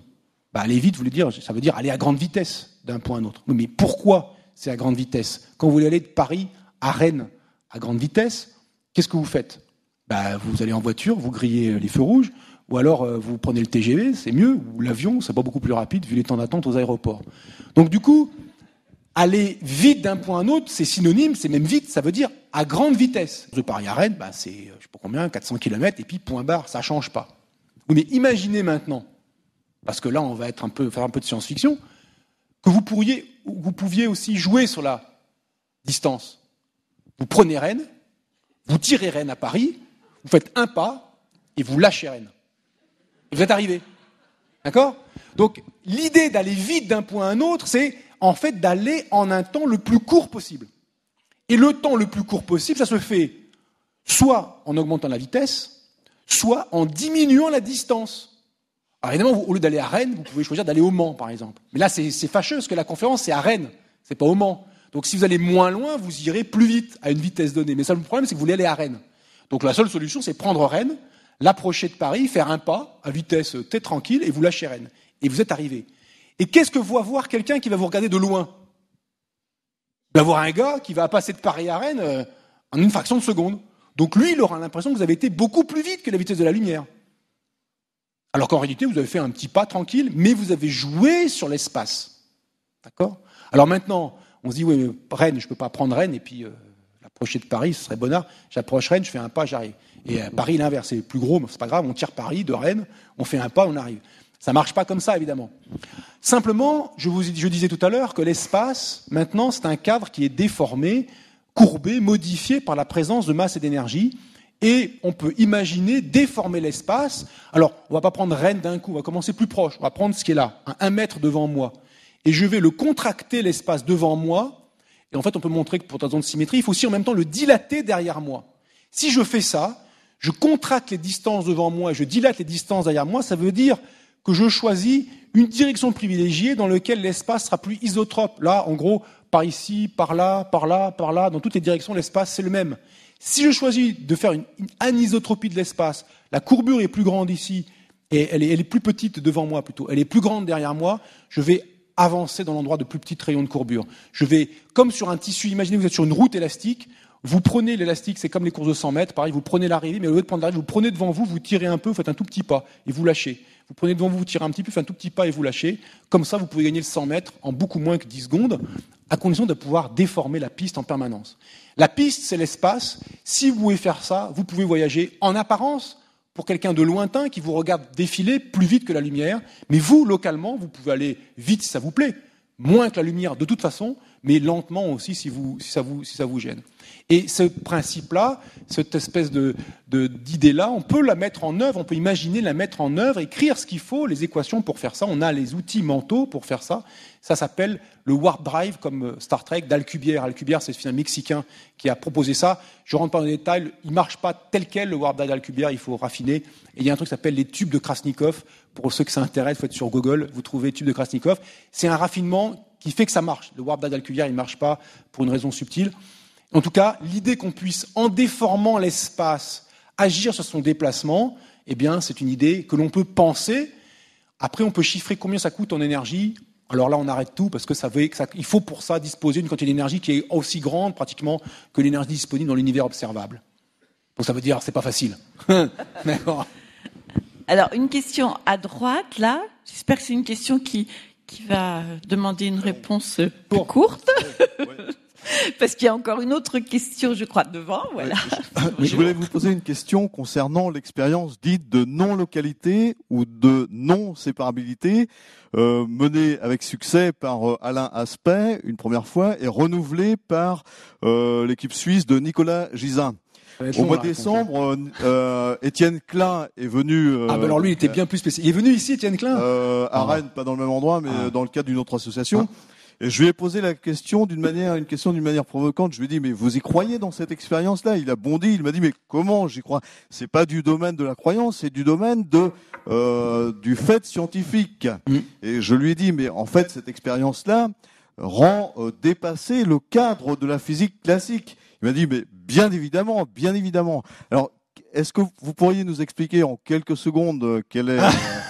Aller vite, vous voulez dire, ça veut dire aller à grande vitesse d'un point à un autre. Mais pourquoi c'est à grande vitesse? Quand vous voulez aller de Paris à Rennes à grande vitesse, qu'est-ce que vous faites? Vous allez en voiture, vous grillez les feux rouges, ou alors vous prenez le TGV, c'est mieux, ou l'avion, c'est pas beaucoup plus rapide vu les temps d'attente aux aéroports. Donc du coup, aller vite d'un point à un autre, c'est synonyme, c'est même vite, ça veut dire à grande vitesse. De Paris à Rennes, c'est, je sais pas combien, 400 km, et puis point barre, ça change pas. Mais imaginez maintenant, parce que là on va faire un peu de science-fiction, que vous pouviez aussi jouer sur la distance. Vous prenez Rennes, vous tirez Rennes à Paris, vous faites un pas, et vous lâchez Rennes. Vous êtes arrivé. D'accord? Donc, l'idée d'aller vite d'un point à un autre, c'est en fait d'aller en un temps le plus court possible. Et le temps le plus court possible, ça se fait soit en augmentant la vitesse, soit en diminuant la distance. Alors évidemment, au lieu d'aller à Rennes, vous pouvez choisir d'aller au Mans, par exemple. Mais là, c'est fâcheux, parce que la conférence, c'est à Rennes, c'est pas au Mans. Donc, si vous allez moins loin, vous irez plus vite à une vitesse donnée. Mais ça, le problème, c'est que vous voulez aller à Rennes. Donc, la seule solution, c'est prendre Rennes, l'approcher de Paris, faire un pas à vitesse t'es tranquille et vous lâchez Rennes. Et vous êtes arrivé. Et qu'est-ce que va voir quelqu'un qui va vous regarder de loin? d'avoir un gars qui va passer de Paris à Rennes en une fraction de seconde. Donc lui, il aura l'impression que vous avez été beaucoup plus vite que la vitesse de la lumière. Alors qu'en réalité, vous avez fait un petit pas tranquille, mais vous avez joué sur l'espace. D'accord ? Alors maintenant, on se dit, oui, Rennes, je ne peux pas prendre Rennes, et puis l'approcher de Paris, ce serait bonnard. J'approche Rennes, je fais un pas, j'arrive. Et Paris, l'inverse, c'est plus gros, mais c'est pas grave, on tire Paris de Rennes, on fait un pas, on arrive. Ça ne marche pas comme ça, évidemment. Simplement, je disais tout à l'heure que l'espace, maintenant, c'est un cadre qui est déformé, courbé, modifié par la présence de masse et d'énergie. Et on peut imaginer déformer l'espace. Alors, on ne va pas prendre Rennes d'un coup, on va commencer plus proche. On va prendre ce qui est là, à 1 mètre devant moi. Et je vais le contracter, l'espace devant moi. Et en fait, on peut montrer que pour ta zone de symétrie, il faut aussi en même temps le dilater derrière moi. Si je fais ça, je contracte les distances devant moi et je dilate les distances derrière moi, ça veut dire que je choisis une direction privilégiée dans laquelle l'espace sera plus isotrope. Là, en gros, par ici, par là, par là, par là, dans toutes les directions, l'espace, c'est le même. Si je choisis de faire une anisotropie de l'espace, la courbure est plus grande ici, et elle est plus petite devant moi plutôt, elle est plus grande derrière moi, je vais avancer dans l'endroit de plus petits rayons de courbure. Je vais, comme sur un tissu, imaginez que vous êtes sur une route élastique, vous prenez l'élastique, c'est comme les courses de 100 mètres, pareil, vous prenez l'arrivée, mais au lieu de prendre l'arrivée, vous prenez devant vous, vous tirez un peu, vous faites un tout petit pas, et vous lâchez. Vous prenez devant vous, vous tirez un petit peu, vous faites un tout petit pas et vous lâchez. Comme ça, vous pouvez gagner le 100 mètres en beaucoup moins que 10 secondes, à condition de pouvoir déformer la piste en permanence. La piste, c'est l'espace. Si vous pouvez faire ça, vous pouvez voyager en apparence pour quelqu'un de lointain qui vous regarde défiler plus vite que la lumière. Mais vous, localement, vous pouvez aller vite si ça vous plaît, moins que la lumière de toute façon, mais lentement aussi si ça vous gêne. Et ce principe-là, cette espèce d'idée-là, on peut la mettre en œuvre, on peut imaginer la mettre en œuvre, écrire ce qu'il faut, les équations pour faire ça, on a les outils mentaux pour faire ça. Ça s'appelle le warp drive, comme Star Trek, d'Alcubierre. Alcubierre, c'est un Mexicain qui a proposé ça. Je ne rentre pas dans les détails, il ne marche pas tel quel, le warp drive d'Alcubierre, il faut raffiner. Et il y a un truc qui s'appelle les tubes de Krasnikov. Pour ceux que ça intéresse, il faut être sur Google, vous trouvez tubes de Krasnikov. C'est un raffinement qui fait que ça marche. Le warp drive d'Alcubierre, il ne marche pas pour une raison subtile. En tout cas, l'idée qu'on puisse, en déformant l'espace, agir sur son déplacement, eh bien, c'est une idée que l'on peut penser. Après, on peut chiffrer combien ça coûte en énergie. Alors là, on arrête tout parce que il faut pour ça disposer d'une quantité d'énergie qui est aussi grande pratiquement que l'énergie disponible dans l'univers observable. Donc ça veut dire, c'est pas facile. D'accord. Alors, une question à droite, là. J'espère que c'est une question qui va demander une réponse plus courte. Ouais. Parce qu'il y a encore une autre question, je crois, devant. Voilà. Je voulais vous poser une question concernant l'expérience dite de non-localité ou de non-séparabilité, menée avec succès par Alain Aspect une première fois et renouvelée par l'équipe suisse de Nicolas Gisin. Au mois de décembre, Étienne Klein est venu. Ah ben alors lui, il était bien plus spécial. Il est venu ici, Étienne Klein, à Rennes, pas dans le même endroit, mais dans le cadre d'une autre association. Et je lui ai posé la question d'une manière provocante. Je lui ai dit, mais vous y croyez dans cette expérience-là? Il a bondi, il m'a dit, mais comment j'y crois? C'est pas du domaine de la croyance, c'est du domaine du fait scientifique. Et je lui ai dit, mais en fait, cette expérience-là rend dépassé le cadre de la physique classique. Il m'a dit, mais bien évidemment, bien évidemment. Alors, est-ce que vous pourriez nous expliquer en quelques secondes quelle est...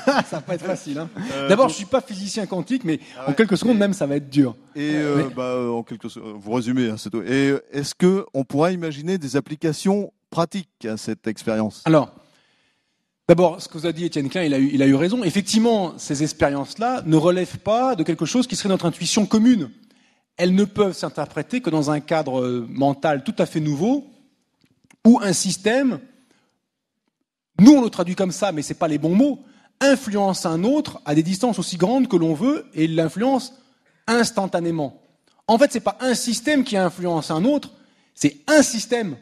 Ça va pas être facile. Hein. D'abord, je suis pas physicien quantique, mais en quelques secondes même, ça va être dur. Et en quelques secondes, vous résumez, c'est tout. Et est-ce que on pourra imaginer des applications pratiques à cette expérience? Alors, d'abord, ce que vous a dit Étienne Klein, il a eu raison. Effectivement, ces expériences-là ne relèvent pas de quelque chose qui serait notre intuition commune. Elles ne peuvent s'interpréter que dans un cadre mental tout à fait nouveau, où un système, nous on le traduit comme ça, mais c'est pas les bons mots, influence un autre à des distances aussi grandes que l'on veut et l'influence instantanément. En fait, c'est pas un système qui influence un autre, c'est un système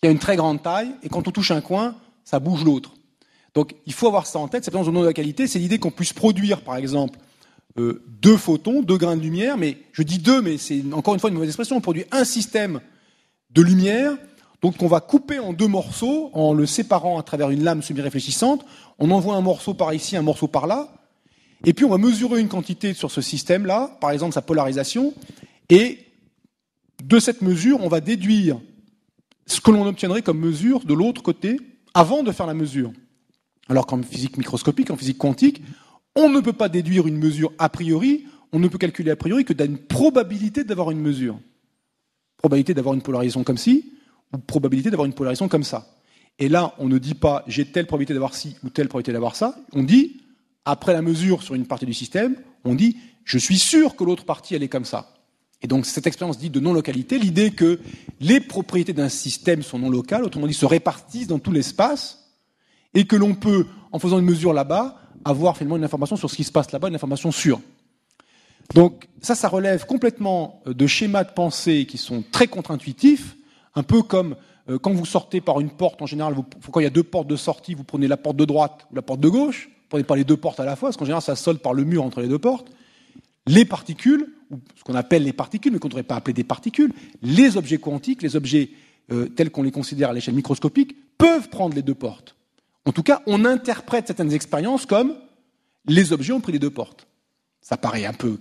qui a une très grande taille et quand on touche un coin, ça bouge l'autre. Donc, il faut avoir ça en tête. C'est dans le nom de la qualité, c'est l'idée qu'on puisse produire, par exemple, 2 photons, 2 grains de lumière. Mais je dis 2, mais c'est encore une fois une mauvaise expression. On produit un système de lumière. Donc on va couper en 2 morceaux, en le séparant à travers une lame semi-réfléchissante, on envoie un morceau par ici, un morceau par là, et puis on va mesurer une quantité sur ce système-là, par exemple sa polarisation, et de cette mesure, on va déduire ce que l'on obtiendrait comme mesure de l'autre côté, avant de faire la mesure. Alors qu'en physique microscopique, en physique quantique, on ne peut pas déduire une mesure a priori, on ne peut calculer a priori que d'une probabilité d'avoir une mesure. Probabilité d'avoir une polarisation comme ci, ou probabilité d'avoir une polarisation comme ça. Et là, on ne dit pas j'ai telle probabilité d'avoir ci ou telle probabilité d'avoir ça. On dit, après la mesure sur une partie du système, on dit je suis sûr que l'autre partie elle est comme ça. Et donc cette expérience dite de non-localité, l'idée que les propriétés d'un système sont non-locales, autrement dit se répartissent dans tout l'espace, et que l'on peut, en faisant une mesure là-bas, avoir finalement une information sur ce qui se passe là-bas, une information sûre. Donc ça relève complètement de schémas de pensée qui sont très contre-intuitifs, un peu comme quand vous sortez par une porte, en général, quand il y a deux portes de sortie, vous prenez la porte de droite ou la porte de gauche, vous ne prenez pas les deux portes à la fois, parce qu'en général ça solde par le mur entre les deux portes. Les particules, ou ce qu'on appelle les particules, mais qu'on ne devrait pas appeler des particules, les objets quantiques, les objets tels qu'on les considère à l'échelle microscopique, peuvent prendre les deux portes. En tout cas, on interprète certaines expériences comme les objets ont pris les deux portes. Ça paraît un peu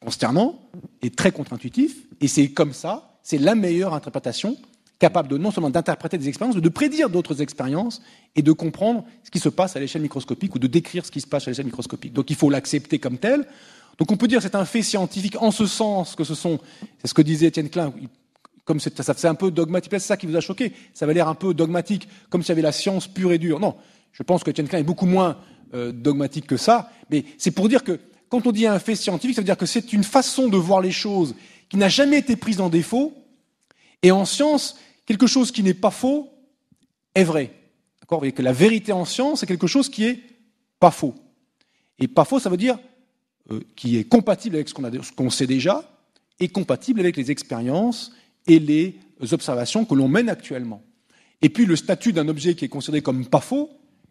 consternant et très contre-intuitif, et c'est comme ça, c'est la meilleure interprétation, capable de non seulement d'interpréter des expériences, mais de prédire d'autres expériences et de comprendre ce qui se passe à l'échelle microscopique ou de décrire ce qui se passe à l'échelle microscopique. Donc il faut l'accepter comme tel. Donc on peut dire que c'est un fait scientifique en ce sens que c'est ce que disait Étienne Klein, comme c'est un peu dogmatique, c'est ça qui vous a choqué, ça avait l'air un peu dogmatique, comme s'il y avait la science pure et dure. Non, je pense que Étienne Klein est beaucoup moins dogmatique que ça, mais c'est pour dire que quand on dit un fait scientifique, ça veut dire que c'est une façon de voir les choses qui n'a jamais été prise en défaut, et en science, quelque chose qui n'est pas faux est vrai. D'accord ? Vous voyez que la vérité en science, c'est quelque chose qui est pas faux. Et pas faux, ça veut dire qui est compatible avec ce qu'on sait déjà, et compatible avec les expériences et les observations que l'on mène actuellement. Et puis le statut d'un objet qui est considéré comme pas faux,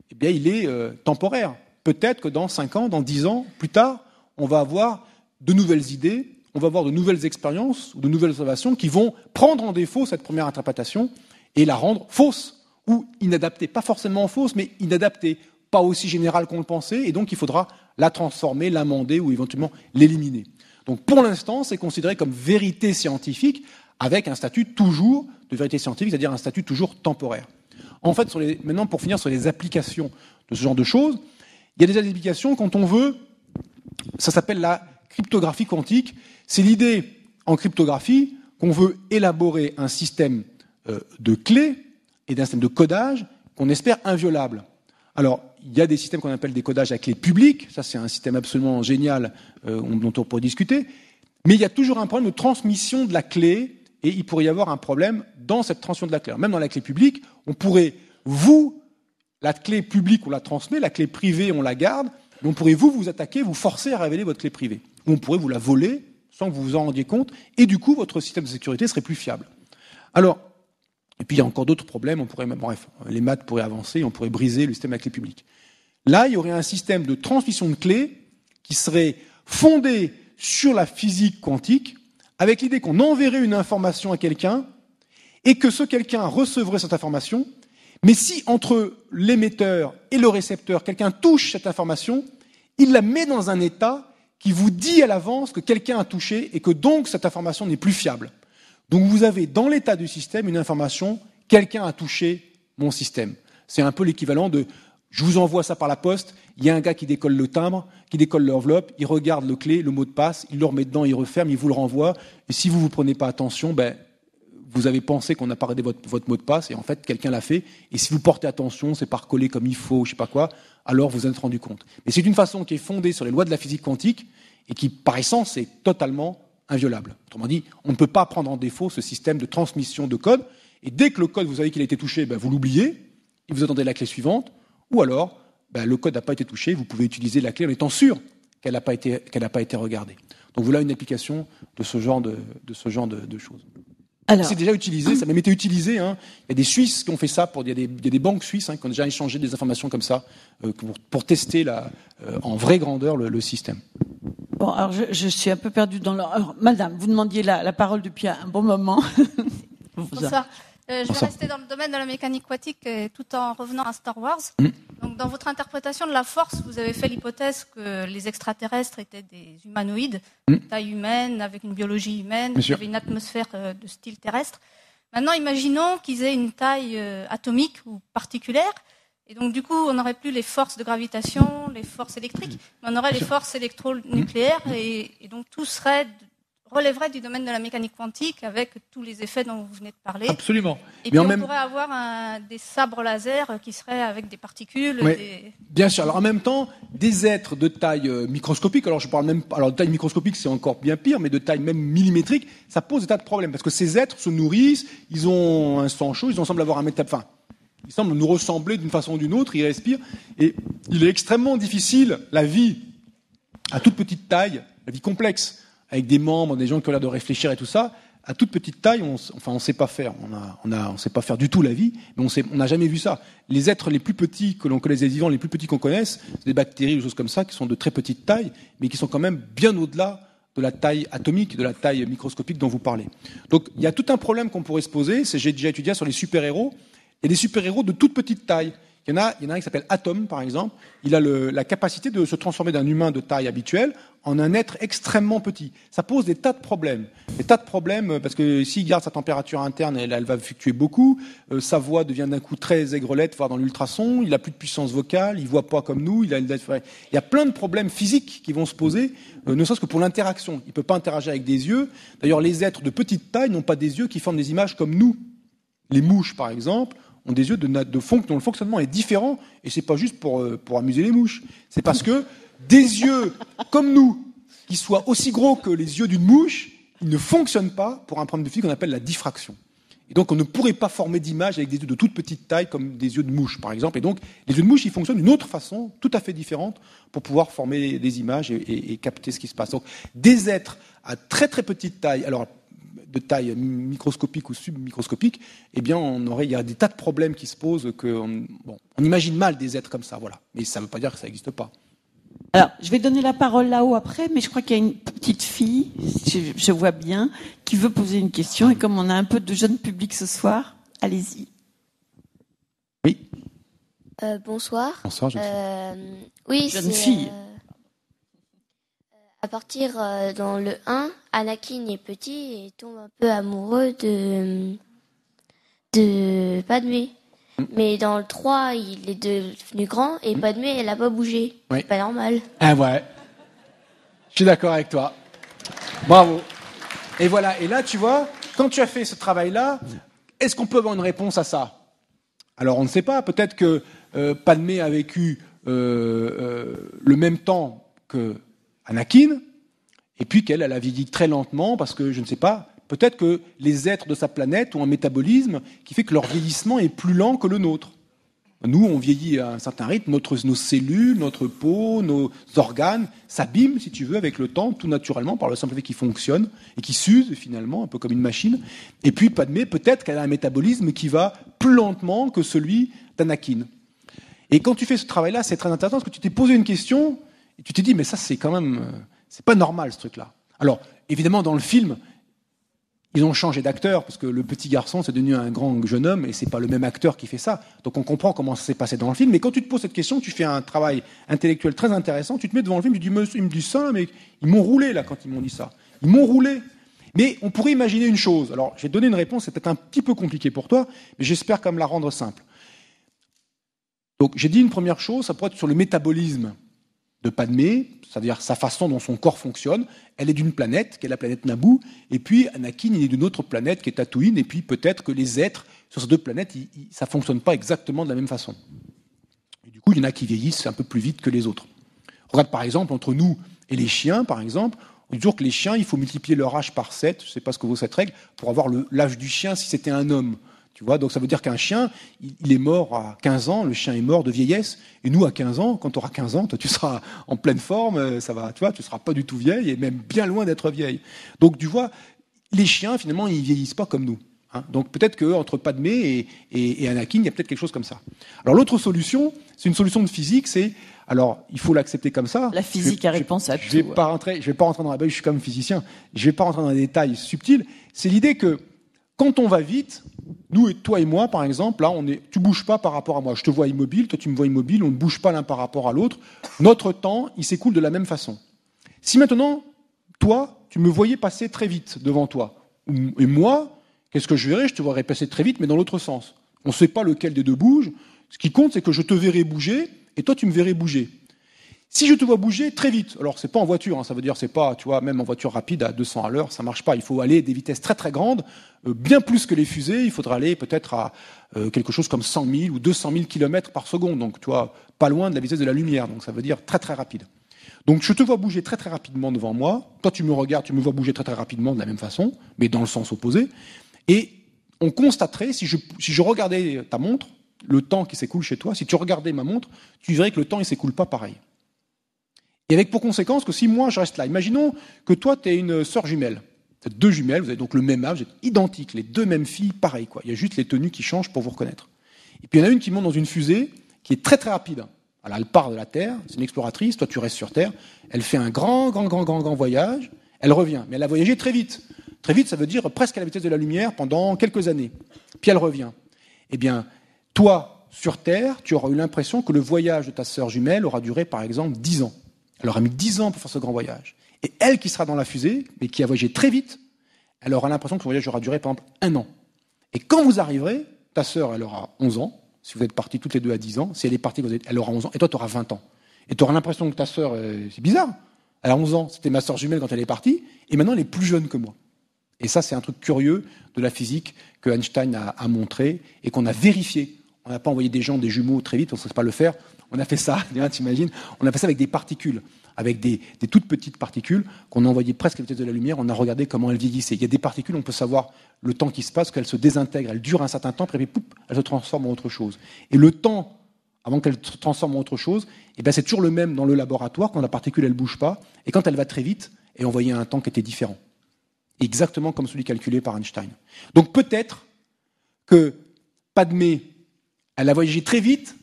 eh bien, il est temporaire. Peut-être que dans 5 ans, dans 10 ans, plus tard, on va avoir de nouvelles idées, on va avoir de nouvelles expériences ou de nouvelles observations qui vont prendre en défaut cette première interprétation et la rendre fausse ou inadaptée. Pas forcément fausse, mais inadaptée, pas aussi générale qu'on le pensait, et donc il faudra la transformer, l'amender ou éventuellement l'éliminer. Donc pour l'instant, c'est considéré comme vérité scientifique avec un statut toujours de vérité scientifique, c'est-à-dire un statut toujours temporaire. En fait, maintenant pour finir sur les applications de ce genre de choses, il y a déjà des applications quand on veut, ça s'appelle la cryptographie quantique, c'est l'idée en cryptographie qu'on veut élaborer un système de clés et d'un système de codage qu'on espère inviolable. Alors, il y a des systèmes qu'on appelle des codages à clé publique, ça c'est un système absolument génial dont on pourrait discuter, mais il y a toujours un problème de transmission de la clé, et il pourrait y avoir un problème dans cette transmission de la clé. Alors, même dans la clé publique, on pourrait, la clé publique on la transmet, la clé privée on la garde, mais on pourrait vous attaquer, vous forcer à révéler votre clé privée. Ou on pourrait vous la voler sans que vous vous en rendiez compte, et du coup votre système de sécurité serait plus fiable. Alors, et puis il y a encore d'autres problèmes, les maths pourraient avancer, on pourrait briser le système à clé publique. Là, il y aurait un système de transmission de clés qui serait fondé sur la physique quantique, avec l'idée qu'on enverrait une information à quelqu'un, et que ce quelqu'un recevrait cette information, mais si entre l'émetteur et le récepteur, quelqu'un touche cette information, il la met dans un état qui vous dit à l'avance que quelqu'un a touché, et que donc cette information n'est plus fiable. Donc vous avez dans l'état du système une information, quelqu'un a touché mon système. C'est un peu l'équivalent de, je vous envoie ça par la poste, il y a un gars qui décolle le timbre, qui décolle l'enveloppe, il regarde le clé, le mot de passe, il le remet dedans, il referme, il vous le renvoie, et si vous ne vous prenez pas attention, vous avez pensé qu'on a parlé de votre mot de passe, et en fait quelqu'un l'a fait, et si vous portez attention, c'est pas recollé comme il faut, je ne sais pas quoi, alors vous en êtes rendu compte. Mais c'est une façon qui est fondée sur les lois de la physique quantique, et qui par essence est totalement inviolable. Autrement dit, on ne peut pas prendre en défaut ce système de transmission de code, et dès que le code, vous savez qu'il a été touché, vous l'oubliez, et vous attendez la clé suivante, ou alors, le code n'a pas été touché, vous pouvez utiliser la clé en étant sûr qu'elle n'a pas été regardée. Donc voilà une application de ce genre de choses. Alors, c'est déjà utilisé, ça a même été utilisé, hein. Il y a des Suisses qui ont fait ça, il y a des banques suisses qui ont déjà échangé des informations comme ça, pour tester en vraie grandeur le système. Bon, alors je suis un peu perdue dans alors, madame, vous demandiez la parole depuis un bon moment. Bonsoir. Je vais rester dans le domaine de la mécanique quantique tout en revenant à Star Wars. Donc, dans votre interprétation de la force, vous avez fait l'hypothèse que les extraterrestres étaient des humanoïdes, de taille humaine, avec une biologie humaine, qui avaient une atmosphère de style terrestre. Maintenant, imaginons qu'ils aient une taille atomique ou particulière Et donc, du coup, on n'aurait plus les forces de gravitation, les forces électriques, mais on aurait les forces électronucléaires, et donc tout serait, relèverait du domaine de la mécanique quantique avec tous les effets dont vous venez de parler. Absolument. Et puis, on pourrait avoir des sabres laser qui seraient avec des particules. Oui, des... Bien sûr. Alors, en même temps, des êtres de taille microscopique, alors je parle même, alors de taille microscopique, c'est encore bien pire, mais de taille même millimétrique, ça pose des tas de problèmes, parce que ces êtres se nourrissent, ils ont un sang chaud, ils en semblent avoir un métabolisme. Enfin, il semble nous ressembler d'une façon ou d'une autre, il respire, et il est extrêmement difficile, la vie à toute petite taille, la vie complexe, avec des membres, des gens qui ont l'air de réfléchir et tout ça, à toute petite taille, enfin, on ne sait pas faire, on sait pas faire du tout la vie, mais on n'a jamais vu ça. Les êtres les plus petits que l'on connaisse, les vivants les plus petits qu'on connaisse, c'est des bactéries ou choses comme ça, qui sont de très petite taille, mais qui sont quand même bien au-delà de la taille atomique, de la taille microscopique dont vous parlez. Donc, il y a tout un problème qu'on pourrait se poser, j'ai déjà étudié sur les super-héros, et des super-héros de toute petite taille. Il y en a un qui s'appelle Atom, par exemple. Il a la capacité de se transformer d'un humain de taille habituelle en un être extrêmement petit. Ça pose des tas de problèmes. Des tas de problèmes, parce que s'il garde sa température interne, elle va fluctuer beaucoup. Sa voix devient d'un coup très aigrelette, voire dans l'ultrason. Il n'a plus de puissance vocale. Il ne voit pas comme nous. Il y a plein de problèmes physiques qui vont se poser, ne serait-ce que pour l'interaction. Il ne peut pas interagir avec des yeux. D'ailleurs, les êtres de petite taille n'ont pas des yeux qui forment des images comme nous. Les mouches, par exemple, ont des yeux dont le fonctionnement est différent, et c'est pas juste pour amuser les mouches. C'est parce que des yeux comme nous, qui soient aussi gros que les yeux d'une mouche, ils ne fonctionnent pas pour un problème de physique qu'on appelle la diffraction. Et donc on ne pourrait pas former d'image avec des yeux de toute petite taille comme des yeux de mouche, par exemple. Et donc les yeux de mouche, ils fonctionnent d'une autre façon, tout à fait différente, pour pouvoir former des images et capter ce qui se passe. Donc des êtres à très très petite taille, alors de taille microscopique ou submicroscopique, eh bien, il y a des tas de problèmes qui se posent on imagine mal des êtres comme ça, voilà. Mais ça ne veut pas dire que ça n'existe pas. Alors, je vais donner la parole là-haut après, mais je crois qu'il y a une petite fille, je vois bien, qui veut poser une question, et comme on a un peu de jeune public ce soir, allez-y. Oui. Bonsoir. Bonsoir, jeune fille. Oui, jeune fille. À partir dans le 1, Anakin est petit et tombe un peu amoureux de Padmé. Mais dans le 3, il est devenu grand et Padmé, elle n'a pas bougé. Oui. C'est pas normal. Ah ouais. Je suis d'accord avec toi. Bravo. Et voilà. Et là, tu vois, quand tu as fait ce travail-là, est-ce qu'on peut avoir une réponse à ça? Alors, on ne sait pas. Peut-être que Padmé a vécu le même temps que Anakin, et puis qu'elle a vieilli très lentement, parce que, je ne sais pas, peut-être que les êtres de sa planète ont un métabolisme qui fait que leur vieillissement est plus lent que le nôtre. Nous, on vieillit à un certain rythme, nos cellules, notre peau, nos organes s'abîment, si tu veux, avec le temps, tout naturellement, par le simple fait qu'ils fonctionnent et qu'ils s'usent, finalement, un peu comme une machine. Et puis, Padmé, peut-être qu'elle a un métabolisme qui va plus lentement que celui d'Anakin. Et quand tu fais ce travail-là, c'est très intéressant, parce que tu t'es posé une question... Et tu t'es dit, mais ça, c'est quand même... C'est pas normal, ce truc-là. Alors, évidemment, dans le film, ils ont changé d'acteur, parce que le petit garçon, c'est devenu un grand jeune homme, et c'est pas le même acteur qui fait ça. Donc, on comprend comment ça s'est passé dans le film. Mais quand tu te poses cette question, tu fais un travail intellectuel très intéressant, tu te mets devant le film, tu te dis, ils me disent ça, mais ils m'ont roulé, là, quand ils m'ont dit ça. Ils m'ont roulé. Mais on pourrait imaginer une chose. Alors, je vais te donner une réponse, c'est peut-être un petit peu compliqué pour toi, mais j'espère quand même la rendre simple. Donc, j'ai dit une première chose, ça pourrait être sur le métabolisme de Padmé, c'est-à-dire sa façon dont son corps fonctionne. Elle est d'une planète, qui est la planète Naboo, et puis Anakin, il est d'une autre planète, qui est Tatooine, et puis peut-être que les êtres sur ces deux planètes, ça ne fonctionne pas exactement de la même façon. Et du coup, il y en a qui vieillissent un peu plus vite que les autres. Regarde, par exemple, entre nous et les chiens, par exemple, on dit toujours que les chiens, il faut multiplier leur âge par 7, je ne sais pas ce que vaut cette règle, pour avoir l'âge du chien si c'était un homme. Tu vois, donc ça veut dire qu'un chien, il est mort à 15 ans, le chien est mort de vieillesse, et nous à 15 ans, quand tu auras 15 ans, toi, tu seras en pleine forme, ça va, tu vois, tu seras pas du tout vieille, et même bien loin d'être vieille. Donc tu vois, les chiens, finalement, ils vieillissent pas comme nous. Hein. Donc peut-être qu'entre Padmé et Anakin, il y a peut-être quelque chose comme ça. Alors l'autre solution, c'est une solution de physique, c'est, alors il faut l'accepter comme ça. La physique a réponse à tout. Je vais pas rentrer dans la base, je suis quand même physicien, je vais pas rentrer dans les détails subtils, c'est l'idée que quand on va vite, nous, toi et moi, par exemple, là, tu ne bouges pas par rapport à moi. Je te vois immobile, toi tu me vois immobile, on ne bouge pas l'un par rapport à l'autre. Notre temps, il s'écoule de la même façon. Si maintenant, toi, tu me voyais passer très vite devant toi, et moi, qu'est-ce que je verrais? Je te verrais passer très vite, mais dans l'autre sens. On ne sait pas lequel des deux bouge. Ce qui compte, c'est que je te verrai bouger et toi, tu me verrais bouger. Si je te vois bouger très vite, alors c'est pas en voiture, hein, ça veut dire c'est pas, tu vois, même en voiture rapide à 200 à l'heure, ça marche pas. Il faut aller à des vitesses très très grandes, bien plus que les fusées. Il faudra aller peut-être à quelque chose comme 100 000 ou 200 000 km par seconde. Donc, tu vois, pas loin de la vitesse de la lumière. Donc, ça veut dire très très rapide. Donc, je te vois bouger très très rapidement devant moi. Toi, tu me regardes, tu me vois bouger très très rapidement de la même façon, mais dans le sens opposé. Et on constaterait, si je regardais ta montre, le temps qui s'écoule chez toi, si tu regardais ma montre, tu verrais que le temps, il s'écoule pas pareil. Et avec pour conséquence que si moi je reste là, imaginons que toi tu es une sœur jumelle, tu as deux jumelles, vous avez donc le même âge, vous êtes identiques, les deux mêmes filles, pareil quoi. Il y a juste les tenues qui changent pour vous reconnaître. Et puis il y en a une qui monte dans une fusée qui est très très rapide. Alors elle part de la Terre, c'est une exploratrice, toi tu restes sur Terre, elle fait un grand voyage, elle revient, mais elle a voyagé très vite. Très vite, ça veut dire presque à la vitesse de la lumière pendant quelques années. Puis elle revient. Eh bien, toi sur Terre, tu auras eu l'impression que le voyage de ta sœur jumelle aura duré par exemple 10 ans. Elle aura mis 10 ans pour faire ce grand voyage. Et elle qui sera dans la fusée, mais qui a voyagé très vite, elle aura l'impression que son voyage aura duré par exemple 1 an. Et quand vous arriverez, ta sœur, elle aura 11 ans. Si vous êtes partis toutes les deux à 10 ans, si elle est partie, elle aura 11 ans. Et toi, tu auras 20 ans. Et tu auras l'impression que ta sœur, c'est bizarre. Elle a 11 ans, c'était ma sœur jumelle quand elle est partie. Et maintenant, elle est plus jeune que moi. Et ça, c'est un truc curieux de la physique que Einstein a montré et qu'on a vérifié. On n'a pas envoyé des gens, des jumeaux très vite, on ne sait pas le faire. On a fait ça, t'imagines, on a fait ça avec des particules, avec des toutes petites particules qu'on a envoyées presque à la vitesse de la lumière, on a regardé comment elles vieillissaient. Il y a des particules, on peut savoir le temps qui se passe, qu'elles se désintègrent, elles durent un certain temps, puis poup, elles se transforment en autre chose. Et le temps, avant qu'elles se transforment en autre chose, eh bien, c'est toujours le même dans le laboratoire, quand la particule elle ne bouge pas, et quand elle va très vite, et on voyait un temps qui était différent. Exactement comme celui calculé par Einstein. Donc peut-être que Padmé, elle a voyagé très vite,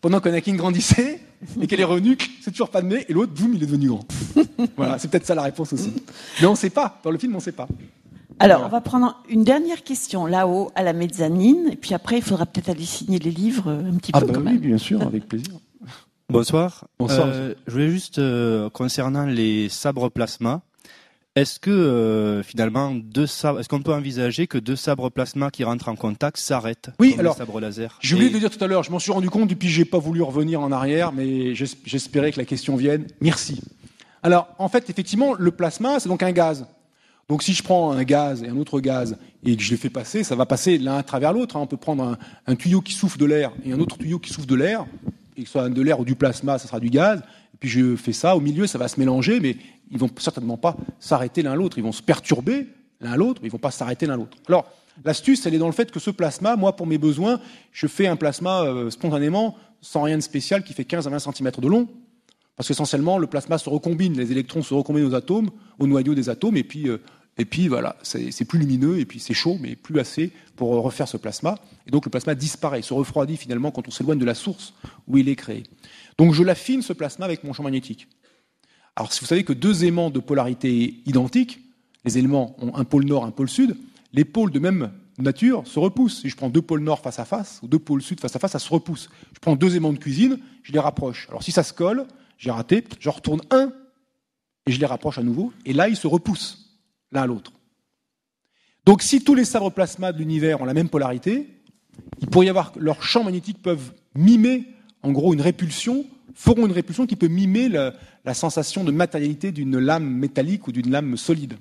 pendant qu'Anakin grandissait et qu'elle est revenue, c'est toujours Padmé, et l'autre, boum, il est devenu grand. Voilà, c'est peut-être ça la réponse aussi. Mais on ne sait pas, dans le film, on ne sait pas. Alors, voilà. On va prendre une dernière question là-haut, à la mezzanine, et puis après, il faudra peut-être aller signer les livres un petit peu quand même. Ah, oui, bien sûr, avec plaisir. Bonsoir. Bonsoir. Je voulais juste, concernant les sabres plasma, est-ce que, finalement, est-ce qu'on peut envisager que deux sabres plasma qui rentrent en contact s'arrêtent comme les sabres laser? J'ai oublié de le dire tout à l'heure, je m'en suis rendu compte, et puis j'ai pas voulu revenir en arrière, mais j'espérais que la question vienne. Merci. Alors, en fait, effectivement, le plasma, c'est donc un gaz. Donc, si je prends un gaz et un autre gaz, et que je les fais passer, ça va passer l'un à travers l'autre. On peut prendre un tuyau qui souffle de l'air et un autre tuyau qui souffle de l'air, et que ce soit de l'air ou du plasma, ça sera du gaz. Puis je fais ça, au milieu, ça va se mélanger, mais ils ne vont certainement pas s'arrêter l'un à l'autre. Ils vont se perturber l'un à l'autre, mais ils ne vont pas s'arrêter l'un à l'autre. Alors, l'astuce, elle est dans le fait que ce plasma, moi, pour mes besoins, je fais un plasma spontanément, sans rien de spécial, qui fait 15 à 20 cm de long, parce qu'essentiellement, le plasma se recombine, les électrons se recombinent aux atomes, aux noyaux des atomes, et puis voilà, c'est plus lumineux, et puis c'est chaud, mais plus assez pour refaire ce plasma. Et donc, le plasma disparaît, se refroidit finalement quand on s'éloigne de la source où il est créé. Donc je l'affine ce plasma avec mon champ magnétique. Alors si vous savez que deux aimants de polarité identique, les éléments ont un pôle nord, un pôle sud, les pôles de même nature se repoussent. Si je prends deux pôles nord face à face, ou deux pôles sud face à face, ça se repousse. Je prends deux aimants de cuisine, je les rapproche. Alors si ça se colle, j'ai raté, j'en retourne un, et je les rapproche à nouveau, et là ils se repoussent l'un à l'autre. Donc si tous les sabres plasma de l'univers ont la même polarité, il pourrait y avoir leurs champs magnétiques peuvent mimer en gros, feront une répulsion qui peut mimer la sensation de matérialité d'une lame métallique ou d'une lame solide.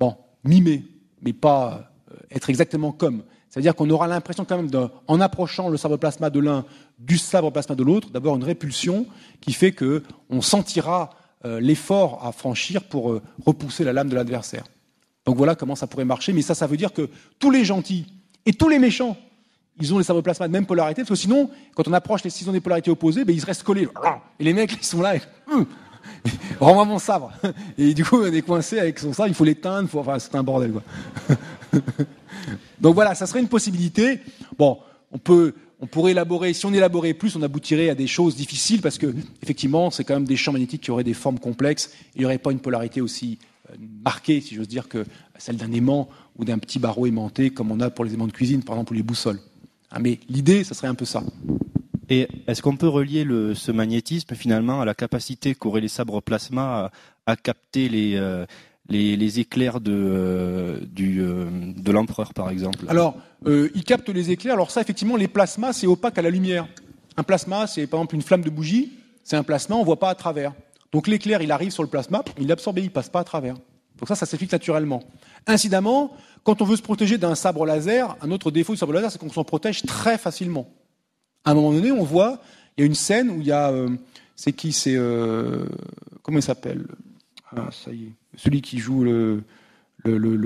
Bon, mimer, mais pas être exactement comme. C'est-à-dire qu'on aura l'impression quand même, en approchant le sabre plasma de l'un du sabre plasma de l'autre, d'avoir une répulsion qui fait qu'on sentira l'effort à franchir pour repousser la lame de l'adversaire. Donc voilà comment ça pourrait marcher, mais ça veut dire que tous les gentils et tous les méchants ils ont les sabres plasma de même polarité, parce que sinon, quand on approche les six des polarités opposées, ils restent collés. Et les mecs, ils sont là, rends-moi mon sabre. Et du coup, on est coincé avec son sabre, il faut l'éteindre, c'est un bordel, quoi. Donc voilà, ça serait une possibilité. Bon, on pourrait élaborer, si on élaborait plus, on aboutirait à des choses difficiles, parce que, effectivement, c'est quand même des champs magnétiques qui auraient des formes complexes, il n'y aurait pas une polarité aussi marquée, si j'ose dire, que celle d'un aimant ou d'un petit barreau aimanté, comme on a pour les aimants de cuisine, par exemple, ou les boussoles. Ah, mais l'idée, ça serait un peu ça. Et est-ce qu'on peut relier ce magnétisme, finalement, à la capacité qu'auraient les sabres plasma à capter les éclairs de l'empereur, par exemple. Alors, il capte les éclairs. Alors ça, effectivement, les plasmas, c'est opaque à la lumière. Un plasma, c'est par exemple une flamme de bougie. C'est un plasma, on ne voit pas à travers. Donc l'éclair, il arrive sur le plasma, il est absorbé, il ne passe pas à travers. Donc ça s'explique naturellement. Incidemment, quand on veut se protéger d'un sabre laser, un autre défaut du sabre laser, c'est qu'on s'en protège très facilement. À un moment donné, on voit, il y a une scène où il y a... comment il s'appelle ? Ah, ça y est. Celui qui joue le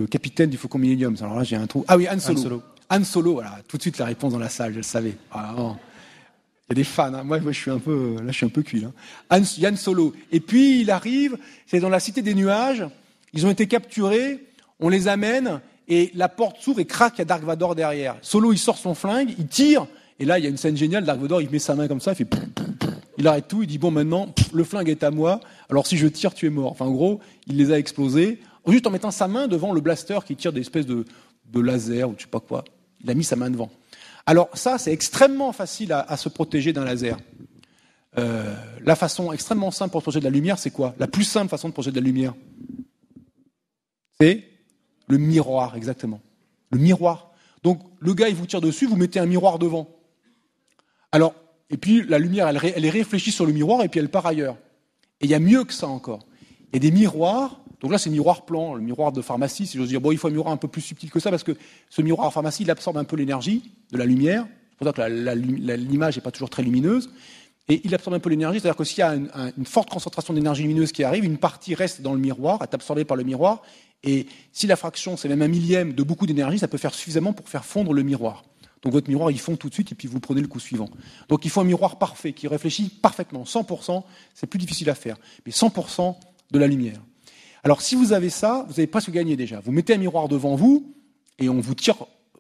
capitaine du Faucon Millennium. Alors là, j'ai un trou. Ah oui, Han Solo. Han Solo, voilà, tout de suite la réponse dans la salle, je le savais. Voilà, bon. Il y a des fans, hein. moi je suis un peu, là je suis un peu cuit. Hein. Han Solo. Et puis il arrive, c'est dans la Cité des Nuages, ils ont été capturés, on les amène, et la porte s'ouvre et craque, il y a Dark Vador derrière. Solo, il sort son flingue, il tire, et là il y a une scène géniale, Dark Vador, il met sa main comme ça, il fait... Il arrête tout, il dit « Bon, maintenant, le flingue est à moi, alors si je tire, tu es mort. » Enfin, en gros, il les a explosés, juste en mettant sa main devant le blaster qui tire des espèces de laser ou je sais pas quoi. Il a mis sa main devant. Alors ça, c'est extrêmement facile à se protéger d'un laser. La façon extrêmement simple pour se protéger de la lumière, c'est quoi ? La plus simple façon de protéger de la lumière, c'est le miroir, exactement. Le miroir. Donc, le gars, il vous tire dessus, vous mettez un miroir devant. Alors, et puis, la lumière, elle est réfléchie sur le miroir et puis elle part ailleurs. Et il y a mieux que ça encore. Il y a des miroirs, donc là, c'est miroir plan, le miroir de pharmacie, si j'ose dire. Bon, il faut un miroir un peu plus subtil que ça parce que ce miroir à pharmacie, il absorbe un peu l'énergie de la lumière. C'est pour ça que l'image n'est pas toujours très lumineuse. Et il absorbe un peu l'énergie, c'est-à-dire que s'il y a une forte concentration d'énergie lumineuse qui arrive, une partie reste dans le miroir, est absorbée par le miroir. Et si la fraction, c'est même un millième de beaucoup d'énergie, ça peut faire suffisamment pour faire fondre le miroir. Donc votre miroir, il fond tout de suite et puis vous prenez le coup suivant. Donc il faut un miroir parfait, qui réfléchit parfaitement. 100%, c'est plus difficile à faire, mais 100% de la lumière. Alors si vous avez ça, vous avez presque gagné déjà. Vous mettez un miroir devant vous et on vous tire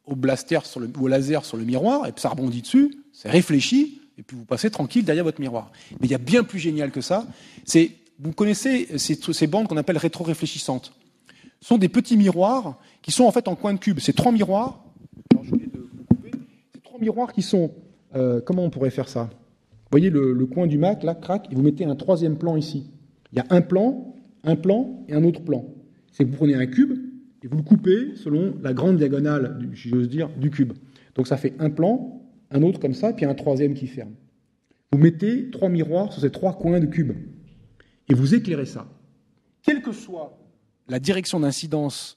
au blaster ou au laser sur le miroir et puis ça rebondit dessus, c'est réfléchi et puis vous passez tranquille derrière votre miroir. Mais il y a bien plus génial que ça. Vous connaissez ces bandes qu'on appelle rétro-réfléchissantes. Ce sont des petits miroirs qui sont en fait en coin de cube. C'est trois miroirs. Alors, miroirs qui sont... comment on pourrait faire ça ? Vous voyez le coin du Mac, là, crac, et vous mettez un troisième plan ici. Il y a un plan et un autre plan. C'est que vous prenez un cube et vous le coupez selon la grande diagonale, si j'ose dire, du cube. Donc ça fait un plan, un autre comme ça, puis un troisième qui ferme. Vous mettez trois miroirs sur ces trois coins de cube et vous éclairez ça. Quelle que soit la direction d'incidence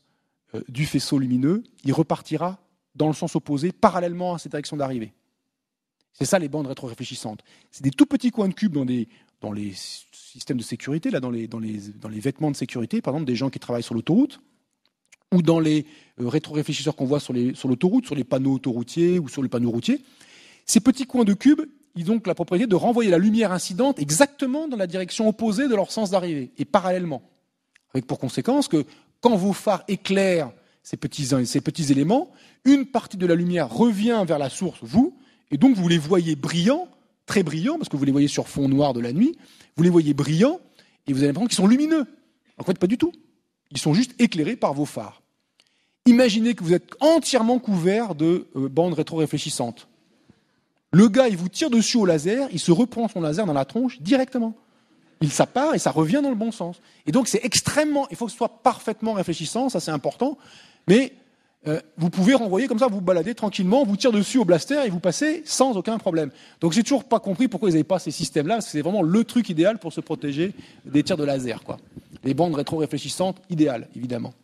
du faisceau lumineux, il repartira dans le sens opposé, parallèlement à cette direction d'arrivée. C'est ça les bandes rétro-réfléchissantes. C'est des tout petits coins de cube dans les systèmes de sécurité, là, dans les vêtements de sécurité, par exemple des gens qui travaillent sur l'autoroute, ou dans les rétro-réfléchisseurs qu'on voit sur l'autoroute, sur les panneaux autoroutiers ou sur les panneaux routiers. Ces petits coins de cube, ils ont donc la propriété de renvoyer la lumière incidente exactement dans la direction opposée de leur sens d'arrivée, et parallèlement. Avec pour conséquence que quand vos phares éclairent ces petits éléments, une partie de la lumière revient vers la source, vous, et donc vous les voyez brillants, très brillants, parce que vous les voyez sur fond noir de la nuit, vous les voyez brillants, et vous avez l'impression qu'ils sont lumineux. En fait, pas du tout. Ils sont juste éclairés par vos phares. Imaginez que vous êtes entièrement couvert de bandes rétro-réfléchissantes. Le gars, il vous tire dessus au laser, il se reprend son laser dans la tronche directement. Ça part et ça revient dans le bon sens. Et donc, c'est extrêmement... Il faut que ce soit parfaitement réfléchissant, ça c'est important. Mais vous pouvez renvoyer comme ça, vous baladez tranquillement, vous tirez dessus au blaster et vous passez sans aucun problème. Donc j'ai toujours pas compris pourquoi ils n'avaient pas ces systèmes-là, parce que c'est vraiment le truc idéal pour se protéger des tirs de laser, quoi. Les bandes rétro-réfléchissantes idéales, évidemment.